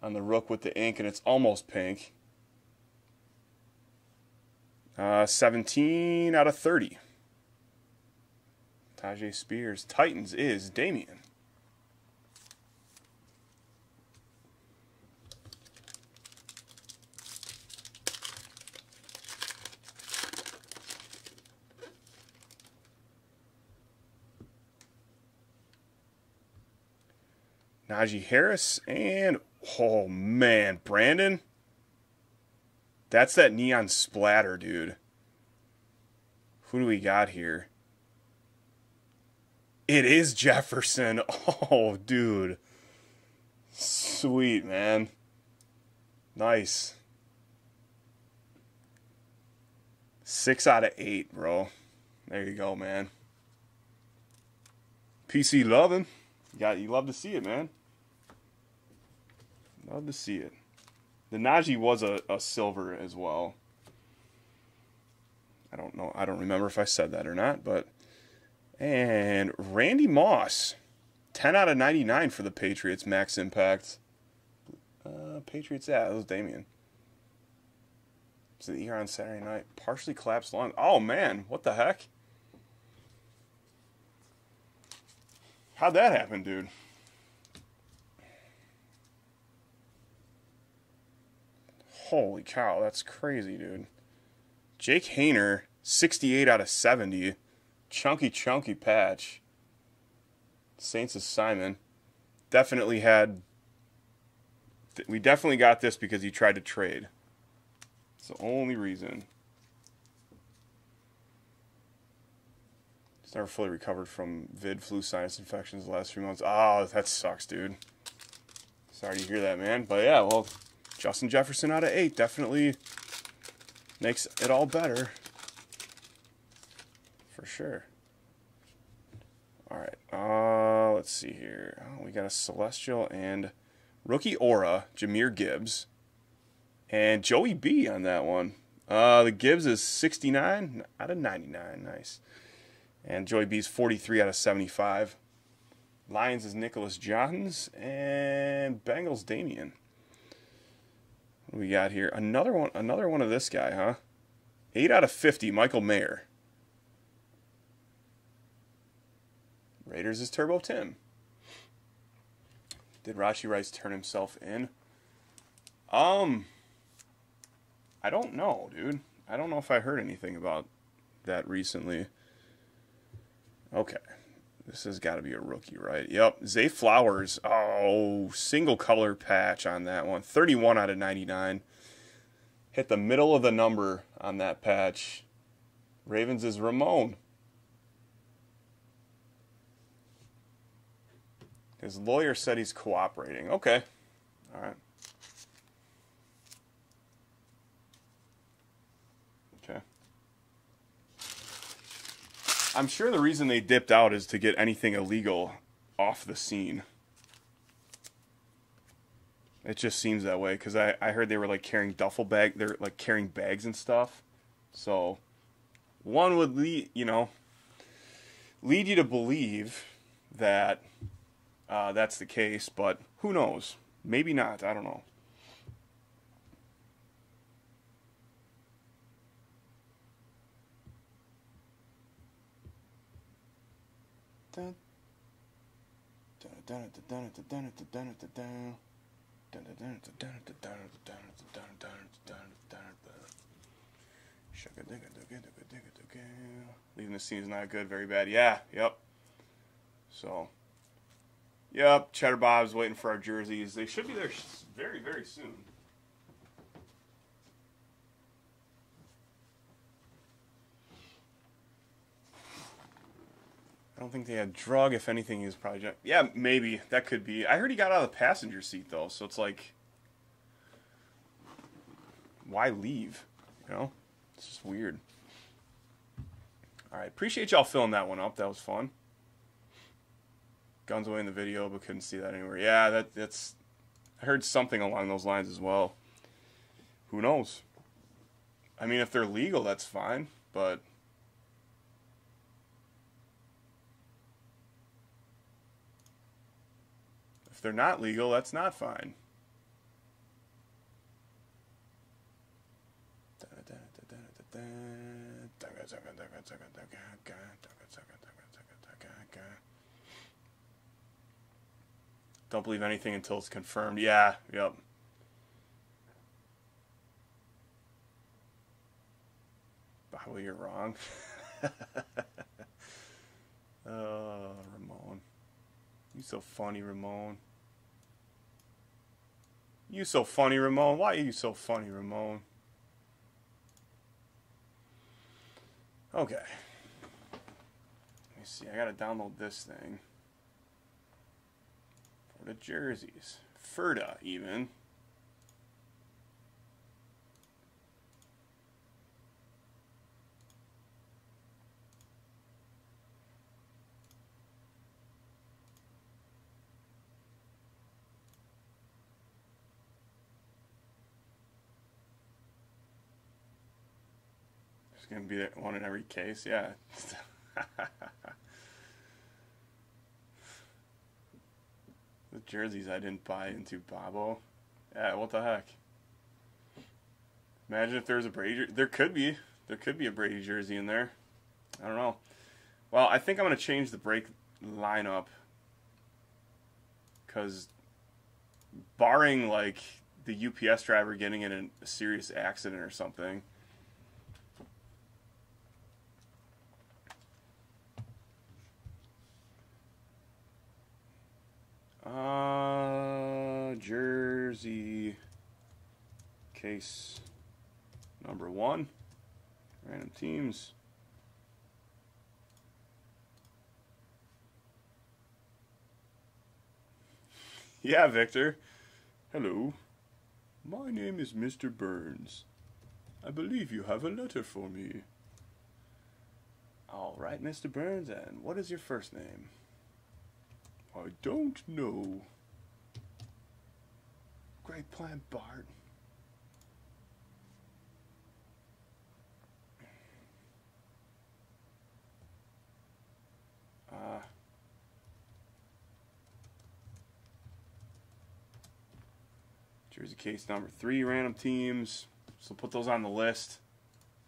on the Rook with the ink, and it's almost pink. 17 out of 30. Tyjae Spears. Titans is Damian. Najee Harris, and oh man, Brandon. That's that neon splatter, dude. Who do we got here? It is Jefferson. Oh, dude. Sweet, man. Nice. 6 out of 8, bro. There you go, man. PC loving. You love to see it, man. Love to see it. The Najee was a silver as well. I don't know. I don't remember if I said that or not, but... And Randy Moss. 10 out of 99 for the Patriots, max impact. Patriots, yeah, that was Damian. It's an ER on Saturday night. Partially collapsed lung. Oh, man, what the heck? How'd that happen, dude? Holy cow, that's crazy, dude. Jake Haener, 68 out of 70. Chunky, chunky patch. Saints is Simon. Definitely had... We definitely got this because he tried to trade. It's the only reason. He's never fully recovered from vid, flu, sinus infections the last few months. Oh, that sucks, dude. Sorry to hear that, man. But yeah, well, Justin Jefferson out of 8 definitely makes it all better. For sure. All right. Let's see here. Oh, we got a Celestial and Rookie Aura, Jahmyr Gibbs. And Joey B on that one. The Gibbs is 69 out of 99. Nice. And Joey B's 43 out of 75. Lions is Nicholas Johns. And Bengals, Damian. What do we got here? Another one of this guy, huh? 8 out of 50, Michael Mayer. Raiders is Turbo Tim. Did Rashi Rice turn himself in? I don't know, dude. I don't know if I heard anything about that recently. Okay, this has got to be a rookie, right? Yep, Zay Flowers. Oh, single color patch on that one. 31 out of 99. Hit the middle of the number on that patch. Ravens is Ramon. His lawyer said he's cooperating. Okay, all right. I'm sure the reason they dipped out is to get anything illegal off the scene. It just seems that way, because I heard they were like carrying duffel bag, they're like carrying bags and stuff. So one would lead you to believe that that's the case, but who knows? Maybe not. I don't know. Leaving the scene is not good, very bad. Yeah, yep. So, yep, Cheddar Bob's waiting for our jerseys. They should be there very, very soon. I don't think they had drug. If anything, he was probably drunk. Yeah, maybe. That could be. I heard he got out of the passenger seat, though, so it's like, why leave? You know? It's just weird. All right. Appreciate y'all filling that one up. That was fun. Guns away in the video, but couldn't see that anywhere. Yeah, that's... I heard something along those lines as well. Who knows? I mean, if they're legal, that's fine, but if they're not legal, that's not fine. Don't believe anything until it's confirmed. Yeah, yep. Probably you're wrong. Oh, Ramon. You so funny, Ramon. You so funny, Ramon. Why are you so funny, Ramon? Okay. Let me see. I gotta download this thing. The jerseys, Furda even. There's gonna be one in every case, yeah. The jerseys I didn't buy into Babo. Yeah, what the heck? Imagine if there was a Brady jersey. There could be a Brady jersey in there. I don't know. Well, I think I'm going to change the break lineup. Because barring, like, the UPS driver getting in a serious accident or something, jersey case number 1, random teams. Yeah, Victor. Hello. My name is Mr. Burns. I believe you have a letter for me. All right, Mr. Burns, and what is your first name? I don't know. Great plan, Bart. Jersey case number 3, random teams. So put those on the list.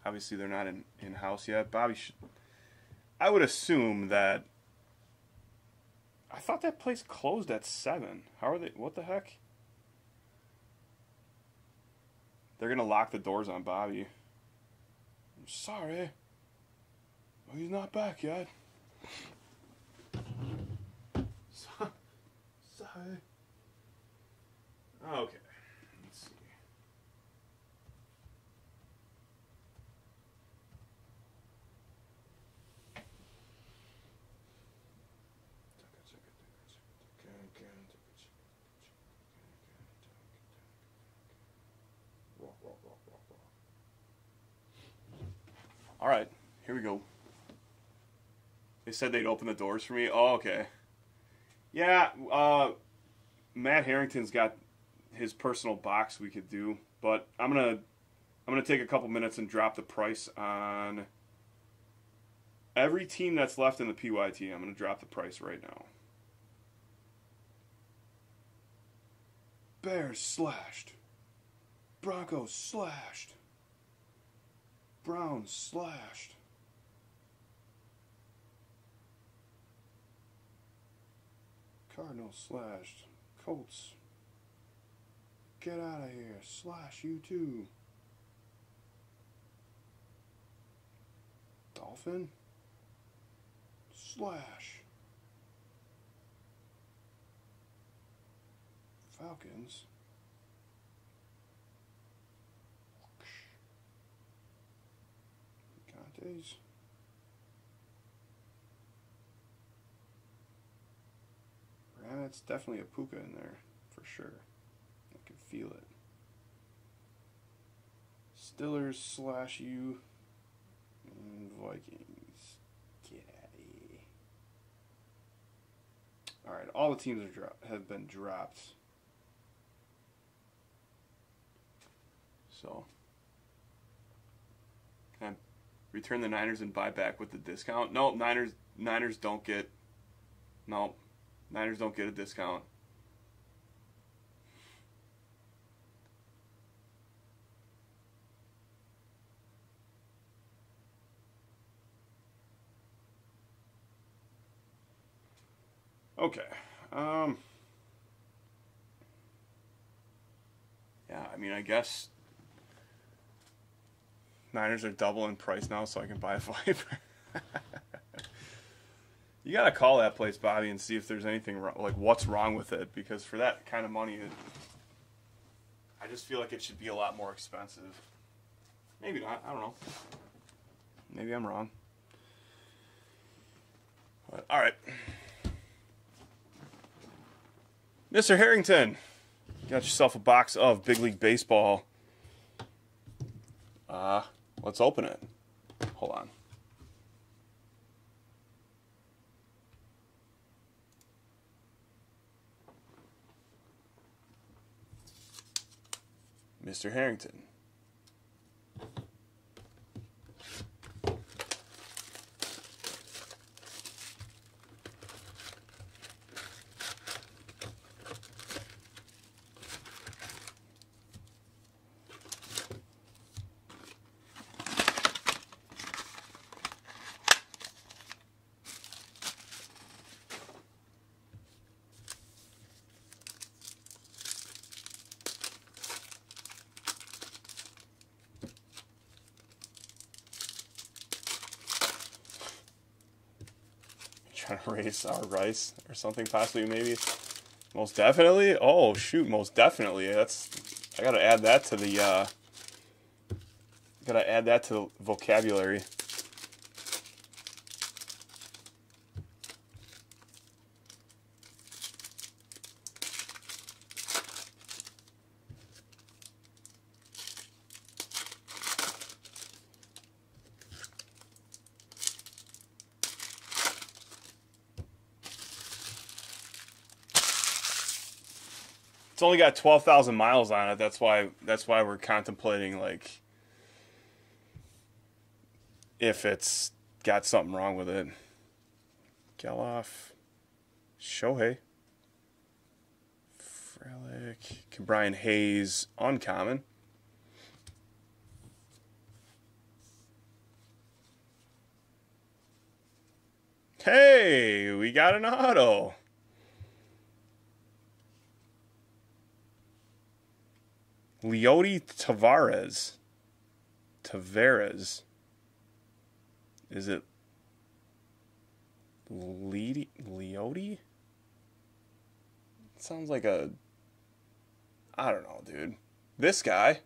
Obviously, they're not in house yet. Bobby should. I would assume that. I thought that place closed at 7. How are they? What the heck? They're gonna lock the doors on Bobby. I'm sorry. Well, he's not back yet. Sorry. Okay. Let's see. All right, here we go. They said they'd open the doors for me. Oh, okay. Yeah, Matt Harrington's got his personal box we could do, but I'm gonna take a couple minutes and drop the price on every team that's left in the PYT. I'm gonna drop the price right now. Bears slashed. Broncos slashed. Brown slashed. Cardinals slashed. Colts. Get out of here. Slash you too. Dolphin. Slash. Falcons. Days. That's definitely a Puka in there for sure. I can feel it. Steelers slash you and Vikings. Get out of here. All right, all the teams are have been dropped. So Return the Niners and buy back with the discount. Nope, Niners don't get. Nope, Niners don't get a discount. Okay. Yeah, I mean, I guess Niners are double in price now, so I can buy a Viper. You gotta call that place, Bobby, and see if there's anything wrong, like what's wrong with it, because for that kind of money, I just feel like it should be a lot more expensive. Maybe not. I don't know. Maybe I'm wrong. But all right. Mr. Harrington, you got yourself a box of Big League Baseball. Let's open it. Hold on. Mr. Harrington. Trying to raise our rice or something, possibly, maybe. Most definitely. Oh shoot, most definitely. That's, I gotta add that to the gotta add that to the vocabulary. It's only got 12,000 miles on it. That's why we're contemplating, like, if it's got something wrong with it. Geloff, Shohei, Frelick, Brian Hayes, uncommon. Hey, we got an auto. Leody Tavares. Is it Leody? It sounds like a, I don't know, dude. This guy.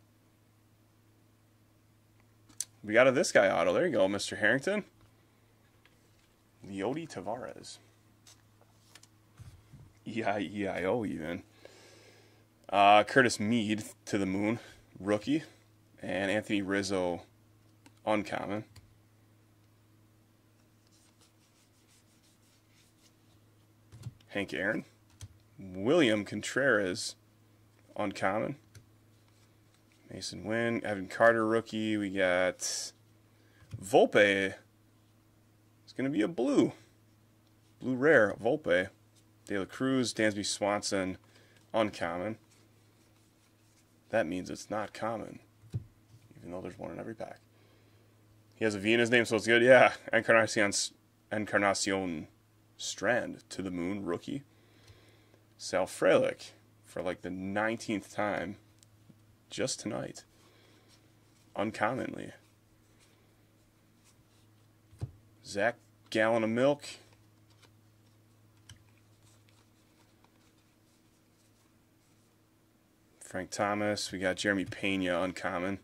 We got a this guy auto. There you go, Mr. Harrington. Leody Tavares. E-I-E-I-O even. Curtis Mead to the moon, rookie, and Anthony Rizzo, uncommon. Hank Aaron, William Contreras, uncommon. Mason Wynn, Evan Carter, rookie. We got Volpe. It's going to be a blue rare, Volpe. De La Cruz, Dansby Swanson, uncommon. That means it's not common, even though there's one in every pack. He has a V in his name, so it's good. Yeah, Encarnacion Strand to the moon, rookie. Sal Frelick for like the 19th time just tonight, uncommonly. Zach Gallon of Milk. Frank Thomas, we got Jeremy Pena, uncommon.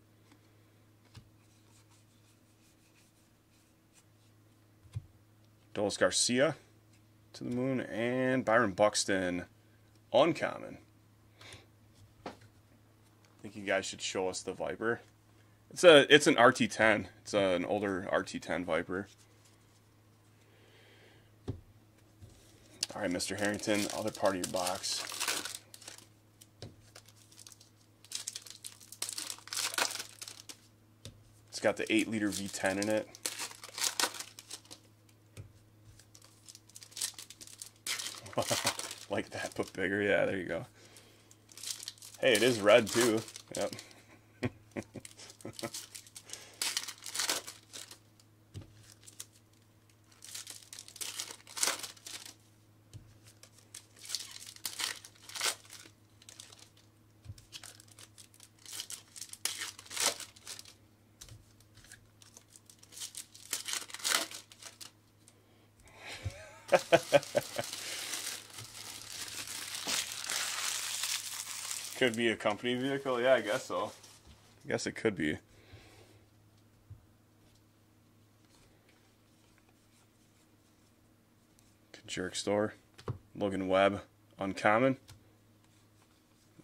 Dolis Garcia to the moon, and Byron Buxton, uncommon. I think you guys should show us the Viper. It's an RT10. It's an older RT10 Viper. All right, Mr. Harrington, other part of your box. It's got the 8-liter V10 in it. Like that, but bigger. Yeah, there you go. Hey, it is red too. Yep. Could be a company vehicle, yeah, I guess so. I guess it could be. Jerk Store, Logan Webb, Uncommon,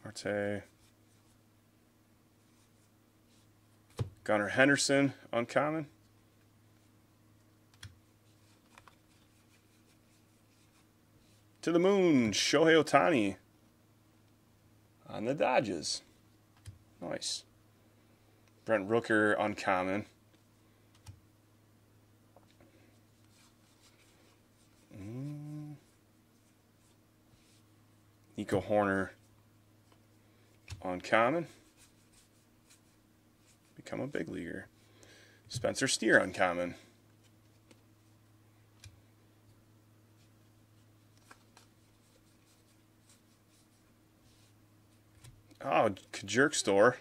Marte, Gunnar Henderson, Uncommon. To the moon, Shohei Ohtani. On the Dodgers. Nice. Brent Rooker, uncommon. Nico Horner, uncommon. Become a big leaguer. Spencer Steer, uncommon. Oh, Jerk Store,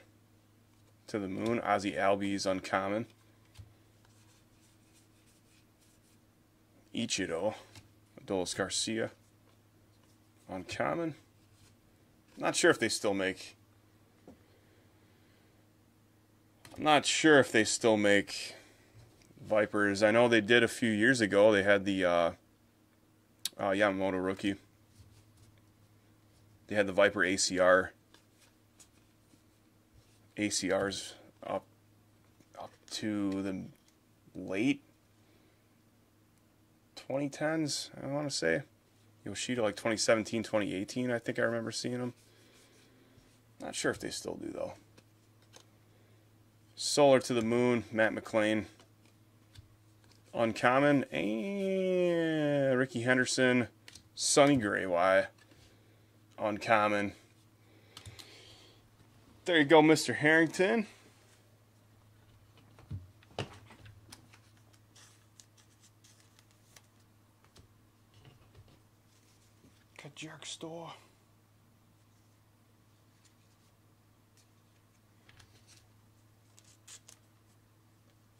to the moon. Ozzy Albies, uncommon. Ichiro, Adolis Garcia, uncommon. Not sure if they still make. I'm not sure if they still make Vipers. I know they did a few years ago. They had the Yamamoto rookie. They had the Viper ACR. ACRs up to the late 2010s, I want to say. Yoshida, like 2017, 2018, I think I remember seeing them. Not sure if they still do, though. Solar to the moon, Matt McClain. Uncommon, and Ricky Henderson, Sonny Gray-Wye. Uncommon. There you go, Mr. Harrington. Jerk Store.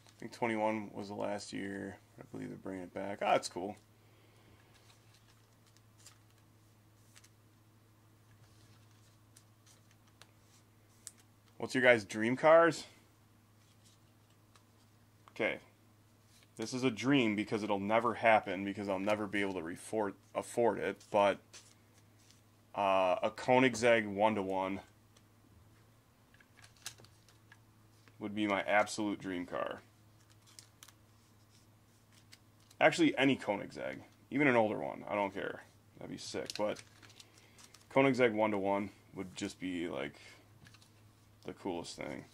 I think 21 was the last year. I believe they're bringing it back. Ah, that's cool. What's your guys' dream cars? Okay. This is a dream because it'll never happen because I'll never be able to afford it, but a Koenigsegg 1-to-1 would be my absolute dream car. Actually, any Koenigsegg, even an older one, I don't care. That'd be sick, but Koenigsegg 1-to-1 would just be like the coolest thing.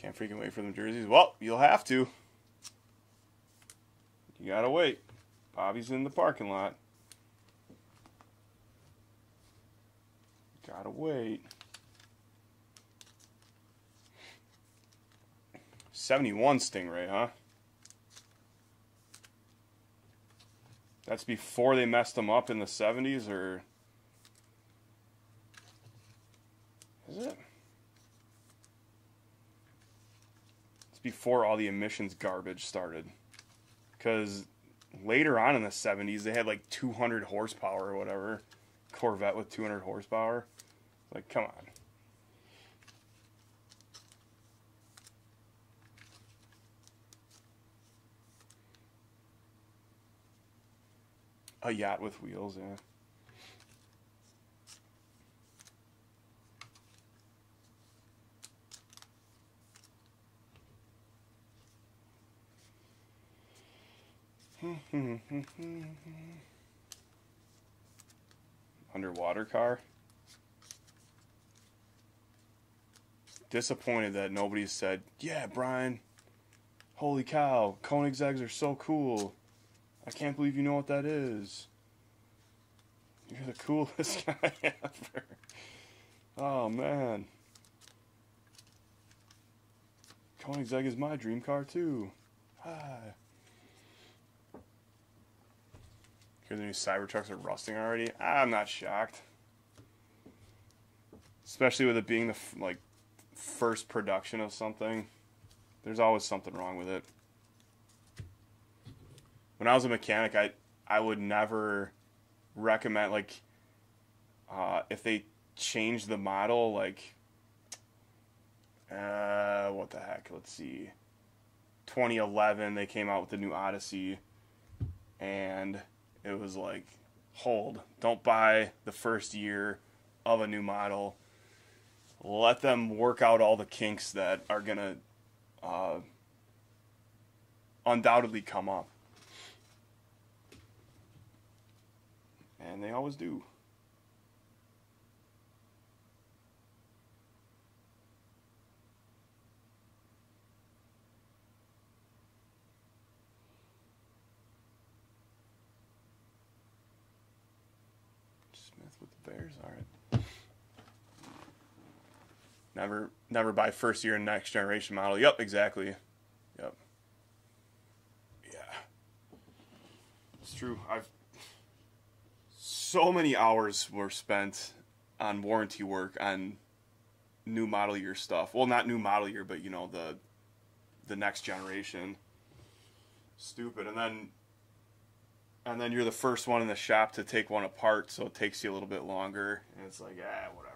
Can't freaking wait for them jerseys. Well, you'll have to. You gotta wait. Bobby's in the parking lot. Gotta wait. 71 Stingray, huh? That's before they messed them up in the 70s, or is it? It's before all the emissions garbage started. Because later on in the 70s, they had like 200 horsepower or whatever. Corvette with 200 horsepower. Like, come on. A yacht with wheels, yeah. Underwater car. disappointed that nobody said, yeah, Brian, holy cow, Koenigseggs are so cool. I can't believe you know what that is. You're the coolest guy ever. Oh, man. Koenigsegg is my dream car, too. Hi. Hear the new Cybertrucks are rusting already? I'm not shocked. Especially with it being the first production of something. There's always something wrong with it. When I was a mechanic, I would never recommend, if they change the model, what the heck, let's see, 2011, they came out with the new Odyssey, and it was like, hold, don't buy the first year of a new model, let them work out all the kinks that are going to undoubtedly come up. And they always do. Smith with the Bears, all right. Never buy first year next generation model. Yep, exactly. Yep. Yeah. It's true. So many hours were spent on warranty work on new model year stuff. Well, not new model year, but, you know, the next generation. Stupid. And then you're the first one in the shop to take one apart, so it takes you a little bit longer. And it's like, ah, whatever.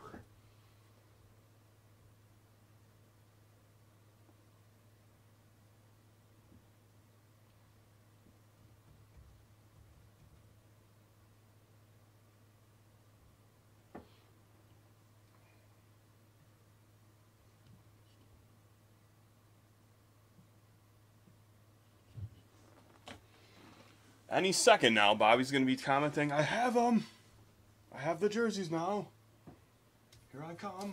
Any second now, Bobby's going to be commenting, I have them. I have the jerseys now. Here I come.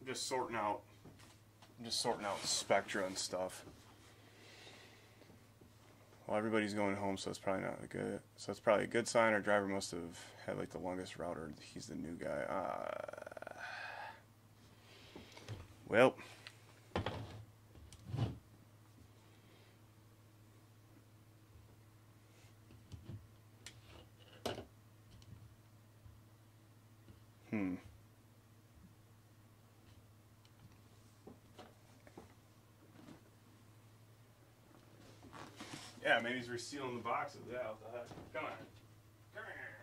I'm just sorting out Spectra and stuff. Well, everybody's going home, so it's probably not a good. So it's probably a good sign. Our driver must have had like the longest route, or he's the new guy. Well. Yeah, maybe he's resealing the boxes. Yeah, what the heck? Come on. Come here.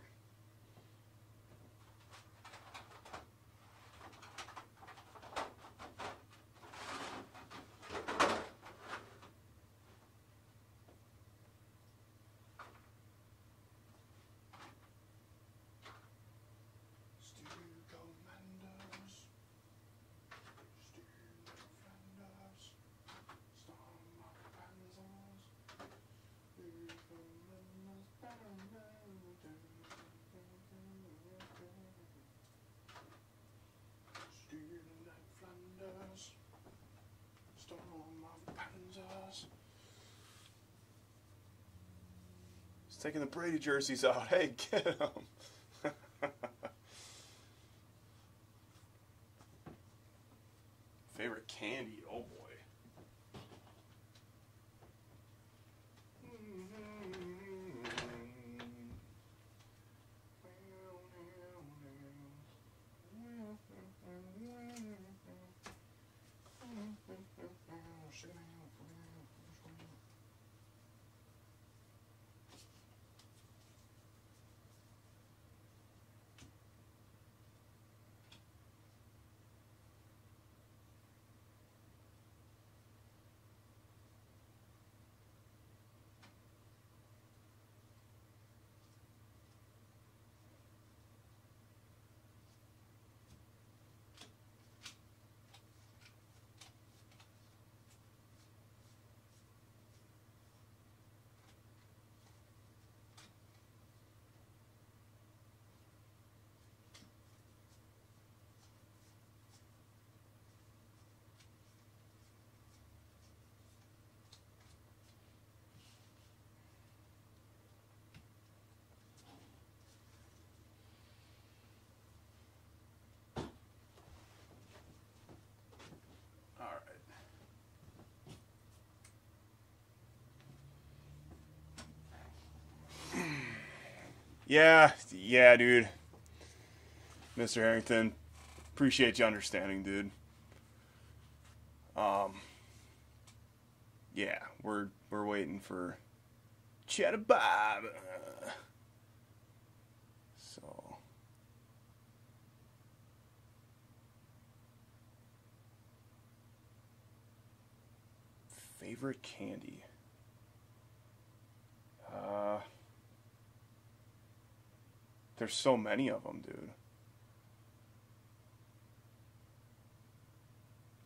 Taking the Brady jerseys out. Hey, get them. Favorite candy. Oh, boy. Yeah, dude. Mr. Harrington, appreciate you understanding, dude. Yeah, we're waiting for Cheddar Bob. So favorite candy. There's so many of them, dude.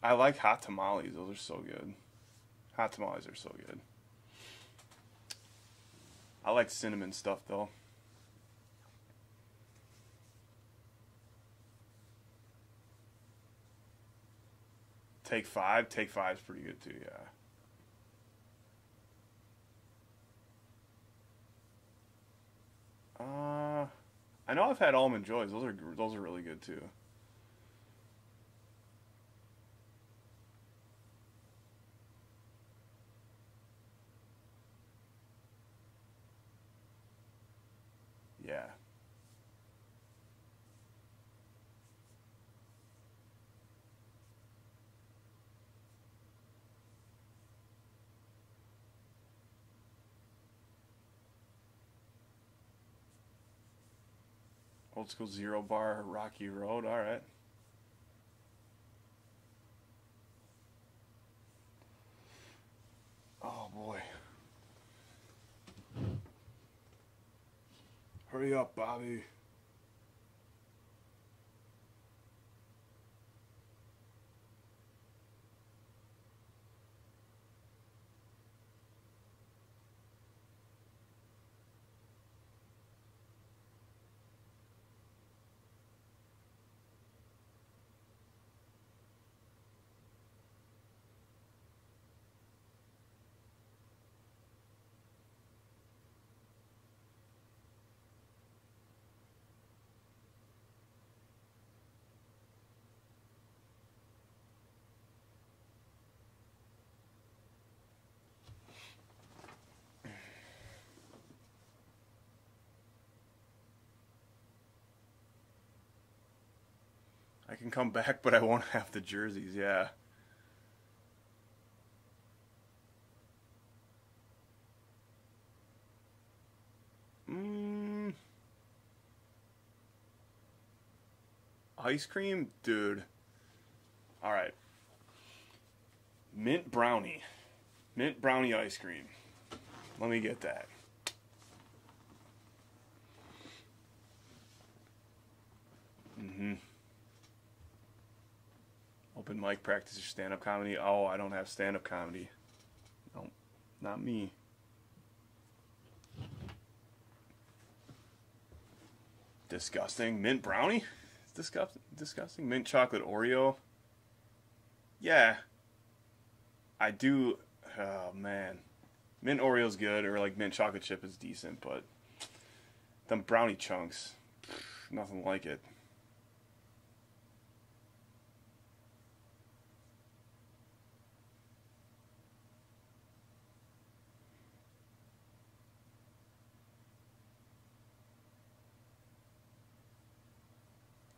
I like hot tamales. Those are so good. Hot tamales are so good. I like cinnamon stuff, though. Take Five. Take Five's pretty good, too, yeah. I know I've had Almond Joys. Those are really good too. Yeah. Old School Zero Bar, Rocky Road, all right. Oh, boy. Hurry up, Bobby. I can come back, but I won't have the jerseys, yeah. Ice cream? Dude. Alright. Mint brownie. Mint brownie ice cream. Let me get that. Mm-hmm. Open mic practice or stand-up comedy? Oh, I don't have stand-up comedy. No, not me. Disgusting. Mint brownie? It's disgusting. Mint chocolate Oreo? Yeah. I do... Oh, man. Mint Oreo's good, or like mint chocolate chip is decent, but them brownie chunks, pff, nothing like it.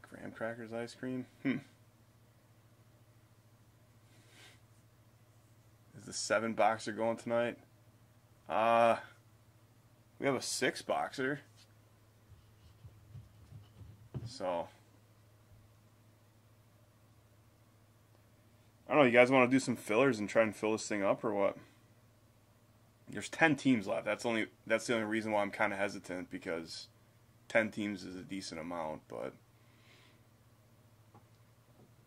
Graham crackers ice cream? Is the 7-boxer going tonight? We have a 6-boxer. So, I don't know, you guys want to do some fillers and try and fill this thing up or what? There's 10 teams left. That's the only reason why I'm kind of hesitant, because 10 teams is a decent amount, but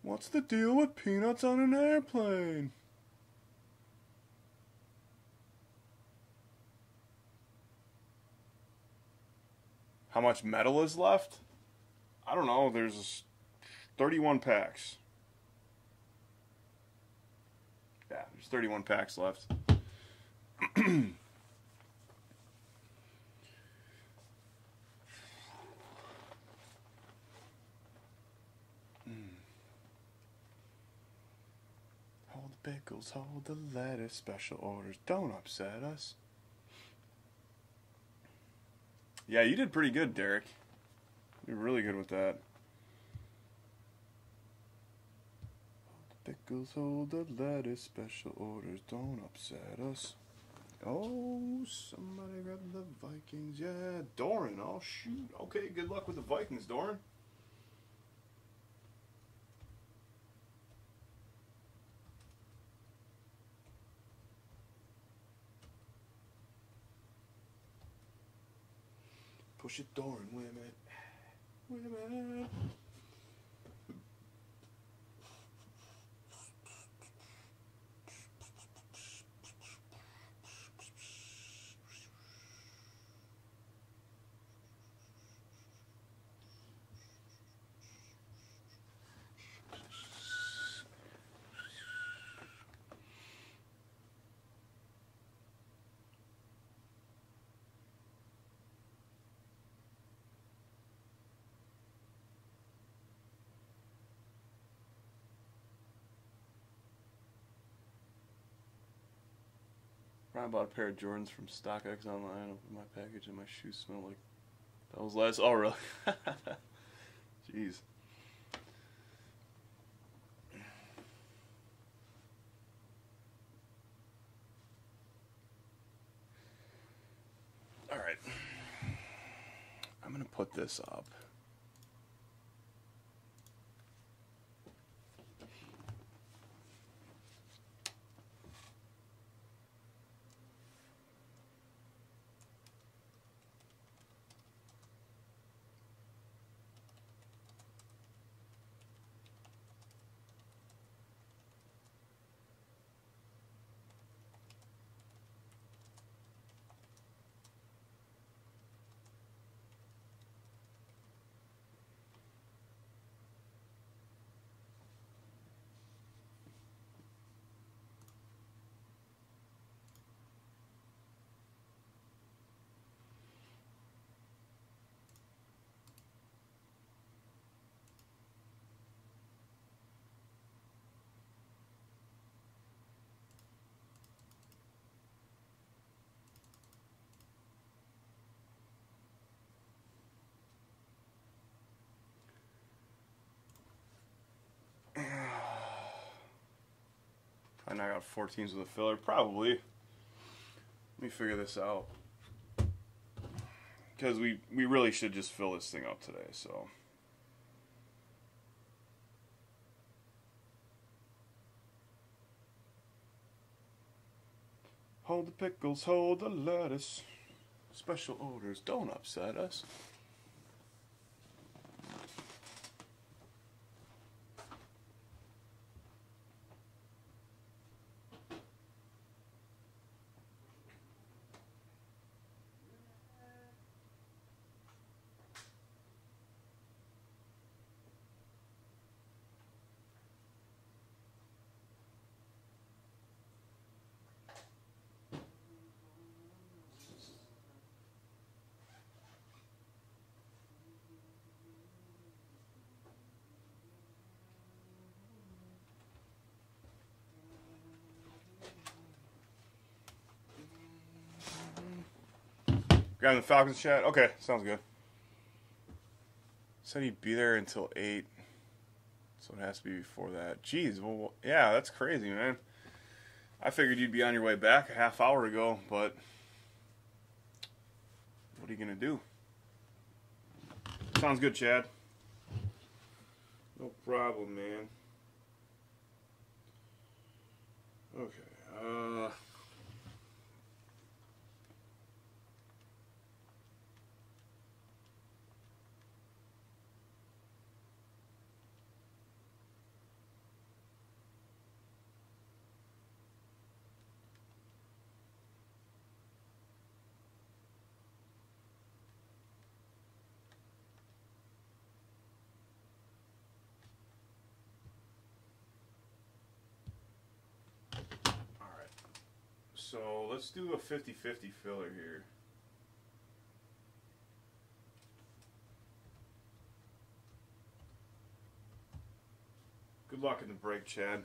what's the deal with peanuts on an airplane? How much metal is left? I don't know, there's 31 packs. Yeah, there's 31 packs left. Hold the pickles, hold the lettuce, special orders, don't upset us. Yeah, you did pretty good, Derek. You're really good with that. Pickles, hold the lettuce, special orders, don't upset us. Oh, somebody grab the Vikings. Yeah, Doran, oh shoot. Okay, good luck with the Vikings, Doran. Push it, Doran, wait a minute. Wait a minute. I bought a pair of Jordans from StockX online. I opened my package and my shoes smell like that was last. Oh, really? Jeez. All right. I'm going to put this up. And I got 4 teams with a filler, probably. Let me figure this out, because we really should just fill this thing up today, so. Hold the pickles, hold the lettuce. Special orders, don't upset us. Grabbing the Falcons chat? Okay, sounds good. Said he'd be there until 8. So it has to be before that. Jeez, well, yeah, that's crazy, man. I figured you'd be on your way back a half hour ago, but what are you going to do? Sounds good, Chad. No problem, man. Okay, so let's do a 50-50 filler here. Good luck in the break, Chad.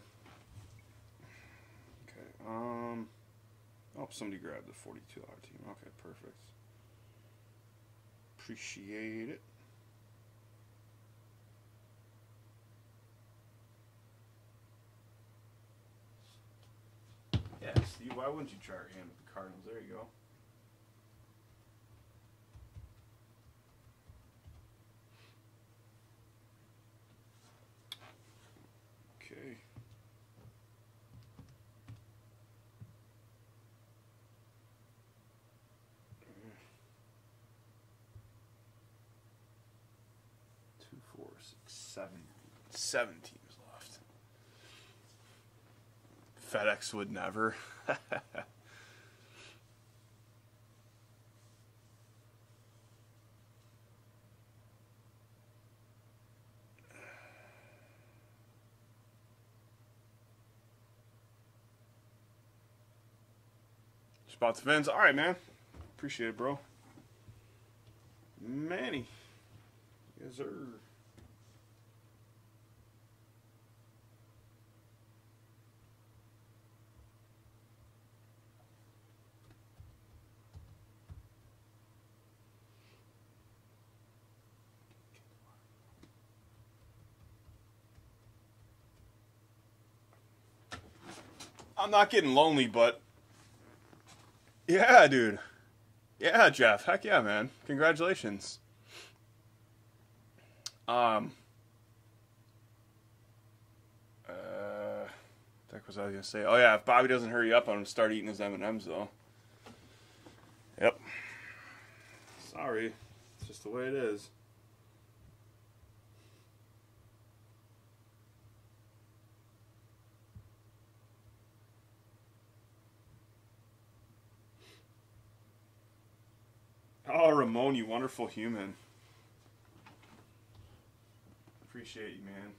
Okay, oh, somebody grabbed the 42 out team. Okay, perfect. Appreciate it. Yeah, Steve, why wouldn't you try your hand with the Cardinals? There you go. Okay. Two, four, six, seven. 17. FedEx would never. Spot the Vins. All right, man. Appreciate it, bro. Manny. Yes, sir. I'm not getting lonely, but yeah, dude. Yeah, Jeff. Heck yeah, man. Congratulations. That was what I was gonna say. Oh yeah, if Bobby doesn't hurry up, I'm gonna start eating his M&Ms though. Yep. Sorry, it's just the way it is. Oh, Ramon, you wonderful human. Appreciate you, man.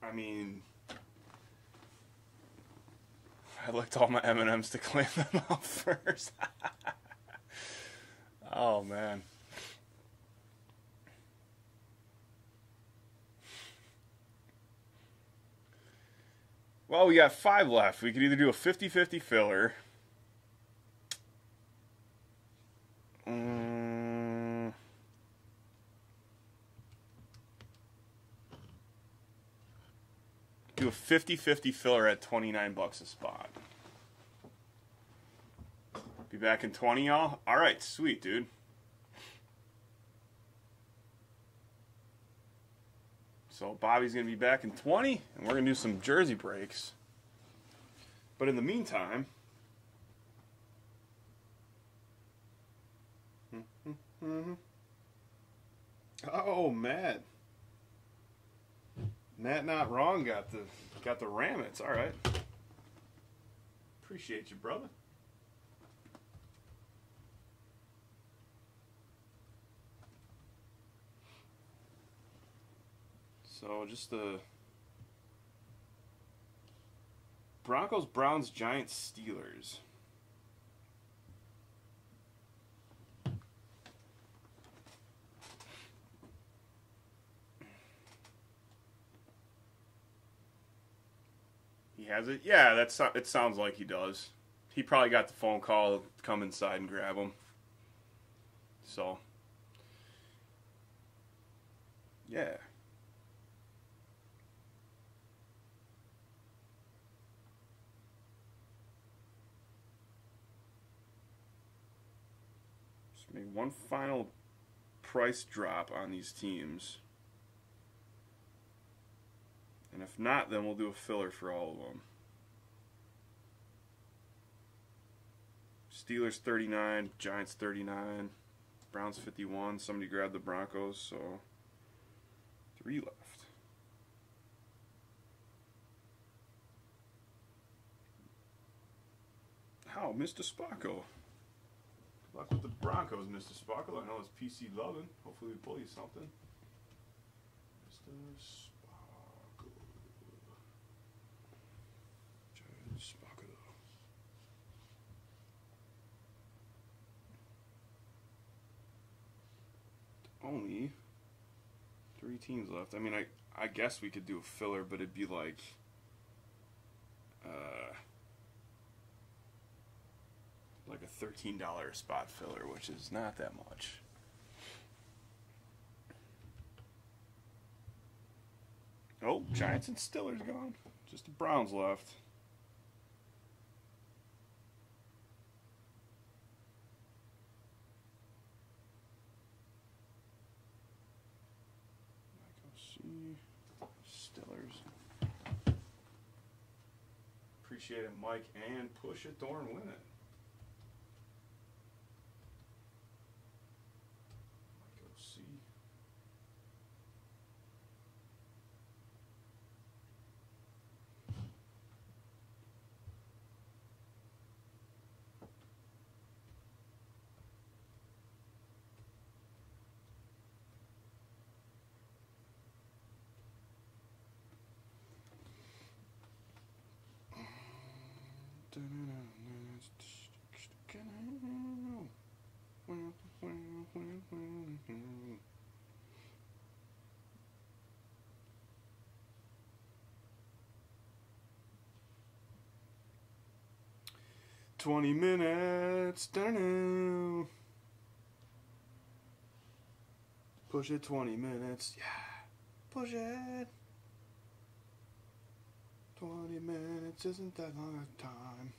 I mean, I licked all my M&Ms to clean them off first. Oh, man. Well, we got 5 left. We could either do a 50-50 filler. Do a 50-50 filler at $29 a spot. Be back in 20, y'all. All right, sweet, dude. So Bobby's gonna be back in 20, and we're gonna do some jersey breaks. But in the meantime, oh, Matt. Matt Not Wrong got the Ramets. All right. Appreciate you, brother. So just the Broncos, Browns, Giants, Steelers. He has it? Yeah, that's, it sounds like he does. He probably got the phone call, come inside and grab him. So, yeah. Just make one final price drop on these teams. And if not, then we'll do a filler for all of them. Steelers 39, Giants 39, Browns 51. Somebody grabbed the Broncos, so 3 left. How, Mr. Spocko? Good luck with the Broncos, Mr. Spocko. I know it's PC loving. Hopefully we pull you something. Mr. Spocko. Only 3 teams left. I mean, I guess we could do a filler, but it'd be like a $13 spot filler, which is not that much. Oh, Giants and Steelers gone. Just the Browns left. Steelers. Appreciate it, Mike, and push it, Thorn, win it. Mike OC. $20 minutes. Dun-dun. Push it 20 minutes. Yeah. Push it. 20 minutes isn't that long a time.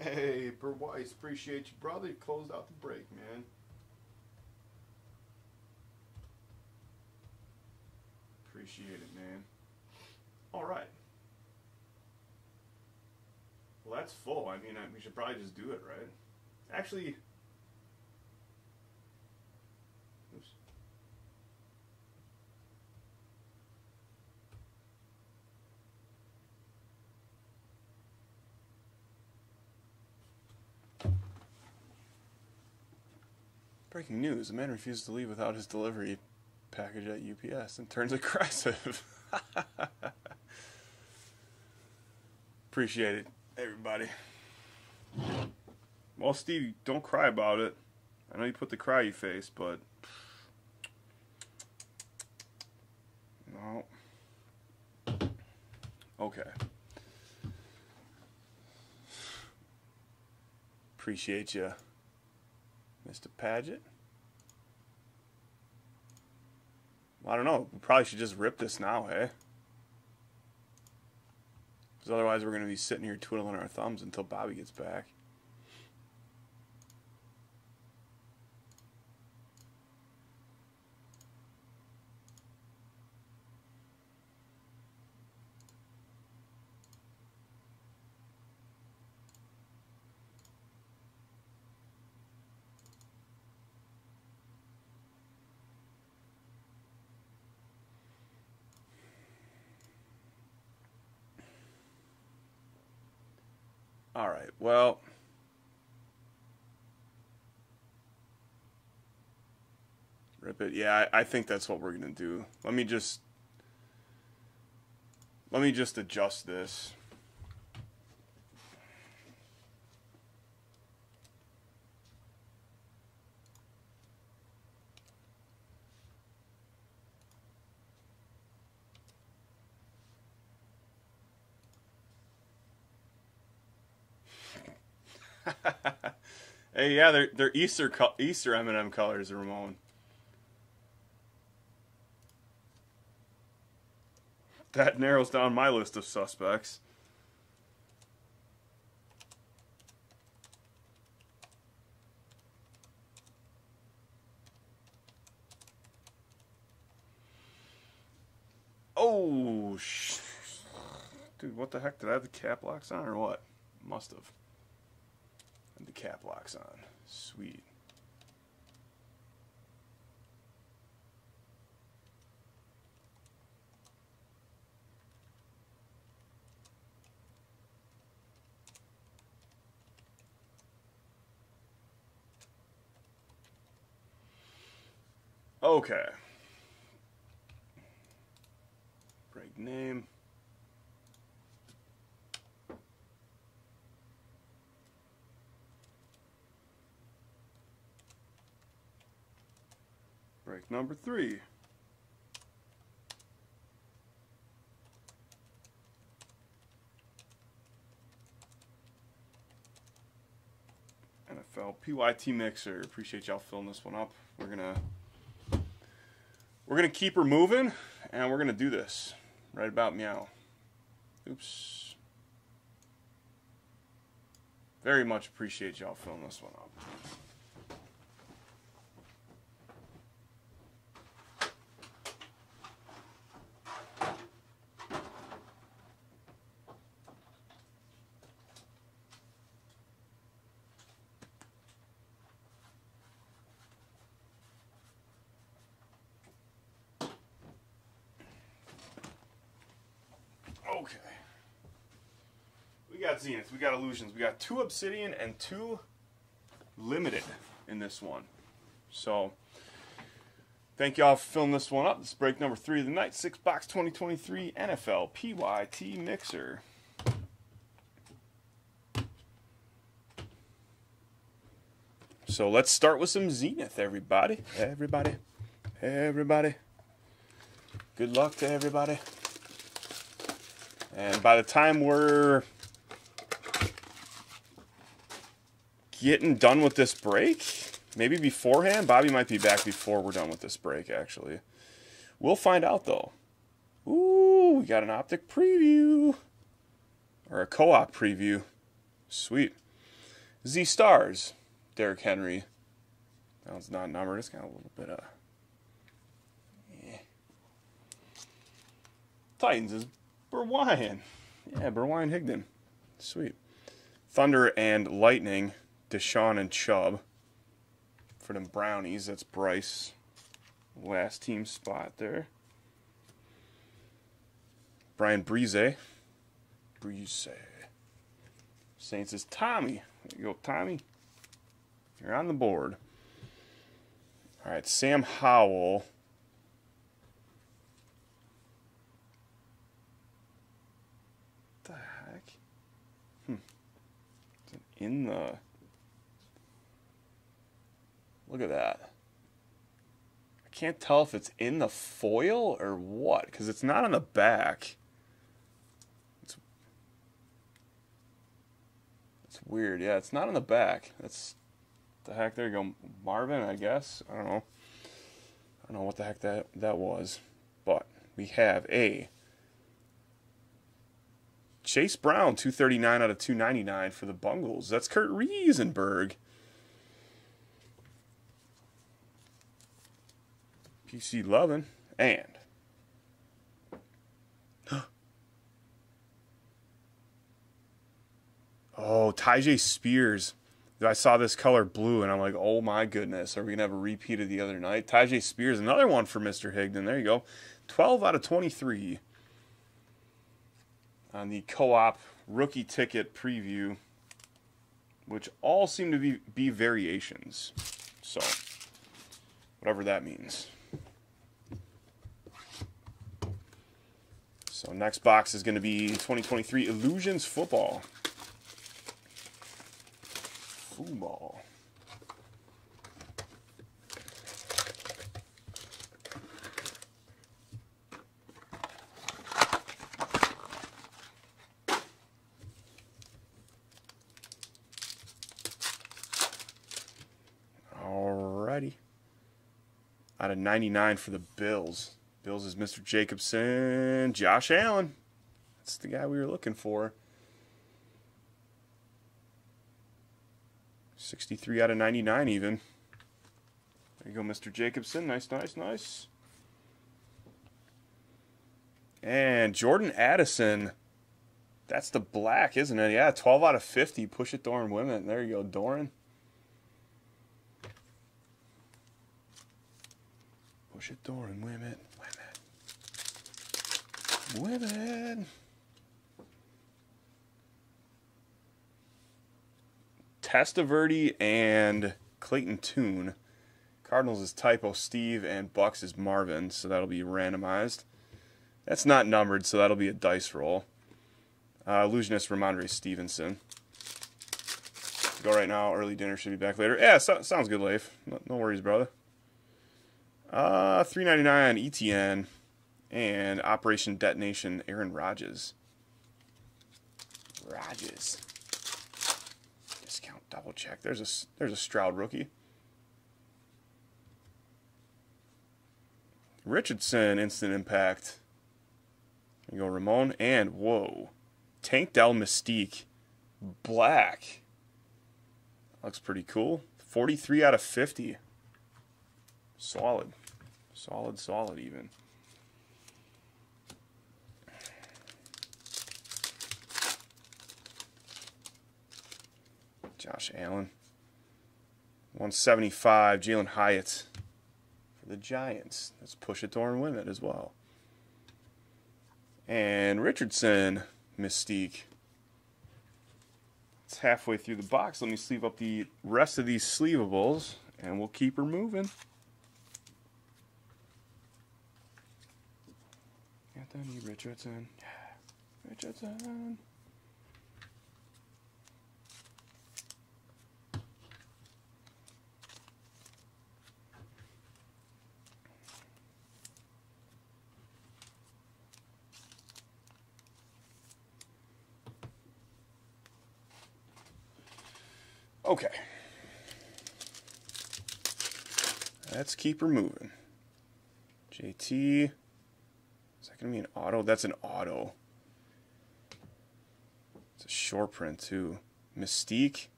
Hey, Per Weiss, appreciate you, brother. You closed out the break, man. Appreciate it, man. All right. Well, that's full. I mean, we should probably just do it, right? Actually, oops. Breaking news, a man refuses to leave without his delivery package at UPS and turns aggressive. Appreciate it, everybody. Well, Steve, don't cry about it. I know you put the cryy face, but no. Okay. Appreciate you, Mr. Paget. Well, I don't know. We probably should just rip this now, hey? Because otherwise we're going to be sitting here twiddling our thumbs until Bobby gets back. All right, well, rip it. Yeah, I think that's what we're going to do. Let me just Let me just adjust this. Hey, yeah, they're Easter M&M colors, Ramon. That narrows down my list of suspects. Oh, shit. Dude, what the heck? Did I have the cap locks on or what? Must have. And the cap locks on. Sweet. Okay. Break name. Break number 3. NFL PYT mixer. Appreciate y'all filling this one up. We're gonna keep her moving, and we're gonna do this right about meow. Oops. Very much appreciate y'all filling this one up. Okay, we got Zenith, we got Illusions, we got 2 Obsidian and 2 Limited in this one. So, thank y'all for filling this one up. This is break number 3 of the night, 6 box 2023 NFL PYT Mixer. So let's start with some Zenith, everybody. Everybody, everybody. Good luck to everybody. And by the time we're getting done with this break, maybe beforehand, Bobby might be back before we're done with this break, actually. We'll find out, though. Ooh, we got an optic preview. Or a co-op preview. Sweet. Z-Stars, Derrick Henry. That one's not numbered. It's got a little bit of... yeah. Titans is... Berwyn. Yeah, Berwyn Higdon. Sweet. Thunder and Lightning, Deshaun and Chubb. For them Brownies, that's Bryce. Last team spot there. Brian Brise. Brise. Saints is Tommy. There you go, Tommy. You're on the board. All right, Sam Howell. In the, look at that. I can't tell if it's in the foil or what, because it's not on the back. It's weird. Yeah, it's not on the back. That's the heck. There you go, Marvin, I guess. I don't know what the heck that was, but we have a Chase Brown, 239 out of 299 for the Bungles. That's Kurt Riesenberg. PC Lovin. And oh, Tyjae Spears. I saw this color blue, and I'm like, oh my goodness. Are we going to have a repeat of the other night? Tyjae Spears, another one for Mr. Higdon. There you go. 12 out of 23. On the co-op rookie ticket preview, which all seem to be variations. So, whatever that means. So next box is going to be 2023 Illusions Football. Football. Alrighty. Out of 99 for the Bills. Bills is Mr. Jacobson, Josh Allen. That's the guy we were looking for. 63 out of 99 even. There you go, Mr. Jacobson. Nice, nice, nice. And Jordan Addison. That's the black, isn't it? Yeah, 12 out of 50. Push it, Doran Women. There you go, Doran. Push it, Doran Women. Women. Testaverde and Clayton Tune. Cardinals is Typo Steve and Bucks is Marvin, so that'll be randomized. That's not numbered, so that'll be a dice roll. Illusionist Ramondre Stevenson. Go right now. Early dinner, should be back later. Yeah, sounds good, Leif. No worries, brother. $3.99 ETN. And Operation Detonation, Aaron Rodgers. Discount double check. There's a Stroud rookie. Richardson, instant impact. There you go, Ramon. And, whoa, Tank Dell Mystique. Black. Looks pretty cool. 43 out of 50. Solid. Solid even. Josh Allen. 175, Jalen Hyatt for the Giants. Let's push it to and win it as well. And Richardson, Mystique. It's halfway through the box. Let me sleeve up the rest of these sleevables, and we'll keep her moving. Anthony Richardson. Richardson. Okay, let's keep her moving. JT, is that going to be an auto? That's an auto. It's a short print, too. Mystique,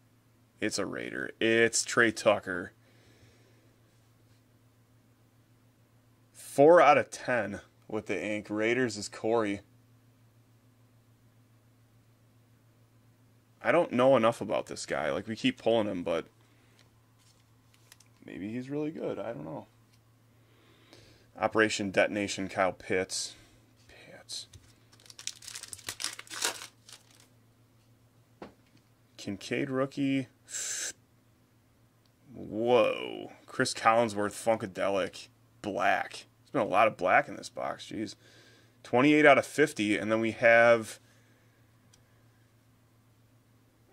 it's a Raider. It's Trey Tucker. 4 out of 10 with the ink. Raiders is Corey. I don't know enough about this guy. Like, we keep pulling him, but maybe he's really good. I don't know. Operation Detonation, Kyle Pitts. Kincaid rookie. Whoa. Chris Collinsworth, Funkadelic. Black. There's been a lot of black in this box. Jeez. 28 out of 50. And then we have...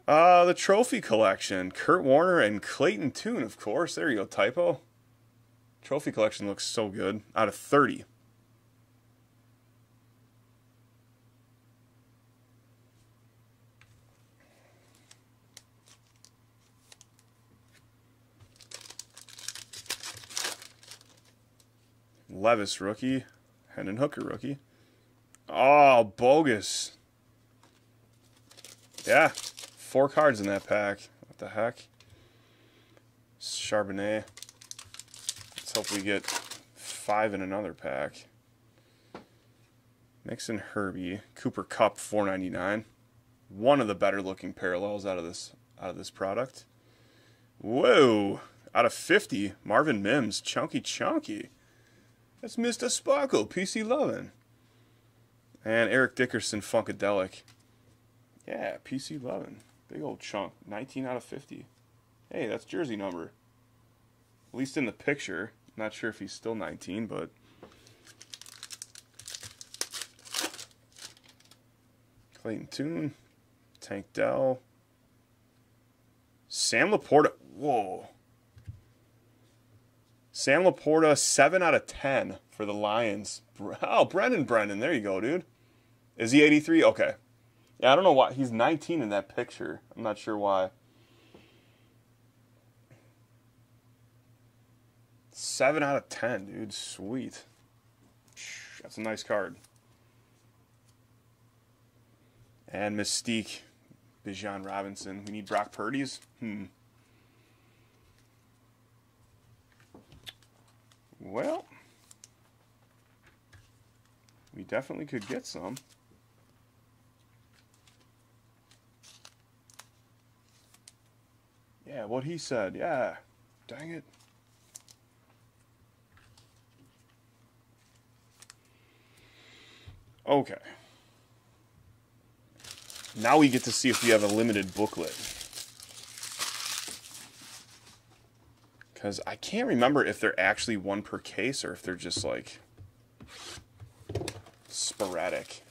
the trophy collection. Kurt Warner and Clayton Tune, of course. There you go, typo. Trophy collection looks so good. Out of 30. Levis rookie. Hendon Hooker rookie. Oh, bogus. Yeah. 4 cards in that pack. What the heck? Charbonnet. Let's hope we get 5 in another pack. Mixon Herbie. Cooper Kupp, $4.99. One of the better looking parallels out of this product. Whoa! Out of 50, Marvin Mims, Chunky. That's Mr. Sparkle, PC Lovin'. And Eric Dickerson, Funkadelic. Yeah, PC Lovin'. Big old chunk. 19 out of 50. Hey, that's jersey number. At least in the picture. Not sure if he's still 19, but... Clayton Tune, Tank Dell, Sam Laporta. Whoa. Sam Laporta, 7 out of 10 for the Lions. Oh, Brennan. There you go, dude. Is he 83? Okay. Yeah, I don't know why. He's 19 in that picture. I'm not sure why. 7 out of 10, dude. Sweet. That's a nice card. And Mystique, Bijan Robinson. We need Brock Purdy's? Well, we definitely could get some. Yeah, what he said. Yeah. Dang it. Okay. Now we get to see if we have a limited booklet. Because I can't remember if they're actually one per case or if they're just, like, sporadic.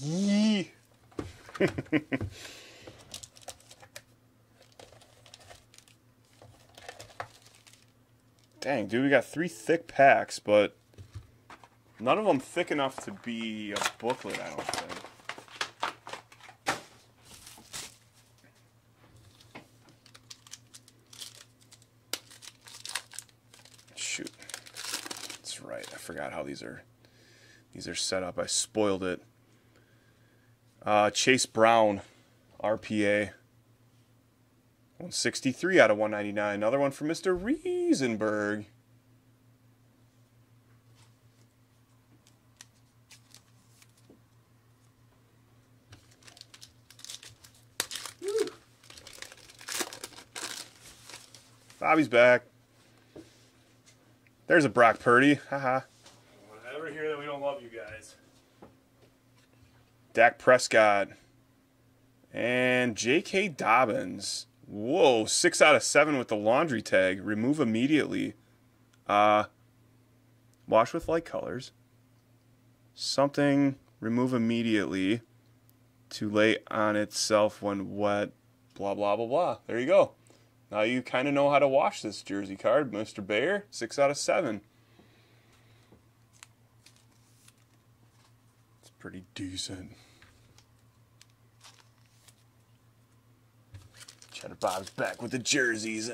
Yee! Dang, dude, we got 3 thick packs, but... none of them thick enough to be a booklet, I don't think. Shoot. That's right. I forgot how these are set up. I spoiled it. Chase Brown, RPA. 163 out of 199. Another one for Mr. Riesenberg. Bobby's back. There's a Brock Purdy. Haha. Don't ever hear that we don't love you guys. Dak Prescott. And J.K. Dobbins. Whoa, 6 out of 7 with the laundry tag. Remove immediately. Wash with light colors. Something. Remove immediately. To lay on itself when wet. Blah, blah, blah, blah. There you go. Now you kind of know how to wash this jersey card, Mr. Bayer. 6 out of 7. It's pretty decent. Cheddar Bob's back with the jerseys.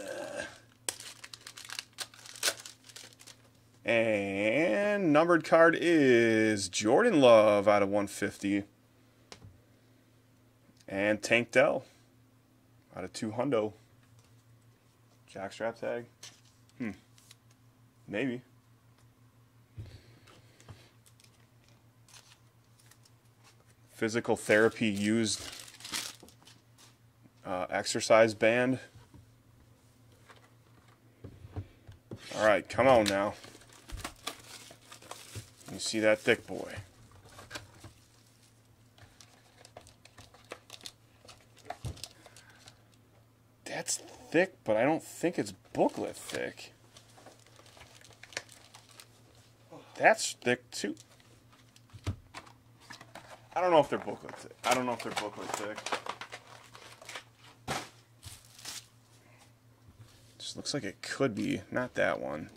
And numbered card is Jordan Love out of 150. And Tank Dell out of 200. Jackstrap tag? Maybe. Physical therapy used exercise band. All right, come on now. You see that thick boy. That's thick, but I don't think it's booklet thick. That's thick too. I don't know if they're booklet thick. Just looks like it could be. Not that one.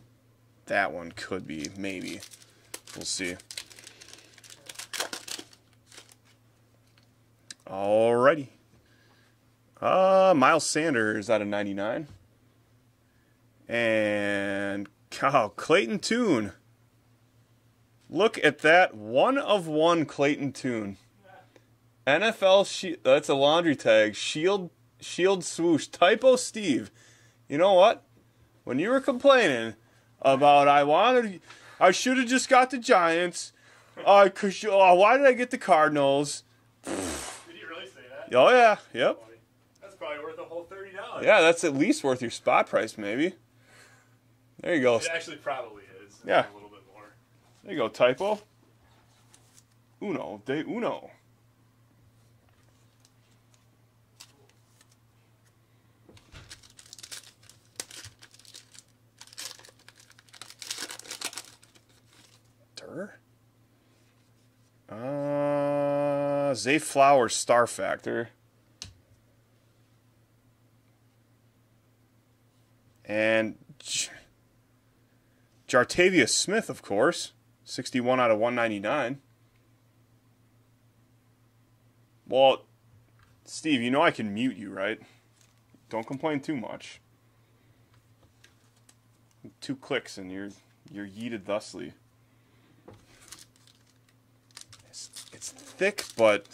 That one could be, maybe. We'll see. Alrighty. Miles Sanders out of 99. And Clayton Tune. Look at that. 1 of 1 Clayton Tune. NFL Shield. That's a laundry tag. Shield swoosh. Typo Steve. You know what? When you were complaining about I should have just got the Giants. Why did I get the Cardinals? Did you really say that? Oh yeah. Yep. Probably worth a whole $30. Yeah, that's at least worth your spot price, maybe. There you go. It actually probably is. Yeah. A little bit more. There you go, typo. Uno, de uno. Copper. Zay Flowers, Star Factor. And Jartavia Smith, of course. 61 out of 199. Well, Steve, you know I can mute you, right? Don't complain too much. 2 clicks and you're yeeted thusly. It's thick, but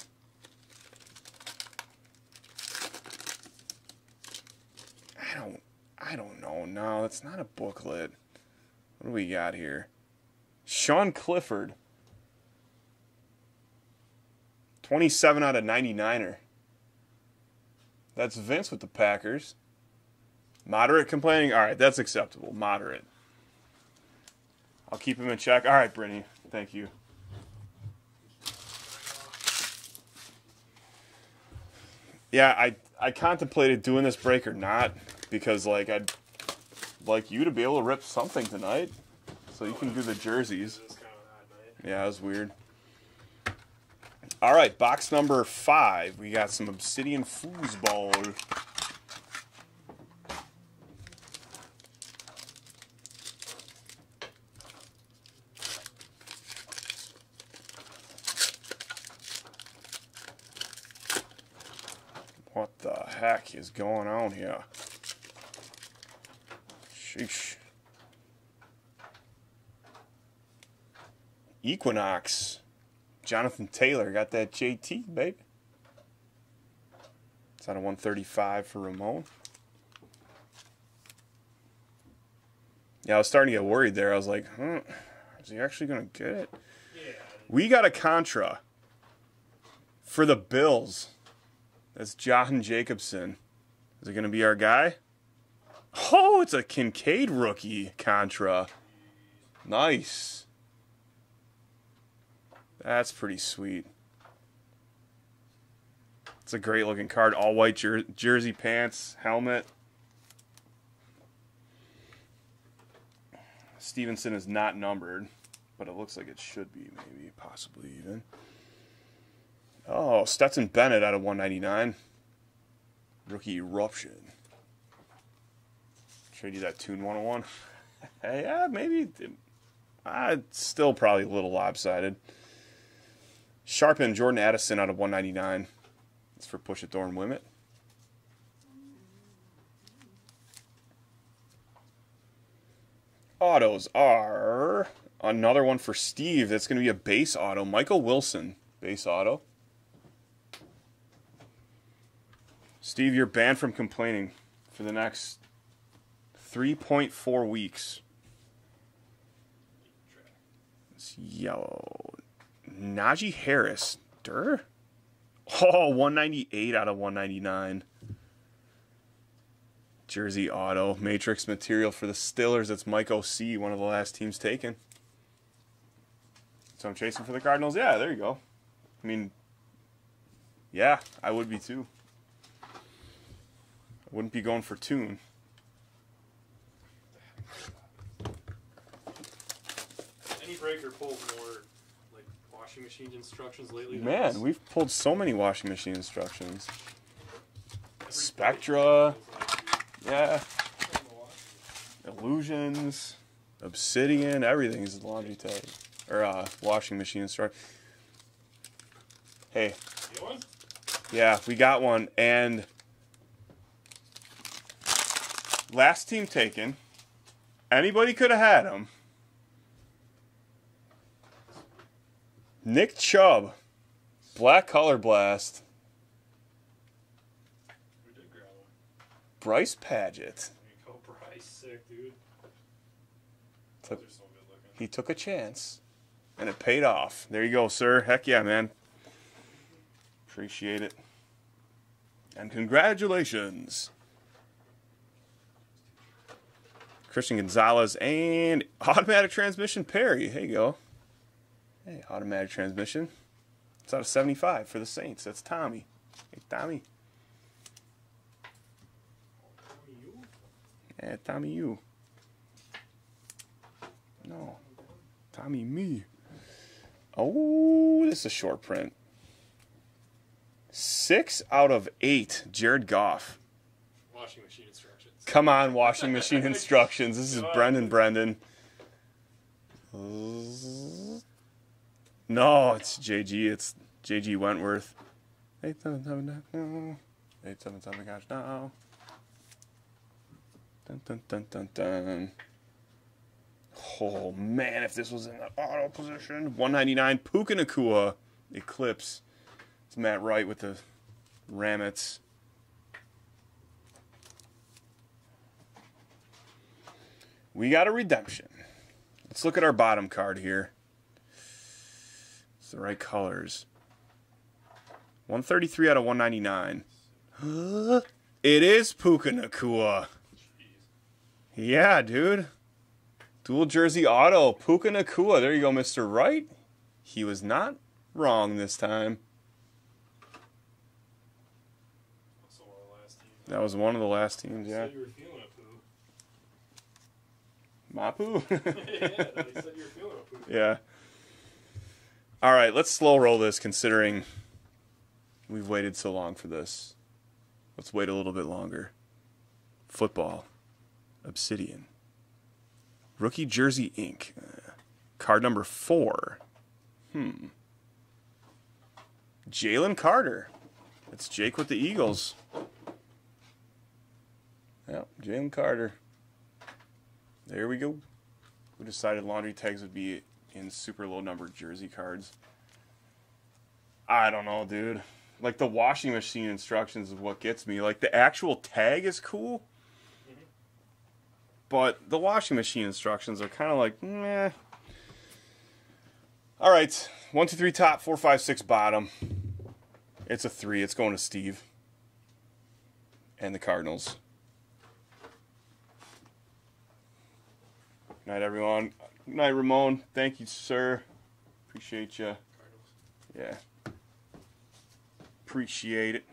I don't know. No, it's not a booklet. What do we got here? Sean Clifford. 27 out of 99er. That's Vince with the Packers. Moderate complaining? All right, that's acceptable. Moderate. I'll keep him in check. All right, Brittany. Thank you. Yeah, I contemplated doing this break or not because, like, I'd like you to be able to rip something tonight so you can do the jerseys. Yeah, it was weird. All right, box number 5. We got some Obsidian Foosball. What the heck is going on here? Sheesh. Equinox. Jonathan Taylor got that JT, baby. It's out of 135 for Ramon. Yeah, I was starting to get worried there. I was like, is he actually going to get it? Yeah. We got a Contra for the Bills. That's John Jacobson. Is it going to be our guy? Oh, it's a Kincaid rookie Contra. Nice. That's pretty sweet. It's a great looking card. All white jersey, pants, helmet. Stevenson is not numbered, but it looks like it should be, maybe, possibly even. Oh, Stetson Bennett out of 199. Rookie Eruption. Should I do that Tune 101? Yeah, maybe. It's still probably a little lopsided. Sharpen Jordan Addison out of 199. It's for Push It Thorne Wimmett. Autos are another one for Steve. That's going to be a base auto. Michael Wilson, base auto. Steve, you're banned from complaining for the next 3.4 weeks. It's yellow. Najee Harris. Durr? Oh, 198 out of 199. Jersey auto. Matrix material for the Steelers. That's Mike O.C., one of the last teams taken. So I'm chasing for the Cardinals. Yeah, there you go. I mean, yeah, I would be too. Wouldn't be going for Tune. Any breaker pulled more like washing machine instructions lately? Man, we've pulled so many washing machine instructions. Spectra, yeah, Illusions, Obsidian, everything is laundry tag or washing machine instruction. Hey. You got one? Yeah, we got one and. Last team taken. Anybody could have had him. Nick Chubb. Black Color Blast. We did grab one. Bryce Padgett. There you go, Bryce. Sick, dude. Those are so good looking. He took a chance, and it paid off. There you go, sir. Heck yeah, man. Appreciate it. And congratulations. Christian Gonzalez and automatic transmission Perry. There you go. Hey, automatic transmission. It's out of 75 for the Saints. That's Tommy. Hey, Tommy. Yeah, Tommy you. No. Tommy me. Oh, this is a short print. 6 out of 8, Jared Goff. Washing machine instructions. Come on, washing machine instructions. This is Brendan. No, it's JG. It's JG Wentworth. 877 now. 877 gosh now. Dun dun dun dun dun. Oh man, if this was in the auto position. 199 Puka Nacua Eclipse. It's Matt Wright with the Ramets. We got a redemption. Let's look at our bottom card here. It's the right colors. 133 out of 199. It is Puka Nacua. Yeah, dude. Dual jersey auto, Puka Nacua. There you go, Mr. Wright. He was not wrong this time. That was one of the last teams, yeah. You said you were feeling a poo. My poo? Yeah, they said you were feeling a poo. Yeah. All right, let's slow roll this considering we've waited so long for this. Let's wait a little bit longer. Football. Obsidian. Rookie Jersey Inc. Card number 4. Jalen Carter. That's Jake with the Eagles. Yep, Jalen Carter. There we go. We decided laundry tags would be in super low numbered jersey cards. I don't know, dude. Like, the washing machine instructions is what gets me. Like, the actual tag is cool. But the washing machine instructions are kind of like, meh. All right, 1, 2, 3 top, 4, 5, 6 bottom. It's a 3. It's going to Steve and the Cardinals. Good night, everyone. Good night, Ramon. Thank you, sir. Appreciate you. Yeah. Appreciate it.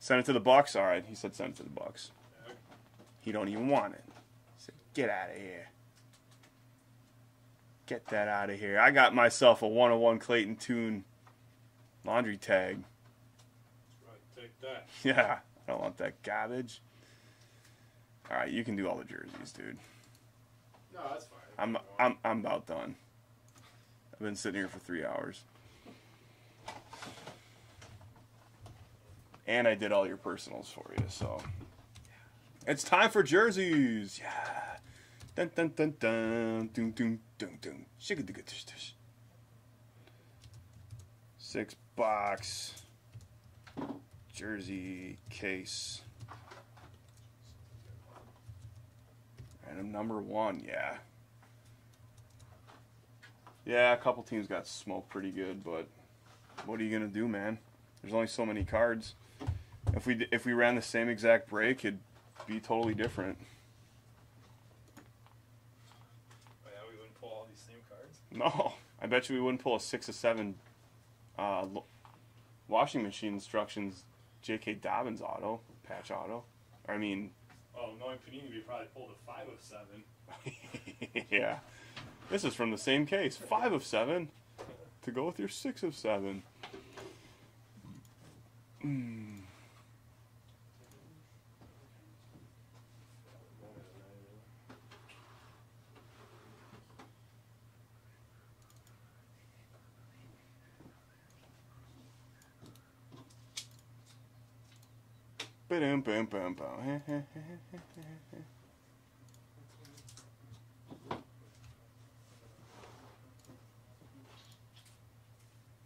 Send it to the Bucks. All right, he said send it to the Bucks. He don't even want it. Get out of here. Get that out of here. I got myself a 101 Clayton Tune laundry tag. That's right, take that. Yeah, I don't want that garbage. All right, you can do all the jerseys, dude. No, that's fine. I'm about done. I've been sitting here for 3 hours. And I did all your personals for you, so it's time for jerseys. Yeah. Dun dun dun dun dun dun dun dun. Shake the good. 6 box jersey case. Random number 1, yeah. Yeah, a couple teams got smoked pretty good, but what are you gonna do, man? There's only so many cards. If we ran the same exact break, it'd be totally different. No, I bet you we wouldn't pull a 6 or 7 washing machine instructions J.K. Dobbins auto, patch auto. I mean... Oh, knowing Panini, we probably pulled a 5 of 7. Yeah. This is from the same case. 5 of 7 to go with your 6 of 7. Boom, boom, boom, boom.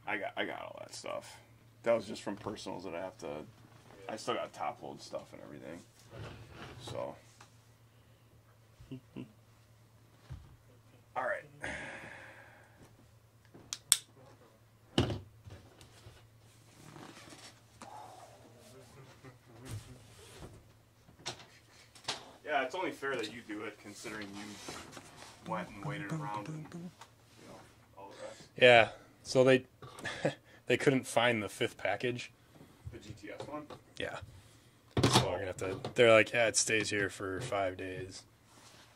I got all that stuff. That was just from personals that I have to. I still got top load stuff and everything. So. All right. Yeah, it's only fair that you do it, considering you went and waited around and, you know, all the rest. Yeah, so they couldn't find the 5th package. The GTS one? Yeah. So we're going to have to, they're like, yeah, it stays here for 5 days.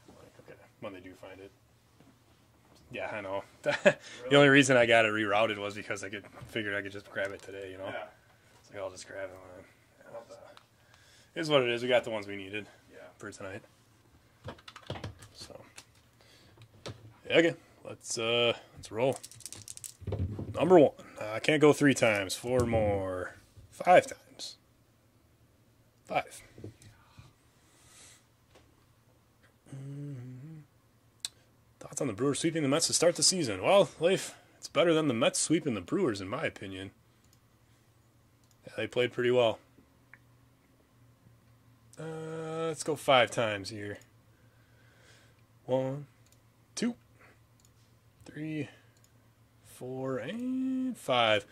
Like, okay, when they do find it. Yeah, I know. Really? The only reason I got it rerouted was because I figured I could just grab it today, you know? Yeah. It's like, I'll just grab it. Yeah, it is what it is. We got the ones we needed for tonight. So, yeah, okay, let's roll. Number one. I can't go 3 times. 4 more. 5 times. 5. Thoughts on the Brewers sweeping the Mets to start the season? Well, Leif, it's better than the Mets sweeping the Brewers, in my opinion. Yeah, they played pretty well. Let's go 5 times here. 1, 2, 3, 4, and 5.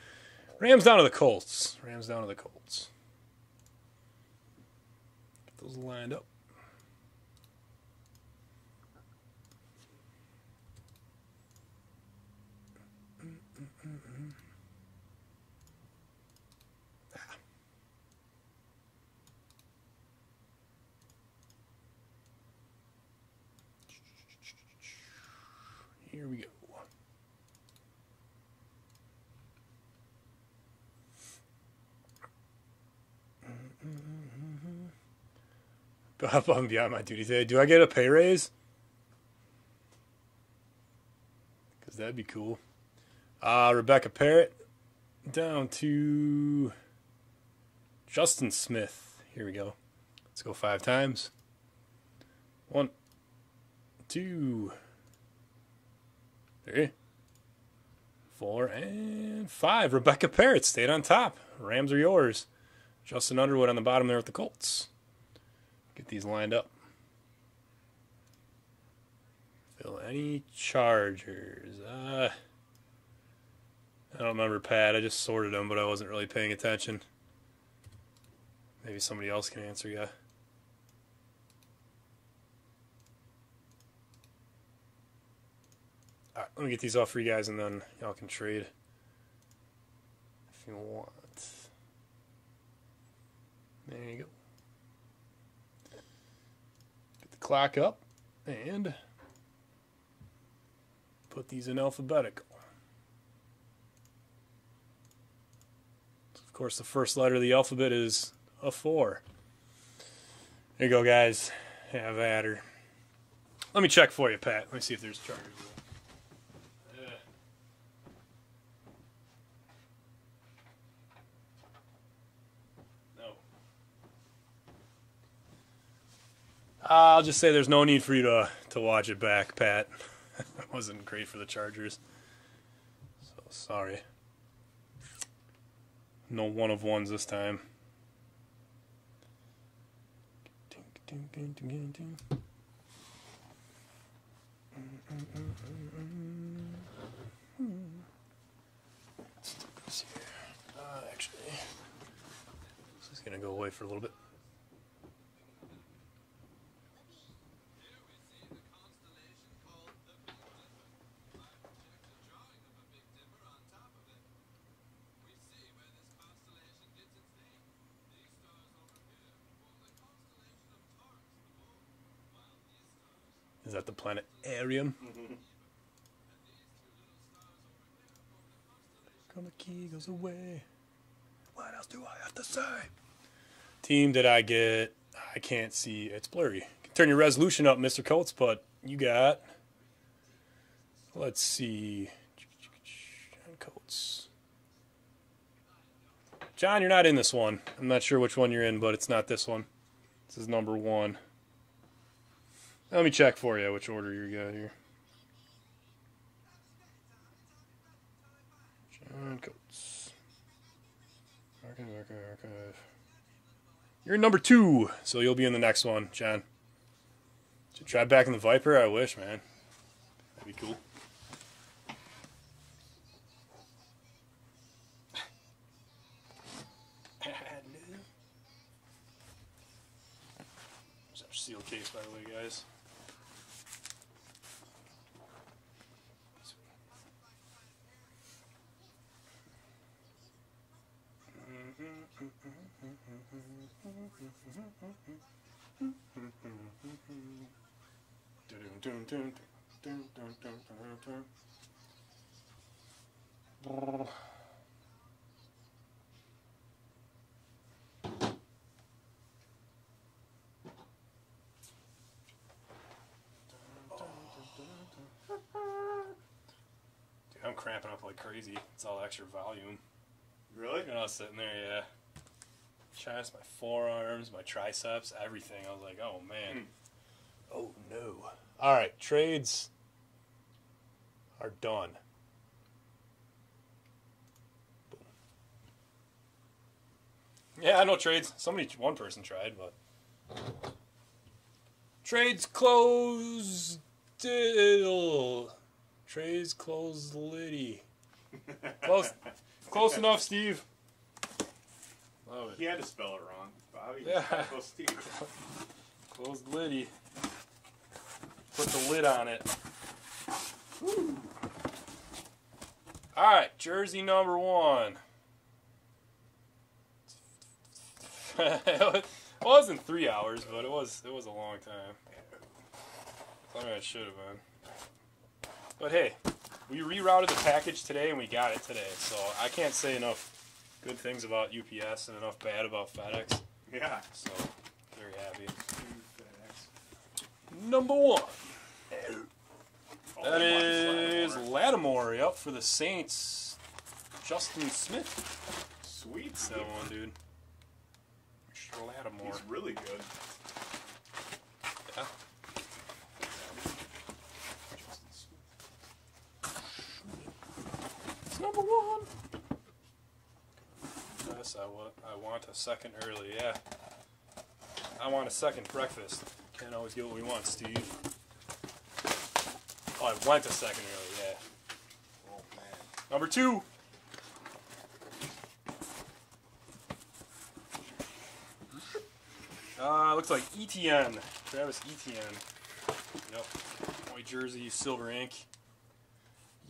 Rams down to the Colts. Rams down to the Colts. Get those lined up. Here we go. Above and beyond my duty today. Do I get a pay raise? Because that'd be cool. Rebecca Parrott. Down to Justin Smith. Here we go. Let's go 5 times. 1, 2, 3, 4, and 5. Rebecca Parrott stayed on top. Rams are yours. Justin Underwood on the bottom there with the Colts. Get these lined up. Fill any Chargers. I don't remember, Pat. I just sorted them, but I wasn't really paying attention. Maybe somebody else can answer you. All right, let me get these off for you guys, and then y'all can trade if you want. There you go. Get the clock up and put these in alphabetical. Of course, the first letter of the alphabet is a 4. There you go, guys. Have at her. Let me check for you, Pat. Let me see if there's Chargers. I'll just say there's no need for you to watch it back, Pat. It wasn't great for the Chargers. So sorry. No one of ones this time. Let's do this here. Actually, this is going to go away for a little bit. Is that the planet Arium? Mm-hmm. Come the key goes away. What else do I have to say? Team that I get, I can't see. It's blurry. You can turn your resolution up, Mr. Coates, but you got. Let's see. John Coates. John, you're not in this one. I'm not sure which one you're in, but it's not this one. This is number 1. Let me check for you which order you got here. John Coates. Archive. You're number 2, so you'll be in the next one, John. Should try backing the Viper? I wish, man. That'd be cool. There's our sealed case, by the way, guys. Dude, I'm cramping up like crazy. It's all extra volume. Really? And I was sitting there, yeah. Chest, my forearms, my triceps, everything. I was like, oh man. Oh no. Alright, trades are done. Boom. Yeah, I know trades. One person tried, but. Trades closed. Trades closed liddy. Close enough, Steve. Love it. He had to spell it wrong. Bobby, yeah. Close Steve. Closed liddy. Put the lid on it. Woo. All right, jersey number 1. It wasn't 3 hours, but it was a long time. Something it should have been. But hey, we rerouted the package today and we got it today. So I can't say enough good things about UPS and enough bad about FedEx. Yeah. So very happy. Number 1. That is Lattimore, yep, for the Saints. Justin Smith. Sweet. That one, dude. Mr. Lattimore. He's really good. Yeah. Justin Smith. It's number 1. Yes, I want a second early, yeah. I want a second breakfast. Can't always get what we want, Steve. Oh, I went a second early, yeah. Oh, man. Number 2. Looks like Etienne. Travis Etienne. Yep. White jersey, silver ink.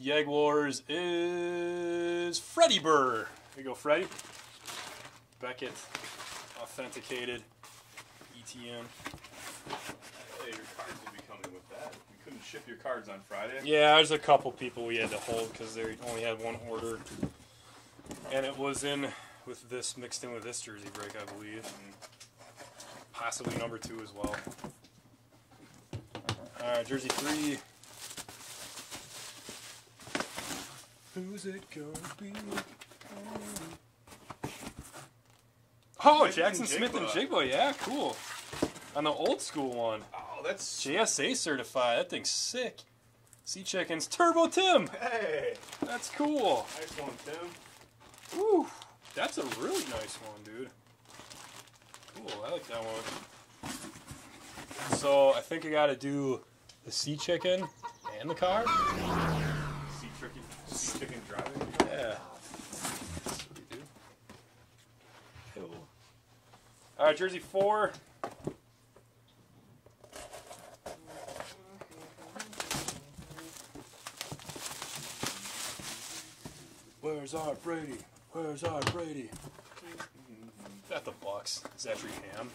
Jaguars is Freddie Burr. There you go, Freddie. Beckett Authenticated. Etienne. Hey, your cards will be coming with that. You couldn't ship your cards on Friday? Yeah, there's a couple people we had to hold because they only had one order. And it was in with this, mixed in with this jersey break, I believe. And possibly number 2 as well. Alright, jersey 3. Who's it gonna be? Oh, Jackson Smith and Jigba, yeah, cool. On the old school one. Oh, that's JSA certified. That thing's sick. Sea Chickens, Turbo Tim. Hey, that's cool. Nice one, Tim. Ooh, that's a really nice one, dude. Cool, I like that one. So I think I got to do the Sea Chicken and the car. Sea Chicken driving. Yeah. All right, jersey 4. Where's our Brady? Where's our Brady? Got the Bucks. Zachary Ham.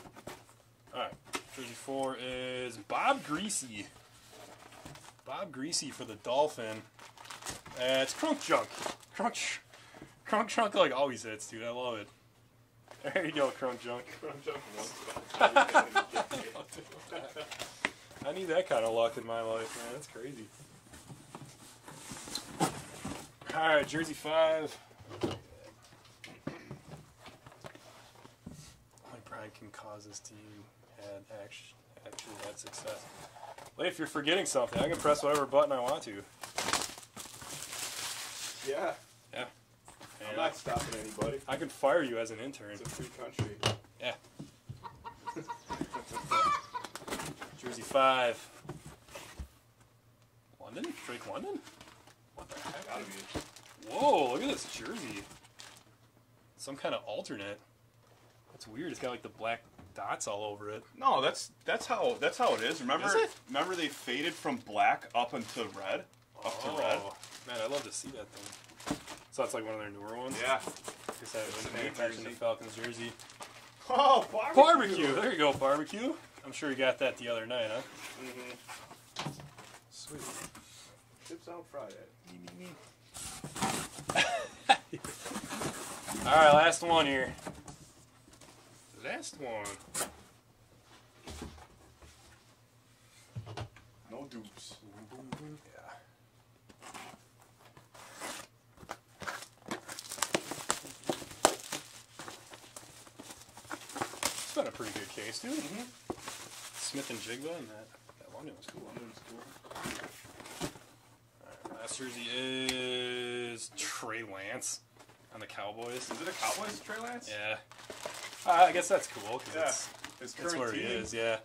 All right, jersey 4 is Bob Greasy. Bob Greasy for the Dolphin. It's Crunk Junk. Crunk Junk like always hits, dude. I love it. There you go, Crunk Junk. Crunk Junk once. I need that kind of luck in my life, man. That's crazy. All right, jersey 5. Only Brian can cause this team actually had success. Wait, if you're forgetting something, I can press whatever button I want to. Yeah. Yeah. I'm not stopping anybody. I can fire you as an intern. It's a free country. Yeah. Jersey 5. London? Drake London? What the heck? Gotta be. Whoa, look at this jersey. Some kind of alternate. That's weird. It's got like the black dots all over it. No, that's how it is. Remember, is it? Remember they faded from black up into red? Up to red? Man, I'd love to see that thing. So that's like one of their newer ones? Yeah. Because that was in the Falcons jersey. Oh, barbecue! There you go, barbecue. I'm sure you got that the other night, huh? Mm-hmm. Sweet. Chips out Friday. Me. All right, last one here. Last one. No dupes. Yeah. It's been a pretty good case, dude. Mm-hmm. Smith and Jigba and that London was cool. London was cool. All right, last jersey is Trey Lance on the Cowboys. Is it a Cowboys Trey Lance? Yeah. I guess that's cool because it's where he is. Yeah.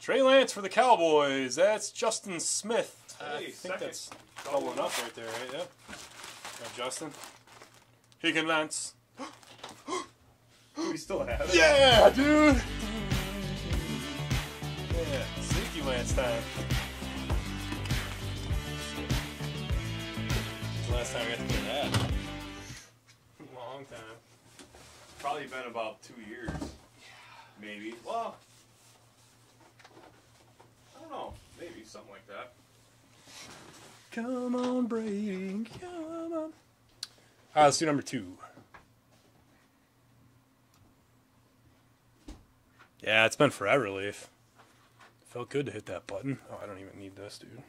Trey Lance for the Cowboys. That's Justin Smith. Hey, I think that's doubling up right there, right? Yep. Got Justin. He can Lance. We still have it. Yeah, dude. Yeah, sneaky Lance time. When's the last time we got to do that? Long time. Probably been about 2 years, maybe. Well, I don't know, maybe something like that. Come on, Brady, come on. All right, let's do number two. Yeah, it's been forever, Leaf. Felt good to hit that button. Oh, I don't even need this, dude.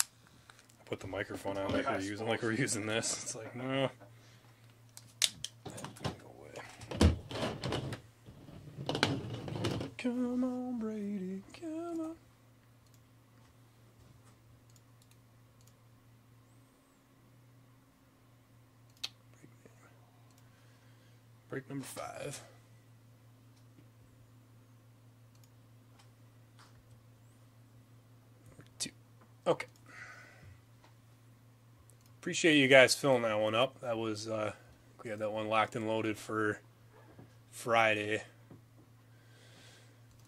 I put the microphone on like we're using this. It's like, no. Come on, Brady, come on. Break number 5. Number 2. Okay. Appreciate you guys filling that one up. That was, we had that one locked and loaded for Friday.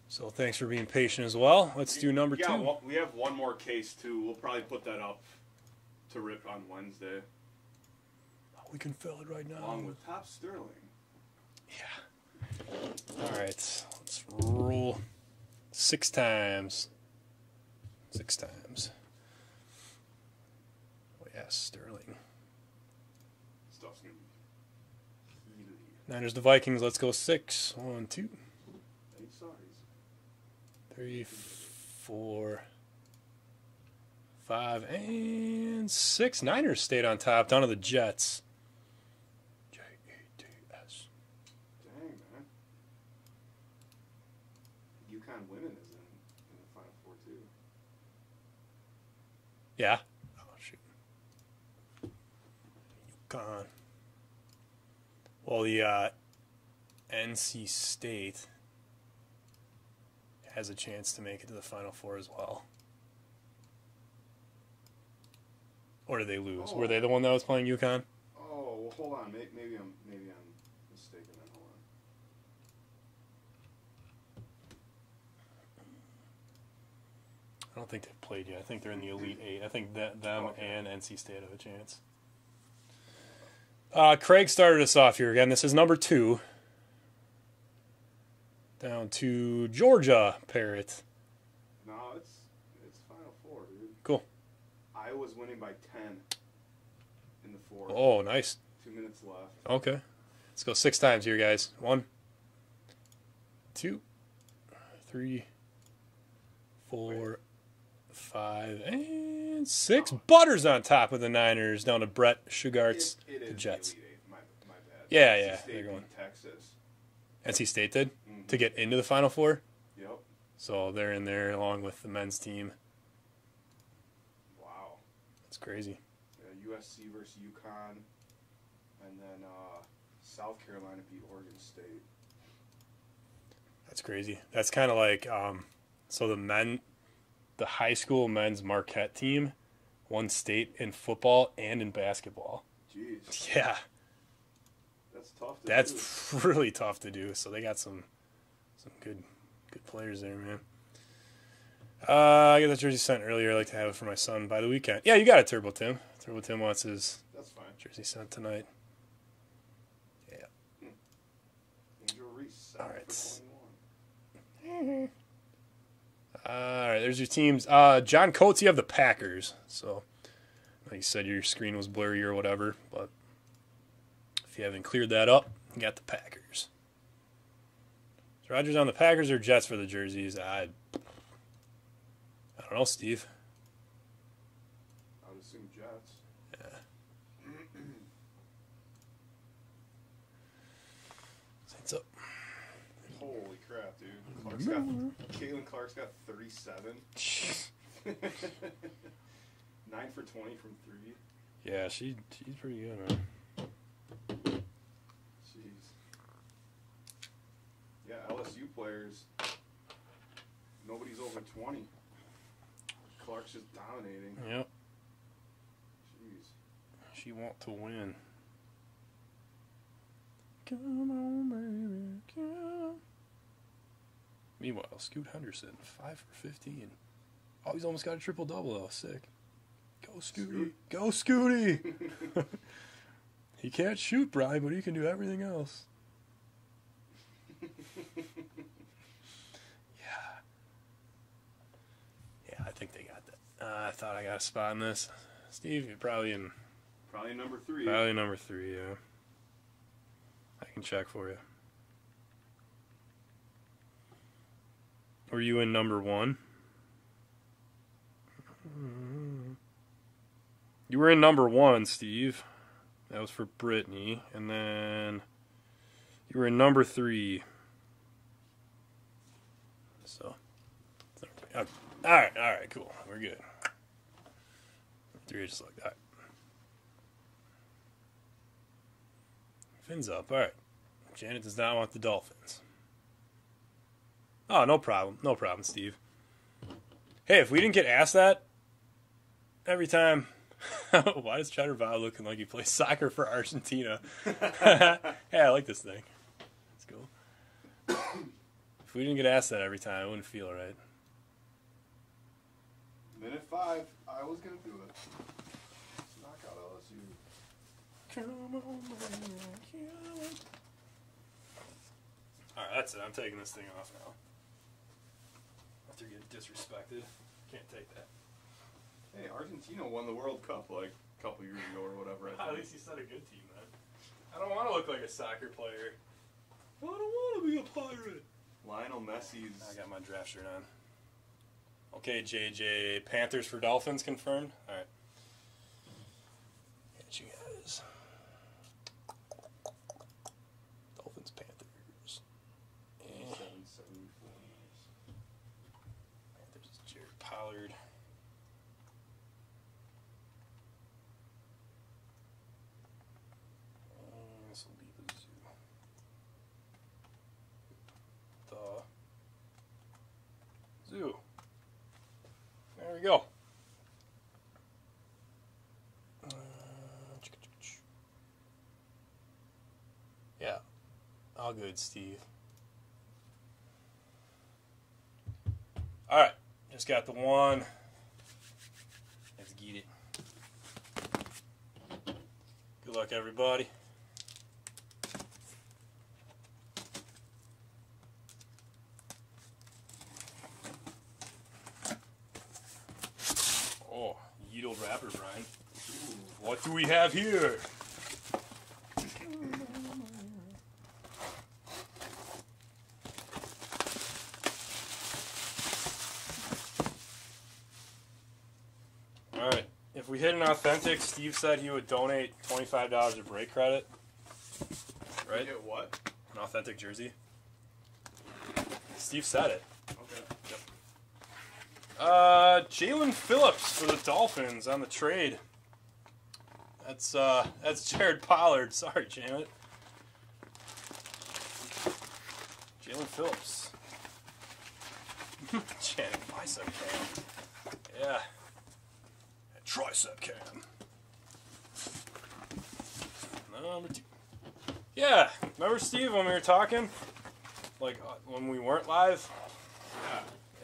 So thanks for being patient as well. Let's do number 2. Well, we have one more case too. We'll probably put that up to rip on Wednesday. Oh, we can fill it right now. Along with Top Sterling. Yeah. All right. Let's roll 6 times. 6 times. Oh yeah, Sterling. Stuff's gonna be heated. Niners to Vikings. Let's go 6. 1, 2. 3, 4, 5, and 6. Niners stayed on top, down to the Jets. J-E-T-S. Dang, man. UConn women is in the Final Four, too. Yeah. Oh, shoot. UConn. Well, the NC State has a chance to make it to the Final Four as well. Or did they lose? Oh. Were they the one that was playing UConn? Oh, well, hold on. Maybe I'm mistaken. Then hold on. I don't think they've played yet. I think they're in the Elite 8. I think that them and NC State have a chance. Craig started us off here again. This is number 2. Down to Georgia Parrot. No, it's Final Four, dude. Cool. I was winning by 10 in the 4th. Oh, nice. 2 minutes left. Okay. Let's go 6 times here, guys. 1, 2, 3, 4, 5, and 6. Oh. Butters on top of the Niners. Down to Brett Schugart's the Jets. Elite 8. My bad. Yeah, yeah. They're going Texas. NC State did to get into the Final Four. Yep. So they're in there along with the men's team. Wow, that's crazy. Yeah, USC versus UConn, and then South Carolina beat Oregon State. That's crazy. That's kind of like so the high school men's Marquette team, won state in football and in basketball. Jeez. Yeah. That's tough to do. That's really tough to do. So they got some good players there, man. I got that jersey sent earlier. I like to have it for my son by the weekend. Yeah, you got it, Turbo Tim. Turbo Tim wants his jersey sent tonight. Yeah. Angel Reese. All right. All right, there's your teams. John Coetzee of the Packers. So, like you said, your screen was blurry or whatever, but if you haven't cleared that up, you got the Packers. Is Rodgers on the Packers or Jets for the jerseys? I don't know, Steve. I would assume Jets. Yeah. What's up? Holy crap, dude. Caitlin Clark's got 37. 9 for 20 from 3. Yeah, she's pretty good, huh? Jeez. Yeah, LSU players. Nobody's over 20. Clark's just dominating. Yep. Jeez. She want to win. Come on, baby, come. Meanwhile, Scoot Henderson, 5 for 15. Oh, he's almost got a triple double though. Sick. Go Scooty. Go Scooty. He can't shoot, Brian, but he can do everything else. Yeah. Yeah, I think they got that. I thought I got a spot in this. Steve, you're probably in. Probably number 3. Probably number 3, yeah. I can check for you. Were you in number 1? You were in number 1, Steve. That was for Brittany. And then you were in number 3. So, okay. All right, cool. We're good. 3 just like that. Fins up. All right. Janet does not want the Dolphins. Oh, no problem. No problem, Steve. Hey, if we didn't get asked that every time, why does Cheddar Bob looking like he plays soccer for Argentina? Yeah, I like this thing. It's cool. If we didn't get asked that every time, it wouldn't feel right. Minute 5, I was going to do it. Let's knock out LSU. Come on, man. All right, that's it. I'm taking this thing off now. After getting disrespected, can't take that. Hey, Argentina won the World Cup like a couple years ago or whatever. At least he's not a good team, man. I don't want to look like a soccer player. I don't want to be a pirate. Lionel Messi's. I got my draft shirt on. Okay, JJ. Panthers for Dolphins confirmed. All right. Get you guys. Dolphins, Panthers. And 774. Panthers is Jared Pollard. Zoo. There we go. Yeah. All good, Steve. All right. Just got the one. Let's get it. Good luck, everybody. Wrapper, Brian. Ooh. What do we have here? All right. If we hit an authentic, Steve said he would donate $25 of break credit. Right? Hit what? An authentic jersey. Steve said it. Jalen Phillips for the Dolphins on the trade. That's Jared Pollard. Sorry, Janet. Jalen Phillips. Janet bicep cam. Yeah. And tricep cam. Number 2. Yeah. Remember, Steve, when we were talking? Like, when we weren't live? Yeah.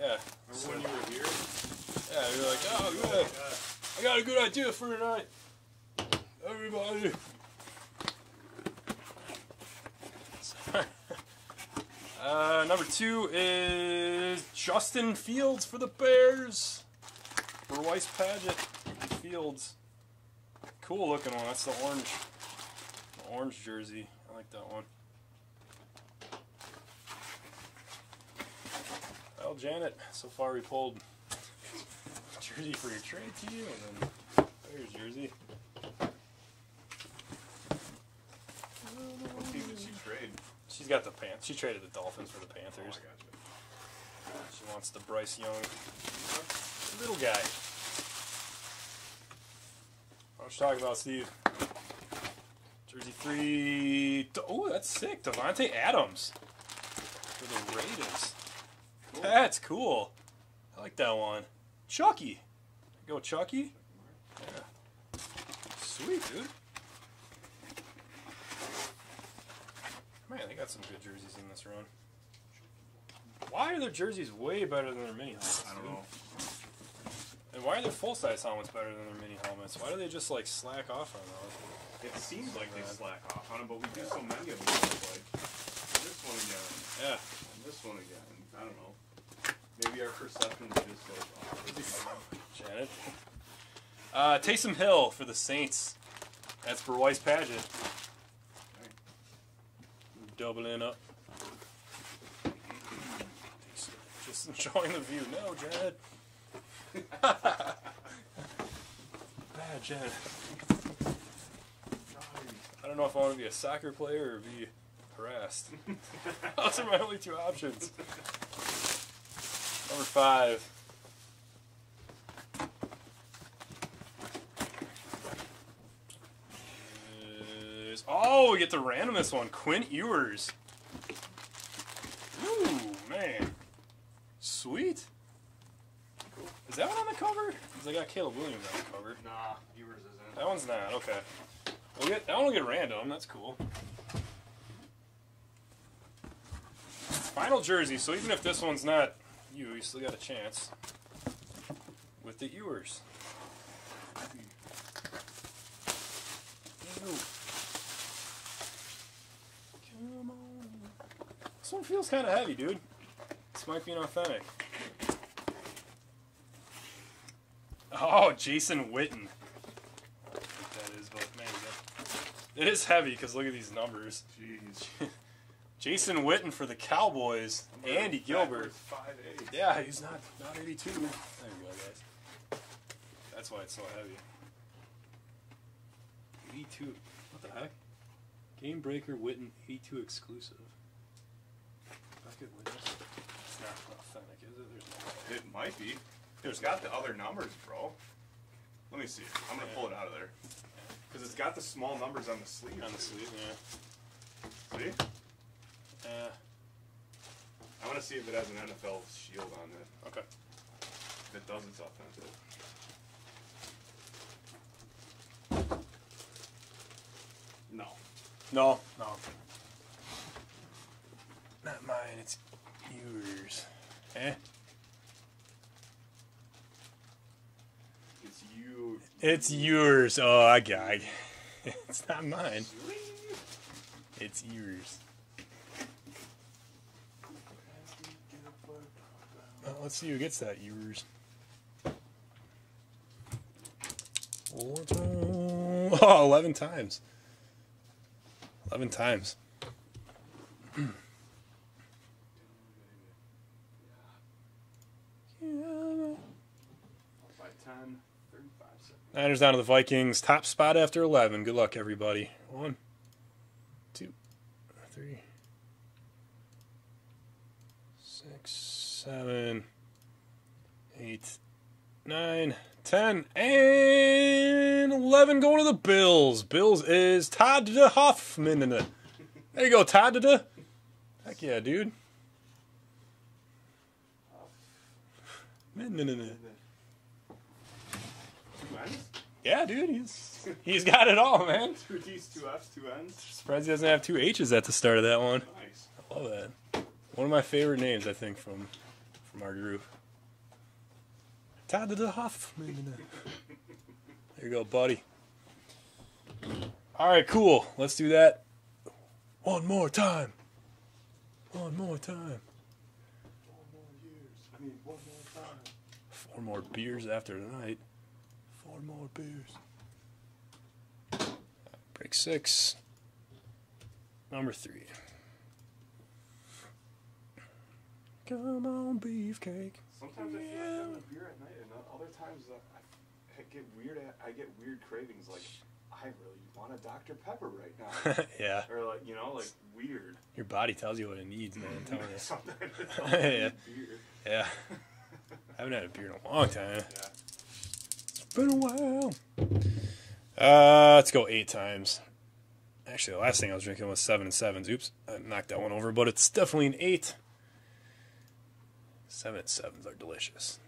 Yeah. Remember when you were here? Yeah, you were like, oh, I got a good idea for tonight. Everybody. Number two is Justin Fields for the Bears. Royce Paget Fields. Cool looking one. That's the orange jersey. I like that one. Well, Janet, so far we pulled jersey for your trade team, and then Bears jersey. What team did she trade? She's got the Panthers. She traded the Dolphins for the Panthers. Oh, I got you. She wants the Bryce Young little guy. What you talking about, Steve? Jersey 3. Oh, that's sick. Devontae Adams for the Raiders. Cool. That's cool. I like that one. Chucky. Go Chucky. Yeah. Sweet, dude. Man, they got some good jerseys in this run. Why are their jerseys way better than their mini helmets? I don't know. And why are their full-size helmets better than their mini helmets? Why do they just, like, slack off on those? It seems like they slack off on them, but we do so many of them. Like, this one again. Yeah. And this one again. I don't know. Maybe our perception is just like off. Janet. Taysom Hill for the Saints. That's for Royce Paget. Doubling up. Just enjoying the view. No, Jed. Bad Jed. I don't know if I want to be a soccer player or be harassed. Those are my only two options. Number five. Oh, we get the randomest one, Quinn Ewers. Ooh, man. Sweet. Cool. Is that one on the cover? Because they got Caleb Williams on the cover. Nah, Ewers isn't. That one's not, okay. We'll get, that one will get random, that's cool. Final jersey, so even if this one's not you, you still got a chance with the Ewers. Ew. This one feels kind of heavy, dude. This might be an authentic. Oh, Jason Witten. I don't know what that is, but man, it is heavy because look at these numbers. Jeez. Jason Witten for the Cowboys. Andy Gilbert. 5'8". Yeah, he's not 82. There you go, guys. That's why it's so heavy. 82. What the heck? Game Breaker Witten 82 exclusive. Beckett Williams. It's not authentic, is it? There's no way. It might be. It's got the other numbers, bro. Let me see. I'm gonna pull it out of there because it's got the small numbers on the sleeve. On the sleeve, yeah. See? I want to see if it has an NFL Shield on it. Okay. If it does, it's authentic. No. No, no. Not mine, it's yours. Eh? It's you. It's yours. Oh, I got it. It's not mine. It's yours. Well, let's see who gets that yours. Oh, 11 times. 11 times. Niners down to the Vikings. Top spot after 11. Good luck, everybody. 1, 2, 3, 6, 7, 8, 9, 10, and 11 going to the Bills. Bills is Todd Hoffman. There you go, Todd. Heck yeah, dude. Yeah, dude, he's got it all, man. 2 D's, 2 F's, 2 N's. Surprised he doesn't have 2 H's at the start of that one. Nice. I love that. One of my favorite names, I think, from our group. Todd Hoffman. There you go, buddy. All right, cool. Let's do that one more time. One more time. 4 more years. I mean, 1 more time. 4 more beers after tonight. 4 more beers. Break 6. Number 3. Come on, beefcake. Sometimes I feel like I'm having a beer at night, and other times I get weird cravings. Like I really want a Dr. Pepper right now. Yeah. Or like like weird. Your body tells you what it needs, man. I'm telling you. Sometimes I don't need beer. Yeah. I haven't had a beer in a long time. Yeah. It's been a while. Let's go 8 times. Actually, the last thing I was drinking was 7 and 7s. Oops, I knocked that one over, but it's definitely an 8. 7 and 7s are delicious.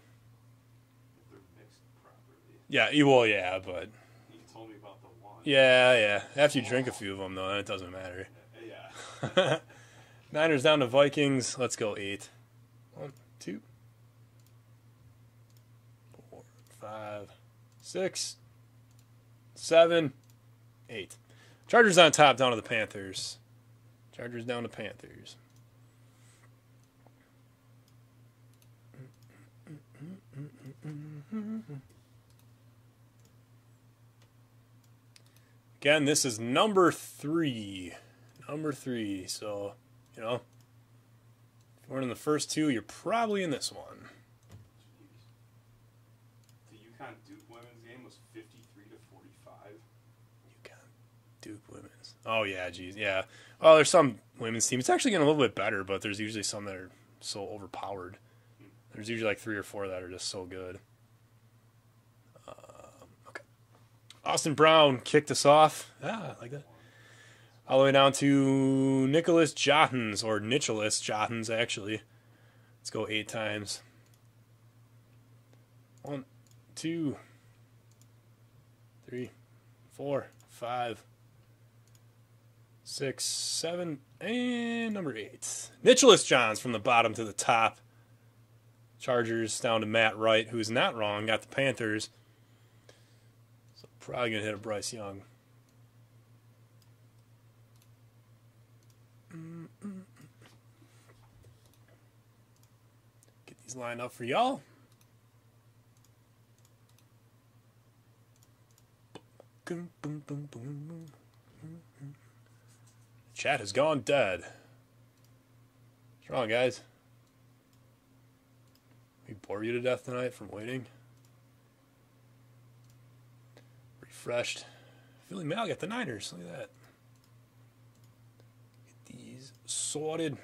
If they're mixed properly. Yeah, well, yeah, but. You told me about the one. Yeah, yeah. After you drink a few of them, though, then it doesn't matter. Yeah. 9ers down to Vikings. Let's go 8. 1, 2, 4, 5, 6, 7, 8. Chargers on top, down to the Panthers. Chargers down to Panthers. Again, this is number 3. Number 3. So, if you weren't in the first 2, you're probably in this one. The UConn Duke women's game was 53-45. Duke women's. Oh, yeah, geez, yeah. Well, there's some women's team. It's actually getting a little bit better, but there's usually some that are so overpowered. There's usually like 3 or 4 that are just so good. Okay. Austin Brown kicked us off. Ah, I like that. All the way down to Nicholas Jottens, or Nicholas Jottens, actually. Let's go 8 times. 1, 2, 3, 4, 5, 6, 7, and number 8. Nicholas Johns from the bottom to the top. Chargers down to Matt Wright, who's not wrong, got the Panthers. So probably going to hit a Bryce Young. Get these lined up for y'all. Chat has gone dead. What's wrong, guys? We bore you to death tonight from waiting. Refreshed. Philly Mal got the Niners. Look at that. Get these sorted.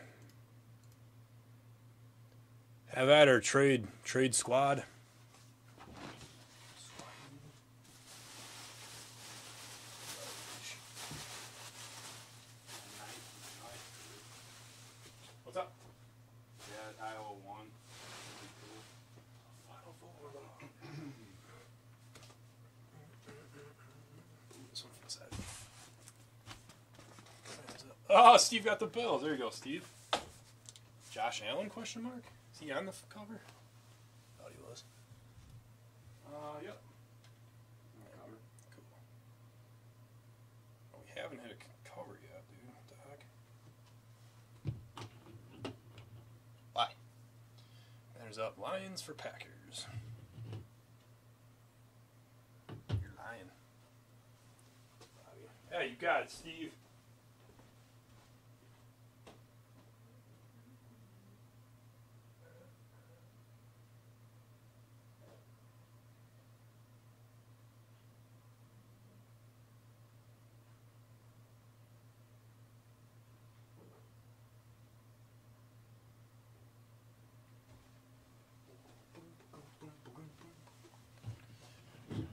Have at our trade squad. Oh, Steve got the Bills. There you go, Steve. Josh Allen, question mark? Is he on the cover? I thought he was. Yep. On the cover. Cool. Well, we haven't hit a cover yet, dude. What the heck? Why? There's up. Lions for Packers. You're lying. Yeah, you got it, Steve.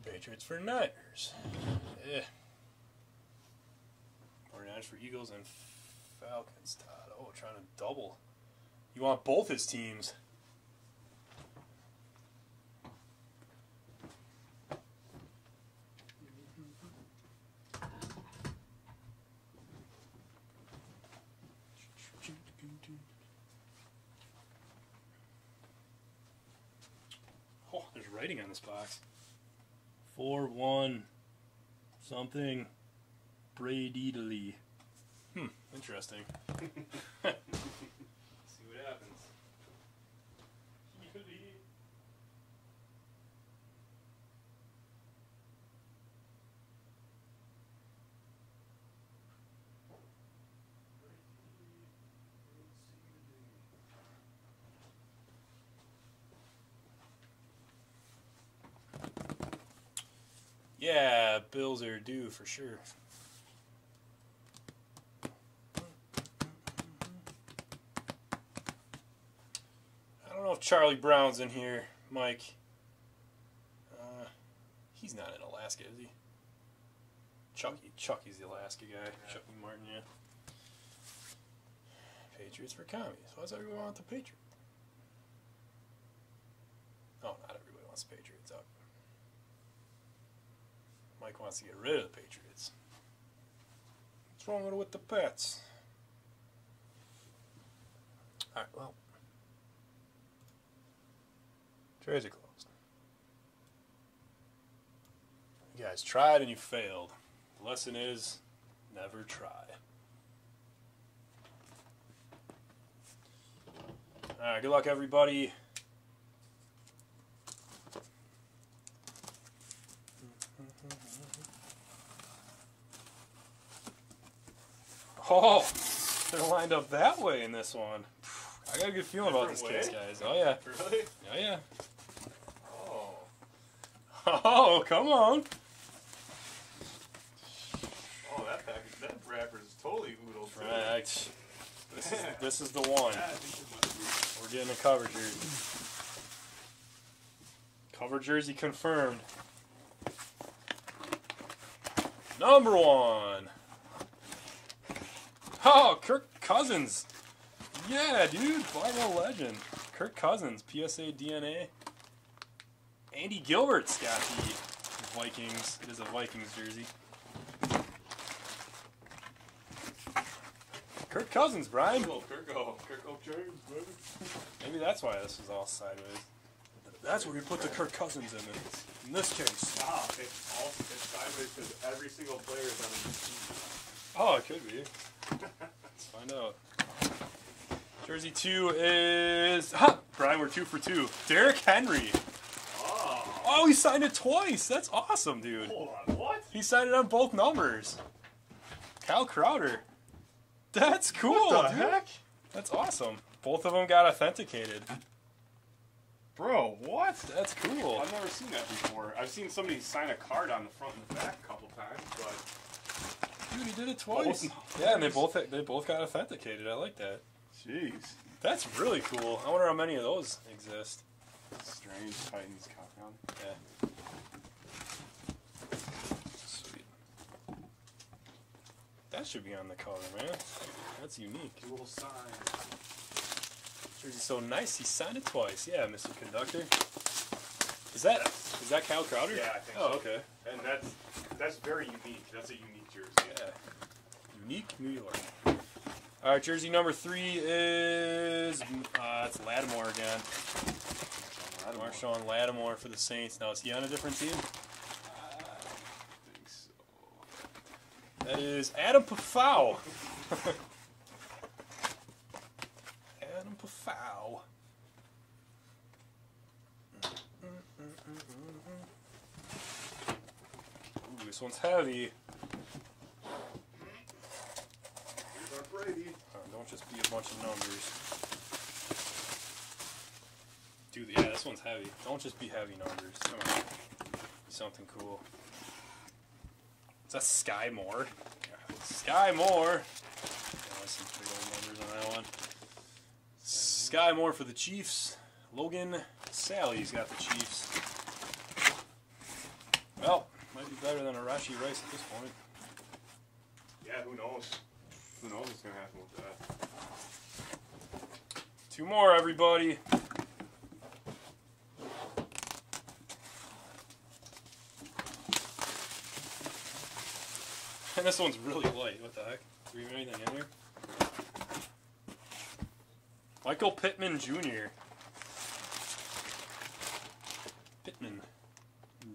Patriots for Niners. Yeah. 49ers for Eagles and Falcons. Todd, oh, trying to double. You want both his teams. Oh, there's writing on this box. 4-1 something Brady Lee. Interesting. See what happens. Yeah, bills are due for sure. I don't know if Charlie Brown's in here, Mike. He's not in Alaska, is he? Chucky's the Alaska guy. Yeah. Chucky Martin, yeah. Patriots for commies. Why does everyone want the Patriots? Oh, not everybody wants the Patriots up. Mike wants to get rid of the Patriots. What's wrong with the Pats? Alright, well. Trades are closed. You guys tried and you failed. The lesson is, never try. Alright, good luck everybody. Oh, they're lined up that way in this one. I got a good feeling about this case, guys. Oh, yeah. Really? Oh, yeah. Oh. Oh, come on. Oh, that package, that wrapper is totally oodled. Right. This is the one. Yeah, I think we're getting a cover jersey. Cover jersey confirmed. Number one. Oh, Kirk Cousins. Yeah, dude. Barbell legend. Kirk Cousins, PSA DNA. Andy Gilbert's got the Vikings. It is a Vikings jersey. Kirk Cousins, Brian. Oh, Kirko James, brother. Maybe that's why this is all sideways. That's where we put the Kirk Cousins in this. In this case. Ah, it's sideways because every single player is on this team. Oh, it could be. Let's find out. Jersey 2 is... Ha! Brian, we're 2 for 2. Derrick Henry. Oh, he signed it twice. That's awesome, dude. Hold on, what? He signed it on both numbers. Kyle Crowder. That's cool, what the heck? That's awesome. Both of them got authenticated. Bro, what? That's cool. I've never seen that before. I've seen somebody sign a card on the front and the back a couple times, but... Dude, he did it twice. Yeah, and they both got authenticated. I like that. Jeez, that's really cool. I wonder how many of those exist. Strange Titans compound. Yeah. Sweet. That should be on the cover, man. That's unique. Cool sign. Jersey's so nice. He signed it twice. Yeah, Mr. Conductor. Is that Kyle Crowder? Yeah, I think. Oh, so. Okay. And that's very unique. That's a unique jersey. Yeah. Unique New York. All right, jersey number 3 is it's Lattimore again. Marshawn Lattimore for the Saints. Now is he on a different team? I think so. That is Adam Pafau. Adam Pafau. Ooh, this one's heavy. Here's our Brady. Don't just be a bunch of numbers. Dude, yeah, this one's heavy. Don't just be heavy numbers. Come on. Be something cool. Is that Sky Moore? Yeah. Sky Moore! Oh, some big old numbers on that one. Sky Moore for the Chiefs. Logan Sally's got the Chiefs. Well, might be better than a Rashi Rice at this point. Yeah, who knows? Who knows what's going to happen with that. 2 more, everybody. And this one's really light. What the heck? Do we have anything in here? Michael Pittman Jr.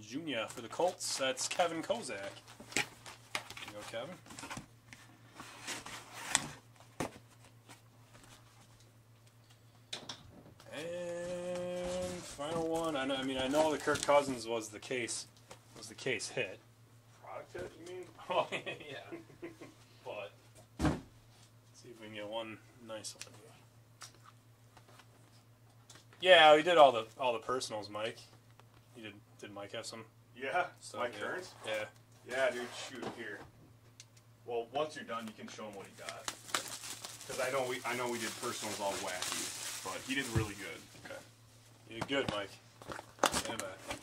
Junior for the Colts. That's Kevin Kozak. There you go, Kevin. And final one. I know all the Kirk Cousins was the case. Was the case hit? Product hit, you mean? Oh yeah. But let's see if we can get one nice one here. Yeah, we did all the personals, Mike. You did. Did Mike have some? Yeah. Mike Kearns. Yeah. Yeah, dude. Shoot here. Well, once you're done, you can show him what he got. Because I know we did personals all wacky, but he did really good. Okay. You did good, Mike. Yeah, man.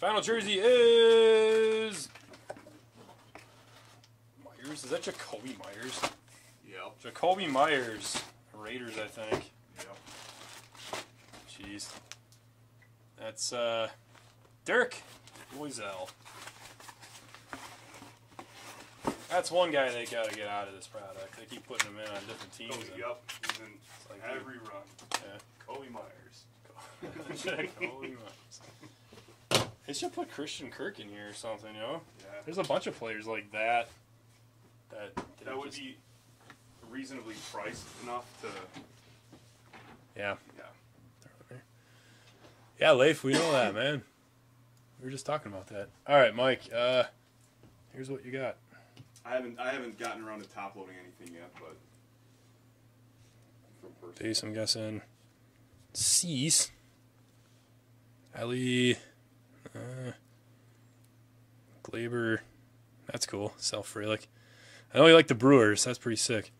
Final jersey is Myers. Is that Jacoby Myers? Yep. Jacoby Myers, Raiders, I think. Yep. Jeez. That's Dirk Boisel. That's one guy they gotta get out of this product. They keep putting him in on different teams. Oh, yep. He's in like every run. Yeah. Kobe Myers. Kobe Myers. They should put Christian Kirk in here or something, you know? Yeah. There's a bunch of players like that. That would be reasonably priced enough to. Yeah. Yeah. Yeah, Leif, we know that, man. We were just talking about that. All right, Mike. Here's what you got. I haven't gotten around to top loading anything yet, but from first base, I'm guessing Cease. Ali, Glaber. That's cool. Self Frelick. I know you like the Brewers. That's pretty sick.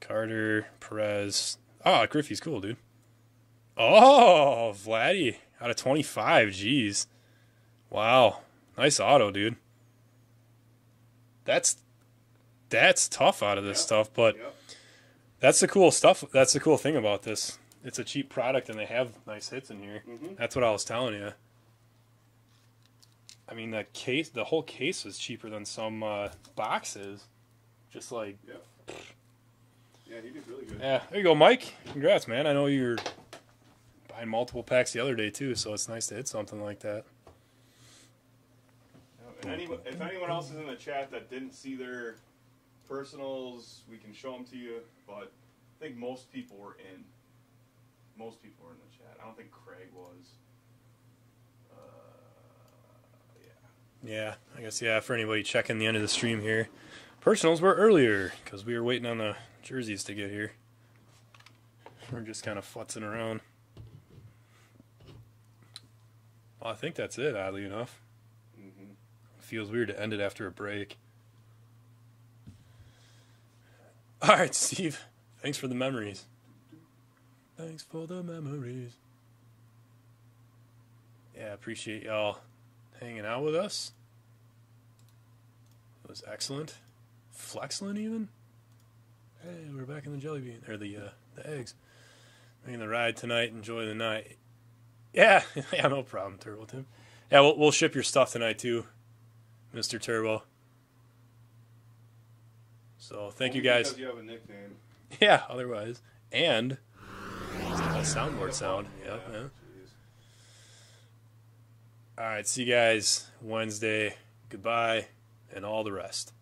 Carter, Perez. Ah, Griffey's cool, dude. Oh, Vladdy out of 25. Jeez. Wow. Nice auto, dude. That's tough out of this stuff, but that's the cool stuff. That's the cool thing about this. It's a cheap product, and they have nice hits in here. Mm-hmm. That's what I was telling you. I mean, the whole case was cheaper than some boxes. Just like, yeah, he did really good. Yeah, there you go, Mike. Congrats, man. I know you're buying multiple packs the other day too, so it's nice to hit something like that. If anyone else is in the chat that didn't see their personals, we can show them to you. But I think most people were in. Most people were in the chat. I don't think Craig was. Yeah, I guess, yeah, for anybody checking the end of the stream here. Personals were earlier because we were waiting on the jerseys to get here. We're just kind of futzing around. Well, I think that's it, oddly enough. Feels weird to end it after a break. All right, Steve. Thanks for the memories. Thanks for the memories. Yeah, appreciate y'all hanging out with us. It was excellent. Flexlin even. Hey, we're back in the jelly bean or the eggs. Making the ride tonight. Enjoy the night. Yeah, yeah, no problem, Turbo Tim. Yeah, we'll ship your stuff tonight too, Mr. Turbo. So thank you guys. Because you have a nickname. Yeah, otherwise. And a soundboard sound. Yeah, yeah. All right, see you guys Wednesday. Goodbye and all the rest.